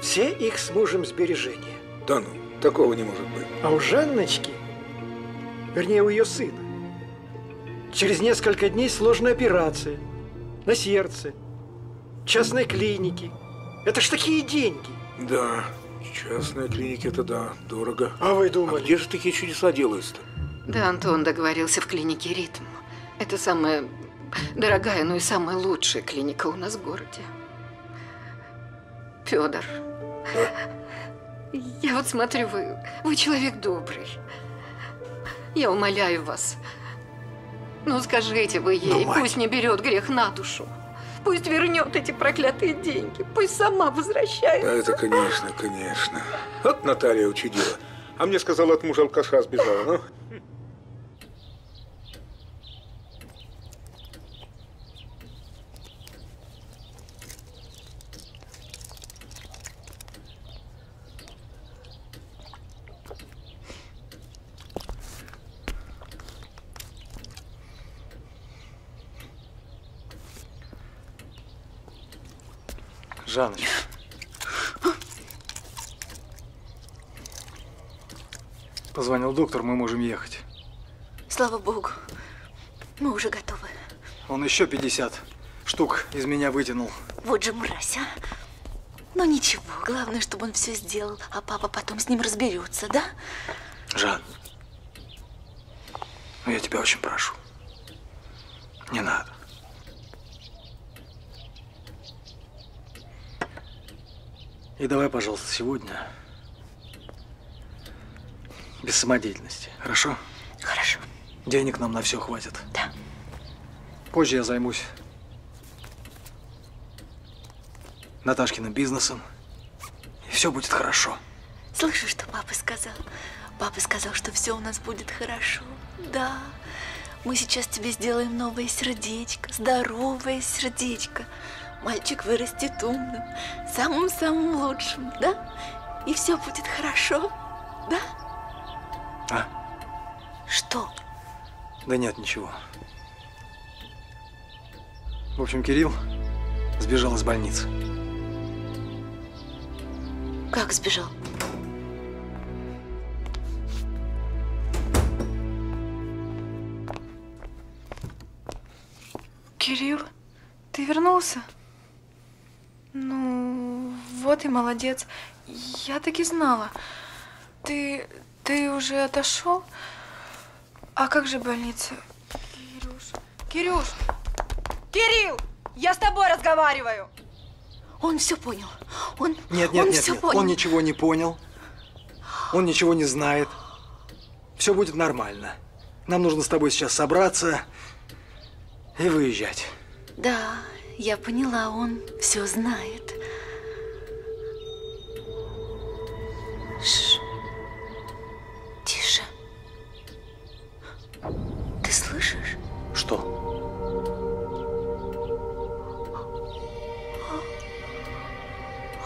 все их с мужем сбережения. Да ну, такого не может быть. А у Жанночки, вернее, у ее сына, через несколько дней сложная операция на сердце, частной клиники. Это ж такие деньги. Да, частная клиника, это да, дорого. А вы думали? А где же такие чудеса делаются-то? Да, Антон договорился в клинике «Ритм». Это самое… дорогая, ну и самая лучшая клиника у нас в городе. Федор, а? Я вот смотрю, вы человек добрый. Я умоляю вас, ну скажите вы ей, ну, пусть не берет грех на душу. Пусть вернет эти проклятые деньги, пусть сама возвращается. Да, это конечно, конечно. Вот Наталья учудила. А мне сказала, от мужа алкаша сбежала, ну. Жанночка. Позвонил доктор, мы можем ехать. Слава богу, мы уже готовы. Он еще 50 штук из меня вытянул. Вот же мразь, а. Ну ничего, главное, чтобы он все сделал, а папа потом с ним разберется, да? Жан, ну я тебя очень прошу, не надо. И давай, пожалуйста, сегодня без самодеятельности, хорошо? Хорошо. Денег нам на все хватит. Да. Позже я займусь Наташкиным бизнесом, и все будет хорошо. Слышу, что папа сказал? Папа сказал, что все у нас будет хорошо. Да, мы сейчас тебе сделаем новое сердечко, здоровое сердечко. Мальчик вырастет умным, самым-самым лучшим, да? И все будет хорошо, да? А? Что? Да нет, ничего. В общем, Кирилл сбежал из больницы. Как сбежал? Кирилл, ты вернулся? Ну, вот и молодец. Я так и знала. Ты уже отошел? А как же больница? Кирюш! Кирилл! Я с тобой разговариваю! Он все понял. Нет, он ничего не понял. Он ничего не знает. Все будет нормально. Нам нужно с тобой сейчас собраться и выезжать. Да, я поняла, он все знает. Шш. Тише. Ты слышишь? Что?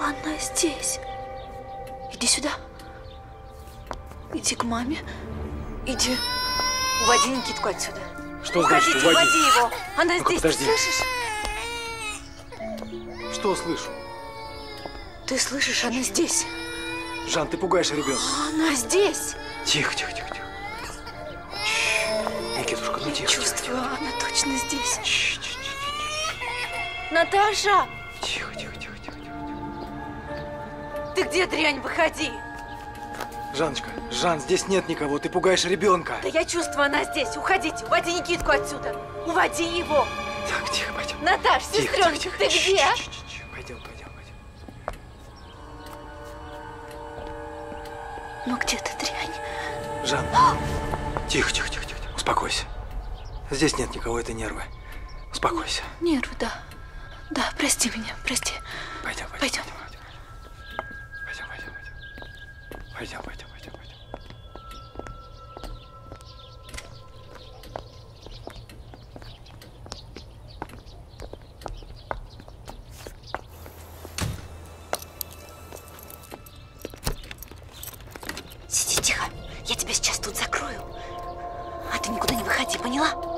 Она здесь. Иди сюда. Иди к маме. Иди. Уводи Никитку отсюда. Что значит уводи? Уводи его. Она здесь. Ты слышишь? Что слышу? Ты слышишь? Она здесь. Жан, ты пугаешь ребенка. Она здесь. Тихо, тихо, тихо, тихо. Никитушка, ну тихо. Чувствую, она точно здесь. Наташа! Тихо, тихо. Ты где, дрянь, выходи? Жанночка, Жан, здесь нет никого, ты пугаешь ребенка. Да я чувствую, она здесь. Уходите, уводи Никитку отсюда. Уводи его. Так, тихо, пойдем. Наташ, сестренка, тихо, ты где? Пойдем. Ну где ты, дрянь? Жан, тихо, тихо, тихо, тихо. Успокойся. Здесь нет никого, это нервы. Успокойся. Нервы, да. Да, прости меня, прости. Пойдем, пойдем. Пойдем. Пойдем, пойдем, пойдем, пойдем. Сиди тихо, я тебя сейчас тут закрою, а ты никуда не выходи, поняла?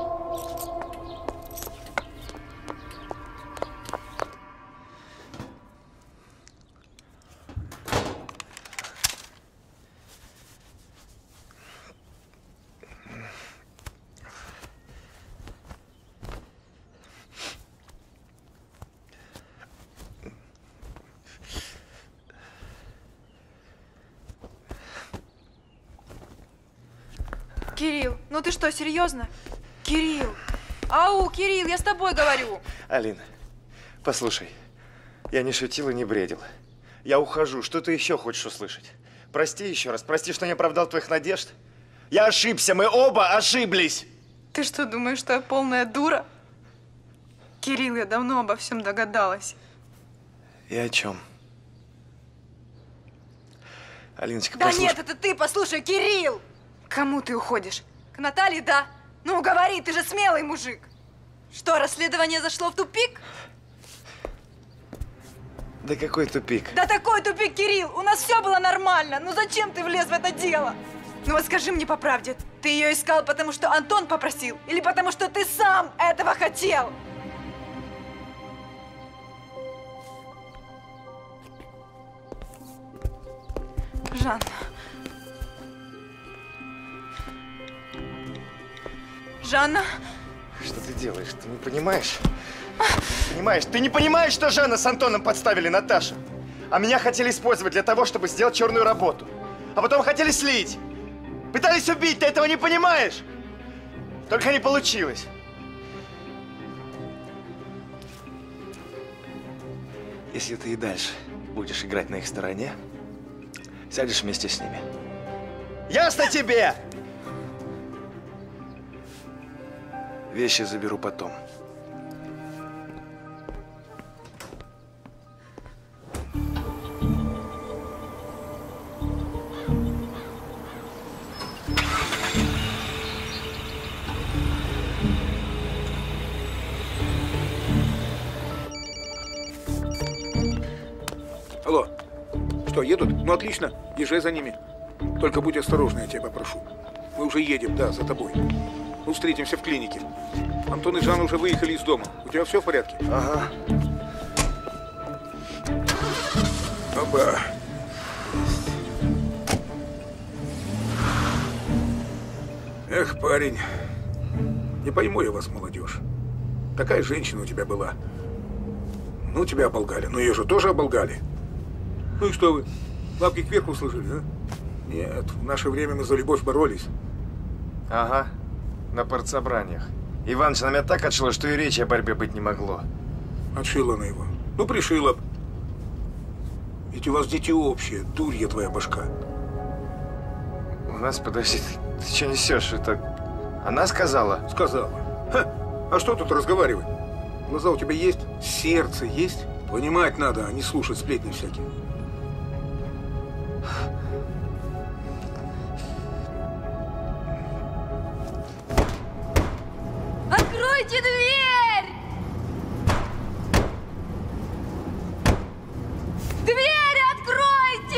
Ну ты что, серьезно? Кирилл! Ау, Кирилл, я с тобой говорю! Алина, послушай, я не шутил и не бредил. Я ухожу, что ты еще хочешь услышать? Прости еще раз, прости, что не оправдал твоих надежд. Я ошибся, мы оба ошиблись! Ты что, думаешь, что я полная дура? Кирилл, я давно обо всем догадалась. И о чем? Алиночка, послушай… Да нет, это ты, послушай, Кирилл! К кому ты уходишь? К Наталье, да. Ну, говори, ты же смелый мужик. Что, расследование зашло в тупик? Да какой тупик? Да такой тупик, Кирилл. У нас все было нормально. Ну, зачем ты влез в это дело? Ну, вот скажи мне по правде. Ты ее искал, потому что Антон попросил? Или потому что ты сам этого хотел? Жанна. Жанна? Что ты делаешь? Ты не понимаешь? Ты не понимаешь, что Жанна с Антоном подставили Наташу? А меня хотели использовать для того, чтобы сделать черную работу. А потом хотели слить. Пытались убить, ты этого не понимаешь? Только не получилось. Если ты и дальше будешь играть на их стороне, сядешь вместе с ними. Ясно тебе? Вещи заберу потом. Алло. Что, едут? Ну, отлично. Езжай за ними. Только будь осторожна, я тебя попрошу. Мы уже едем, да, за тобой. Ну, встретимся в клинике. Антон и Жанна уже выехали из дома. У тебя все в порядке? Ага. Опа. Эх, парень. Не пойму я вас, молодежь. Такая женщина у тебя была. Ну, тебя оболгали. Ну, ее же тоже оболгали. Ну и что вы? Лапки кверху сложили, да? Нет, в наше время мы за любовь боролись. Ага. На партсобраниях. Иваныч на меня так отшила, что и речи о борьбе быть не могло. Отшила она его. Ну, пришила. Ведь у вас дети общие, дурья твоя башка. У нас, подожди, ты что несешь? Это она сказала? Сказала. Ха! А что тут разговаривать? Глаза у тебя есть? Сердце есть? Понимать надо, а не слушать сплетни всякие. Откройте дверь! Дверь откройте!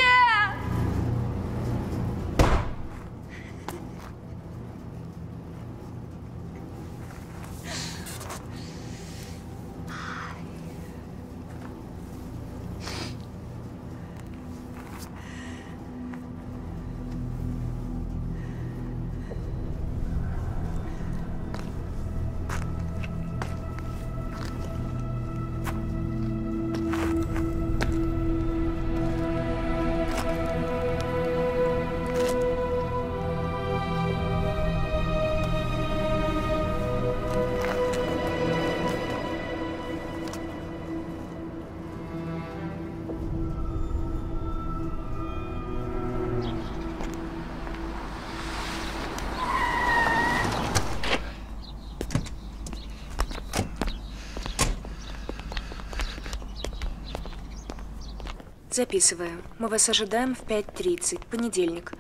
Записываю. Мы вас ожидаем в 5:30, понедельник.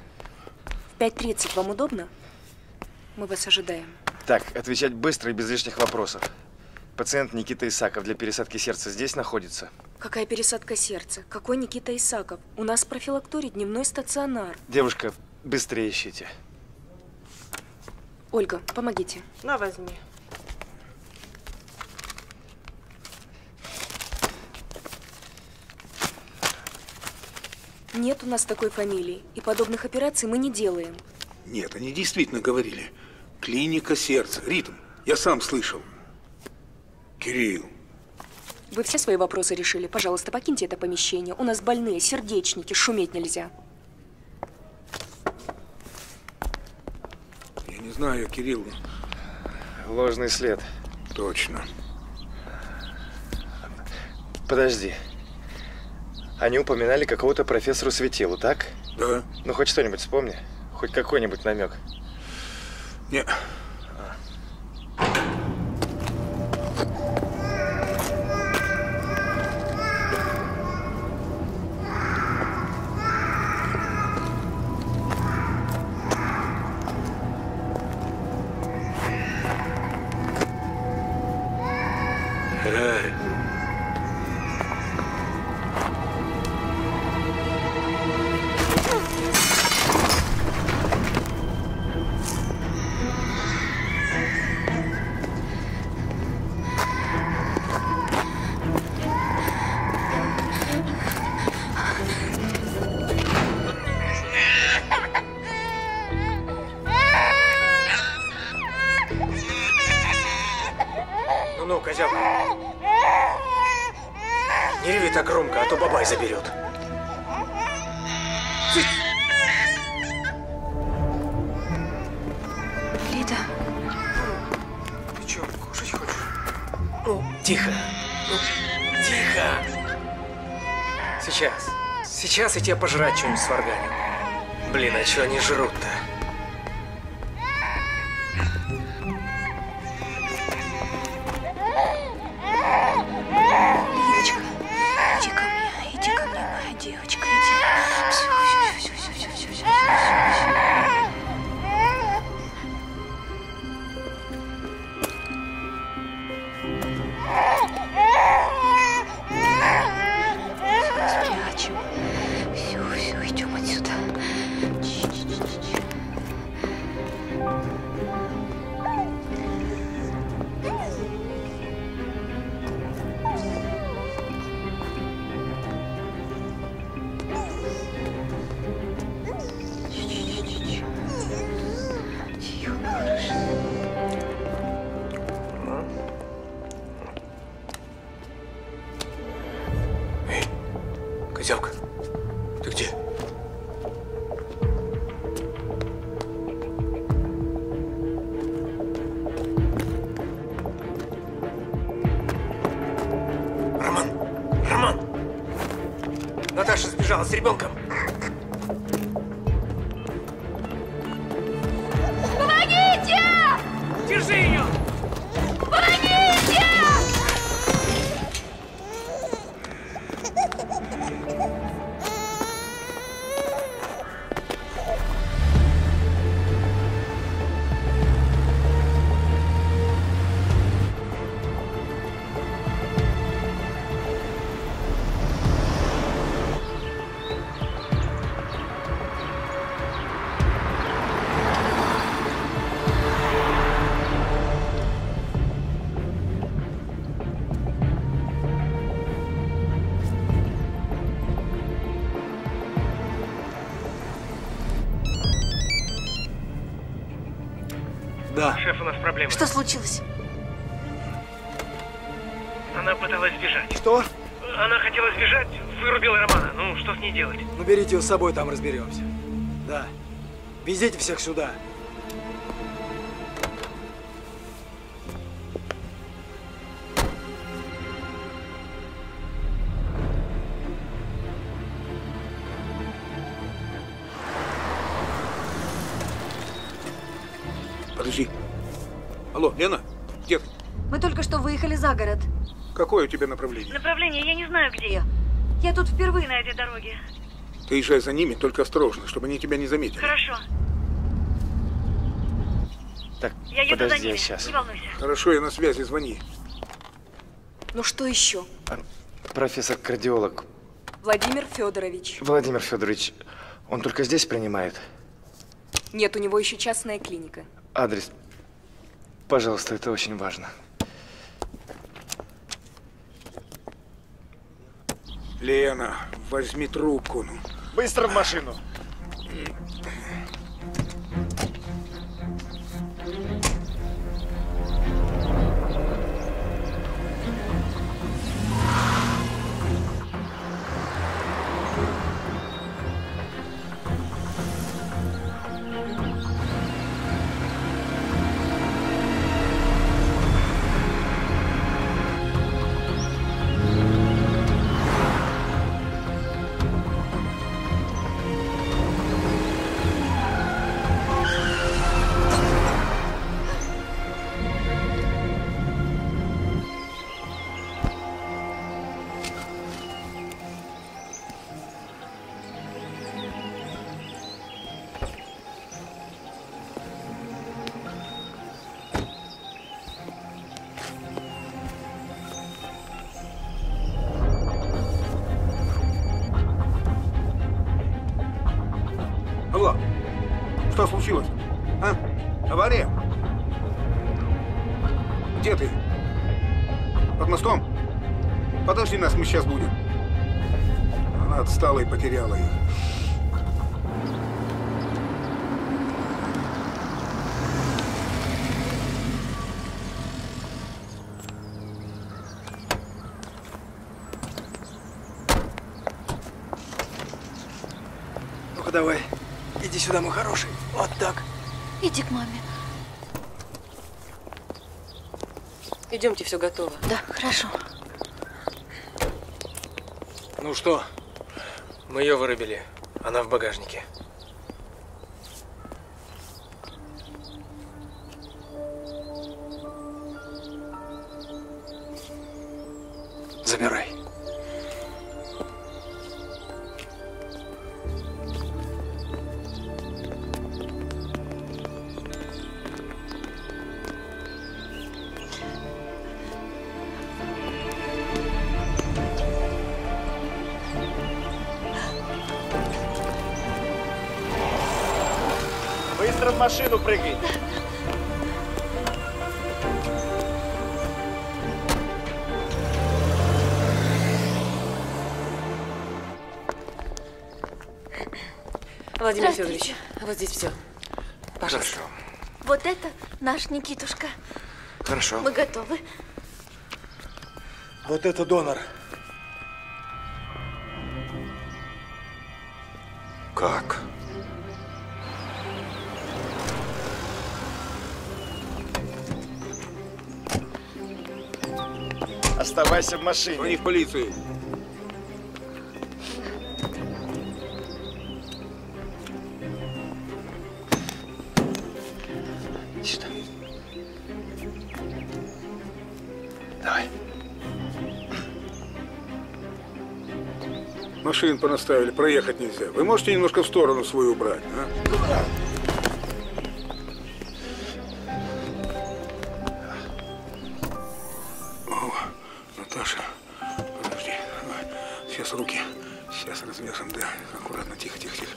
В 5:30 вам удобно? Мы вас ожидаем. Так, отвечать быстро и без лишних вопросов. Пациент Никита Исаков для пересадки сердца здесь находится? Какая пересадка сердца? Какой Никита Исаков? У нас в профилактории дневной стационар. Девушка, быстрее ищите. Ольга, помогите. На, возьми. Нет у нас такой фамилии, и подобных операций мы не делаем. Нет, они действительно говорили. Клиника сердца. Ритм. Я сам слышал. Кирилл. Вы все свои вопросы решили? Пожалуйста, покиньте это помещение. У нас больные, сердечники, шуметь нельзя. Я не знаю, Кирилл. Ложный след. Точно. Подожди. Они упоминали какого-то профессора Светилу, так? Да. Ну, хоть что-нибудь вспомни. Хоть какой-нибудь намек. Не. ну, козявка. Не реви так громко, а то бабай заберет. Лида. Ты что, кушать хочешь? Ну, тихо. Ну, тихо. Сейчас. Сейчас я тебе пожрать что-нибудь сварганю. Блин, а что они жрут-то? Лидочка, иди ко мне, моя девочка, иди. Все. Спрячем. Все, идем отсюда. С ребенком. Помогите! Держи ее! Помогите! Что случилось? Она пыталась сбежать. Что? Она хотела сбежать, вырубила Романа. Ну, что с ней делать? Ну, берите ее с собой, там разберемся. Да. Везите всех сюда. Алло, Лена, где ты? Мы только что выехали за город. Какое у тебя направление? Направление? Я не знаю, где я. Я тут впервые на этой дороге. Ты езжай за ними, только осторожно, чтобы они тебя не заметили. Хорошо. Так, я еду подожди, за ними. Сейчас. Не волнуйся. Хорошо, я на связи, звони. Ну что еще? Профессор-кардиолог. Владимир Федорович. Владимир Федорович, он только здесь принимает? Нет, у него еще частная клиника. Адрес... Пожалуйста, это очень важно. Лена, возьми трубку. Ну. Быстро в машину. Что случилось? А? Авария? Где ты? Под мостом? Подожди нас, мы сейчас будем. Она отстала и потеряла ее. лапу давай. Иди сюда, мой хороший. Вот так. Иди к маме. Идемте, все готово. Да, хорошо. Ну что, мы ее вырубили. Она в багажнике. Забирай. Быстро в машину прыгай. Владимир Федорович, вот здесь все. Пожалуйста. Хорошо. Вот это наш Никитушка. Хорошо. Мы готовы. Вот это донор. Как? Оставайся в машине. Звони в полицию. Машин понаставили, проехать нельзя. Вы можете немножко в сторону свою убрать, а? О, Наташа, подожди. Давай. Сейчас руки, сейчас развяжем, да. Аккуратно, тихо, тихо, тихо.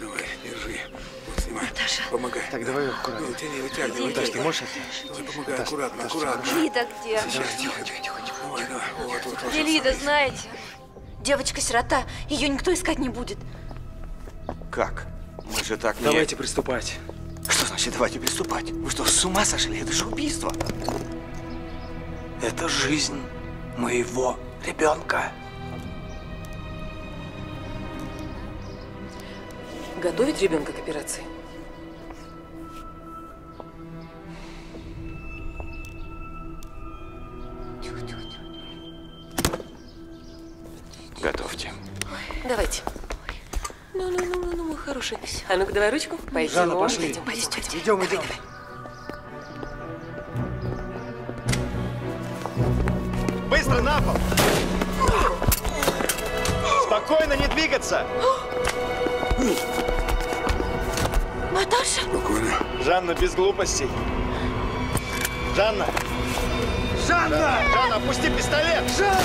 Давай, держи. Вот, снимай. Наташа. Помогай. Так, давай аккуратно. Ну, тяни, вытягивай. Наташа, ты можешь? Давай, помогай, Наташа, аккуратно, Наташа, аккуратно. Лида где? Сейчас, тихо, тихо, тихо. Давай, давай. Вот. Где Лида, знаете? Девочка-сирота, ее никто искать не будет. Как? Мы же так не… Давайте приступать. Что значит давайте приступать? Вы что, с ума сошли? Это же убийство. Это жизнь моего ребенка. Готовить ребенка к операции? Готовьте. Ой. Давайте. Ой. Ну, мой хороший. А ну-ка, давай ручку. Пойдем. Жанна, пошли. Идем, идем. Быстро на пол. Спокойно, не двигаться. Наташа. Спокойно. Жанна, без глупостей. Жанна. Жанна! Жанна, опусти пистолет. Жанна!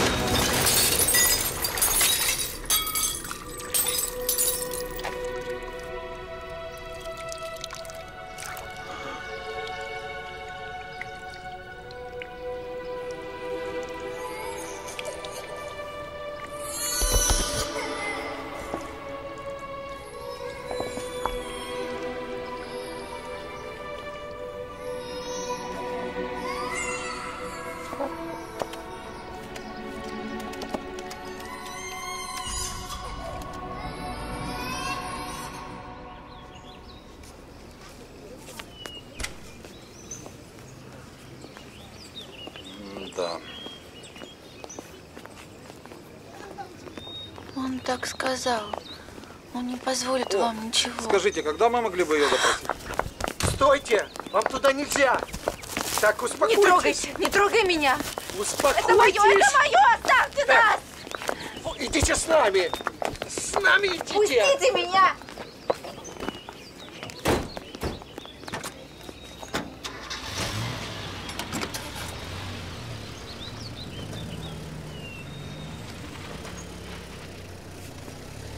Так сказал. Он не позволит вам ничего. Скажите, когда мы могли бы ее допросить? Стойте! Вам туда нельзя! Так, успокойтесь! Не трогайте! Не трогай меня! Успокойтесь! Это мое! Оставьте нас! Идите с нами! С нами идите! Пустите меня!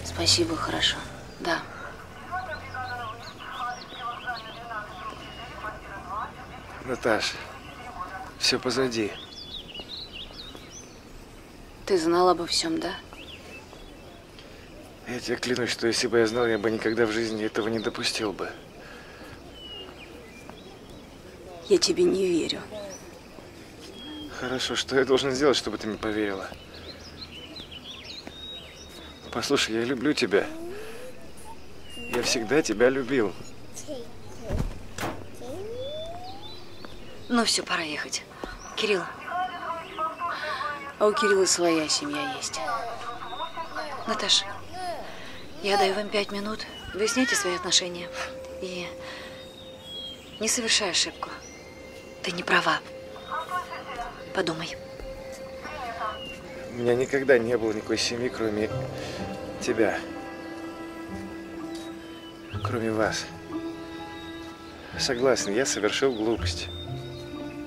Спасибо, хорошо. Да. Наташ, все позади. Ты знала обо всем, да? Я тебе клянусь, что если бы я знал, я бы никогда в жизни этого не допустил бы. Я тебе не верю. Хорошо, что я должен сделать, чтобы ты мне поверила? Послушай, я люблю тебя. Я всегда тебя любил. Ну все, пора ехать. Кирилл. А у Кирилла своя семья есть. Наташа, я даю вам 5 минут. Выясняйте свои отношения. И не совершай ошибку. Ты не права. Подумай. У меня никогда не было никакой семьи, кроме тебя. Кроме вас. Согласен, я совершил глупость.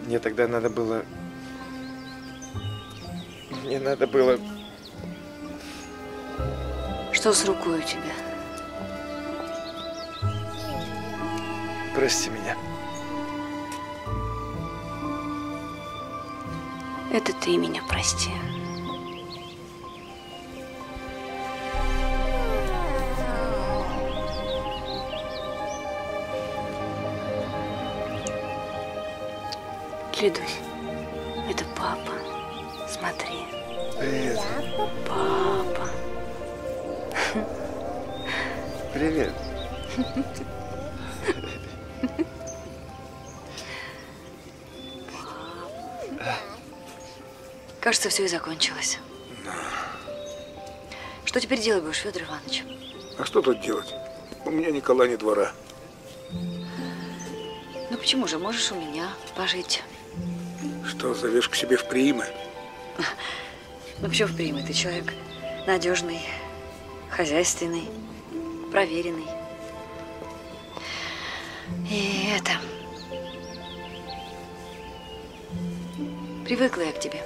Мне тогда надо было... Мне надо было... Что с рукой у тебя? Прости меня. Это ты меня прости. Клянусь, это папа. Смотри. Привет. Папа. Привет. Кажется, все и закончилось. Да. Что теперь делать будешь, Федор Иванович? А что тут делать? У меня ни кола, ни двора. Ну почему же? Можешь у меня пожить. Что, зовешь к себе в приимы? Ну почему в приимы? Ты человек надежный, хозяйственный, проверенный. И это... Привыкла я к тебе.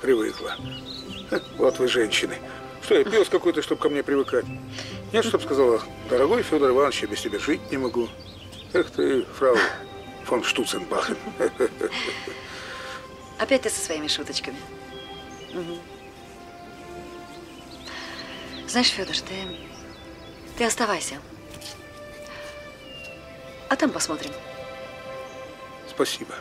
Привыкла. Вот вы, женщины. Что, я пес какой-то, чтобы ко мне привыкать? Нет, чтобы сказала, дорогой Федор Иванович, я без тебя жить не могу. Эх ты, фрау фон Штуценбахен. Опять ты со своими шуточками. Угу. Знаешь, Федор, ты оставайся. А там посмотрим. Спасибо.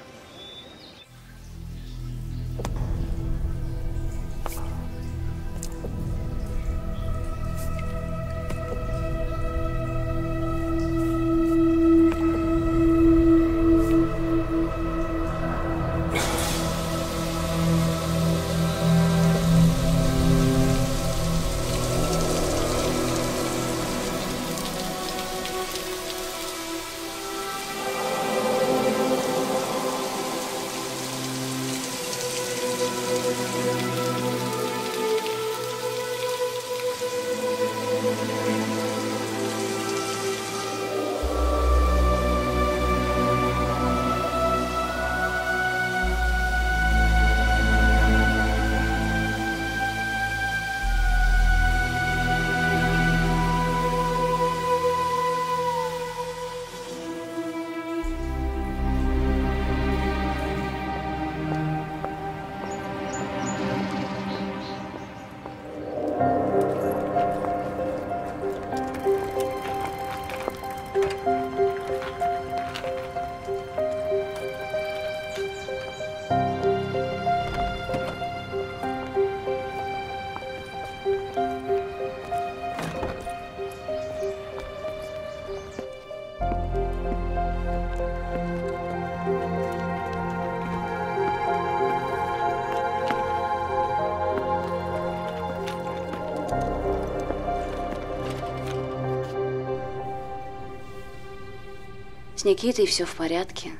С Никитой все в порядке.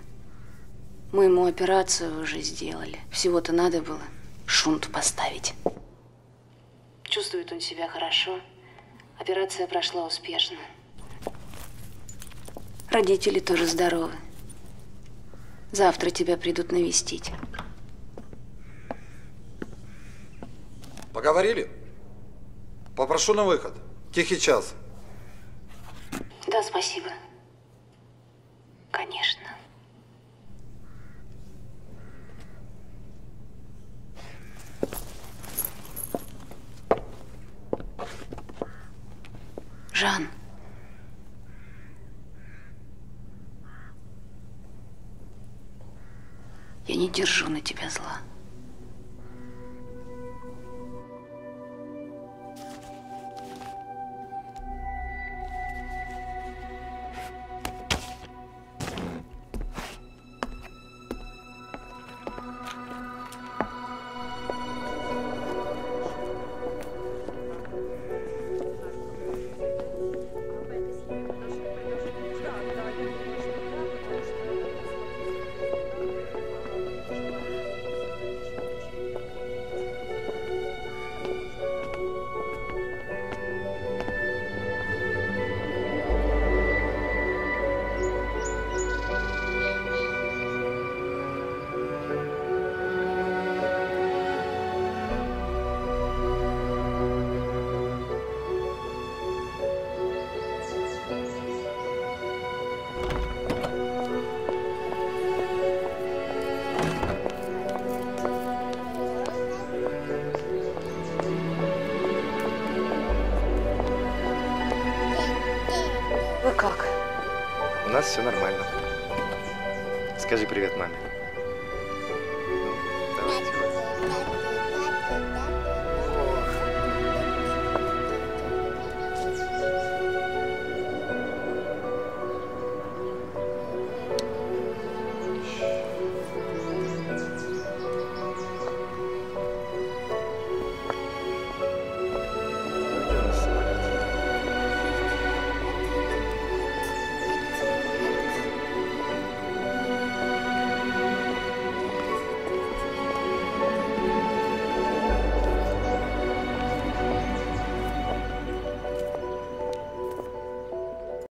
Мы ему операцию уже сделали. Всего-то надо было шунт поставить. Чувствует он себя хорошо. Операция прошла успешно. Родители тоже здоровы. Завтра тебя придут навестить. Поговорили? Попрошу на выход. Тихий час. Да, спасибо. Конечно. Жан. Я не держу на тебя зла. все нормально. Скажи привет маме. Ну, давайте.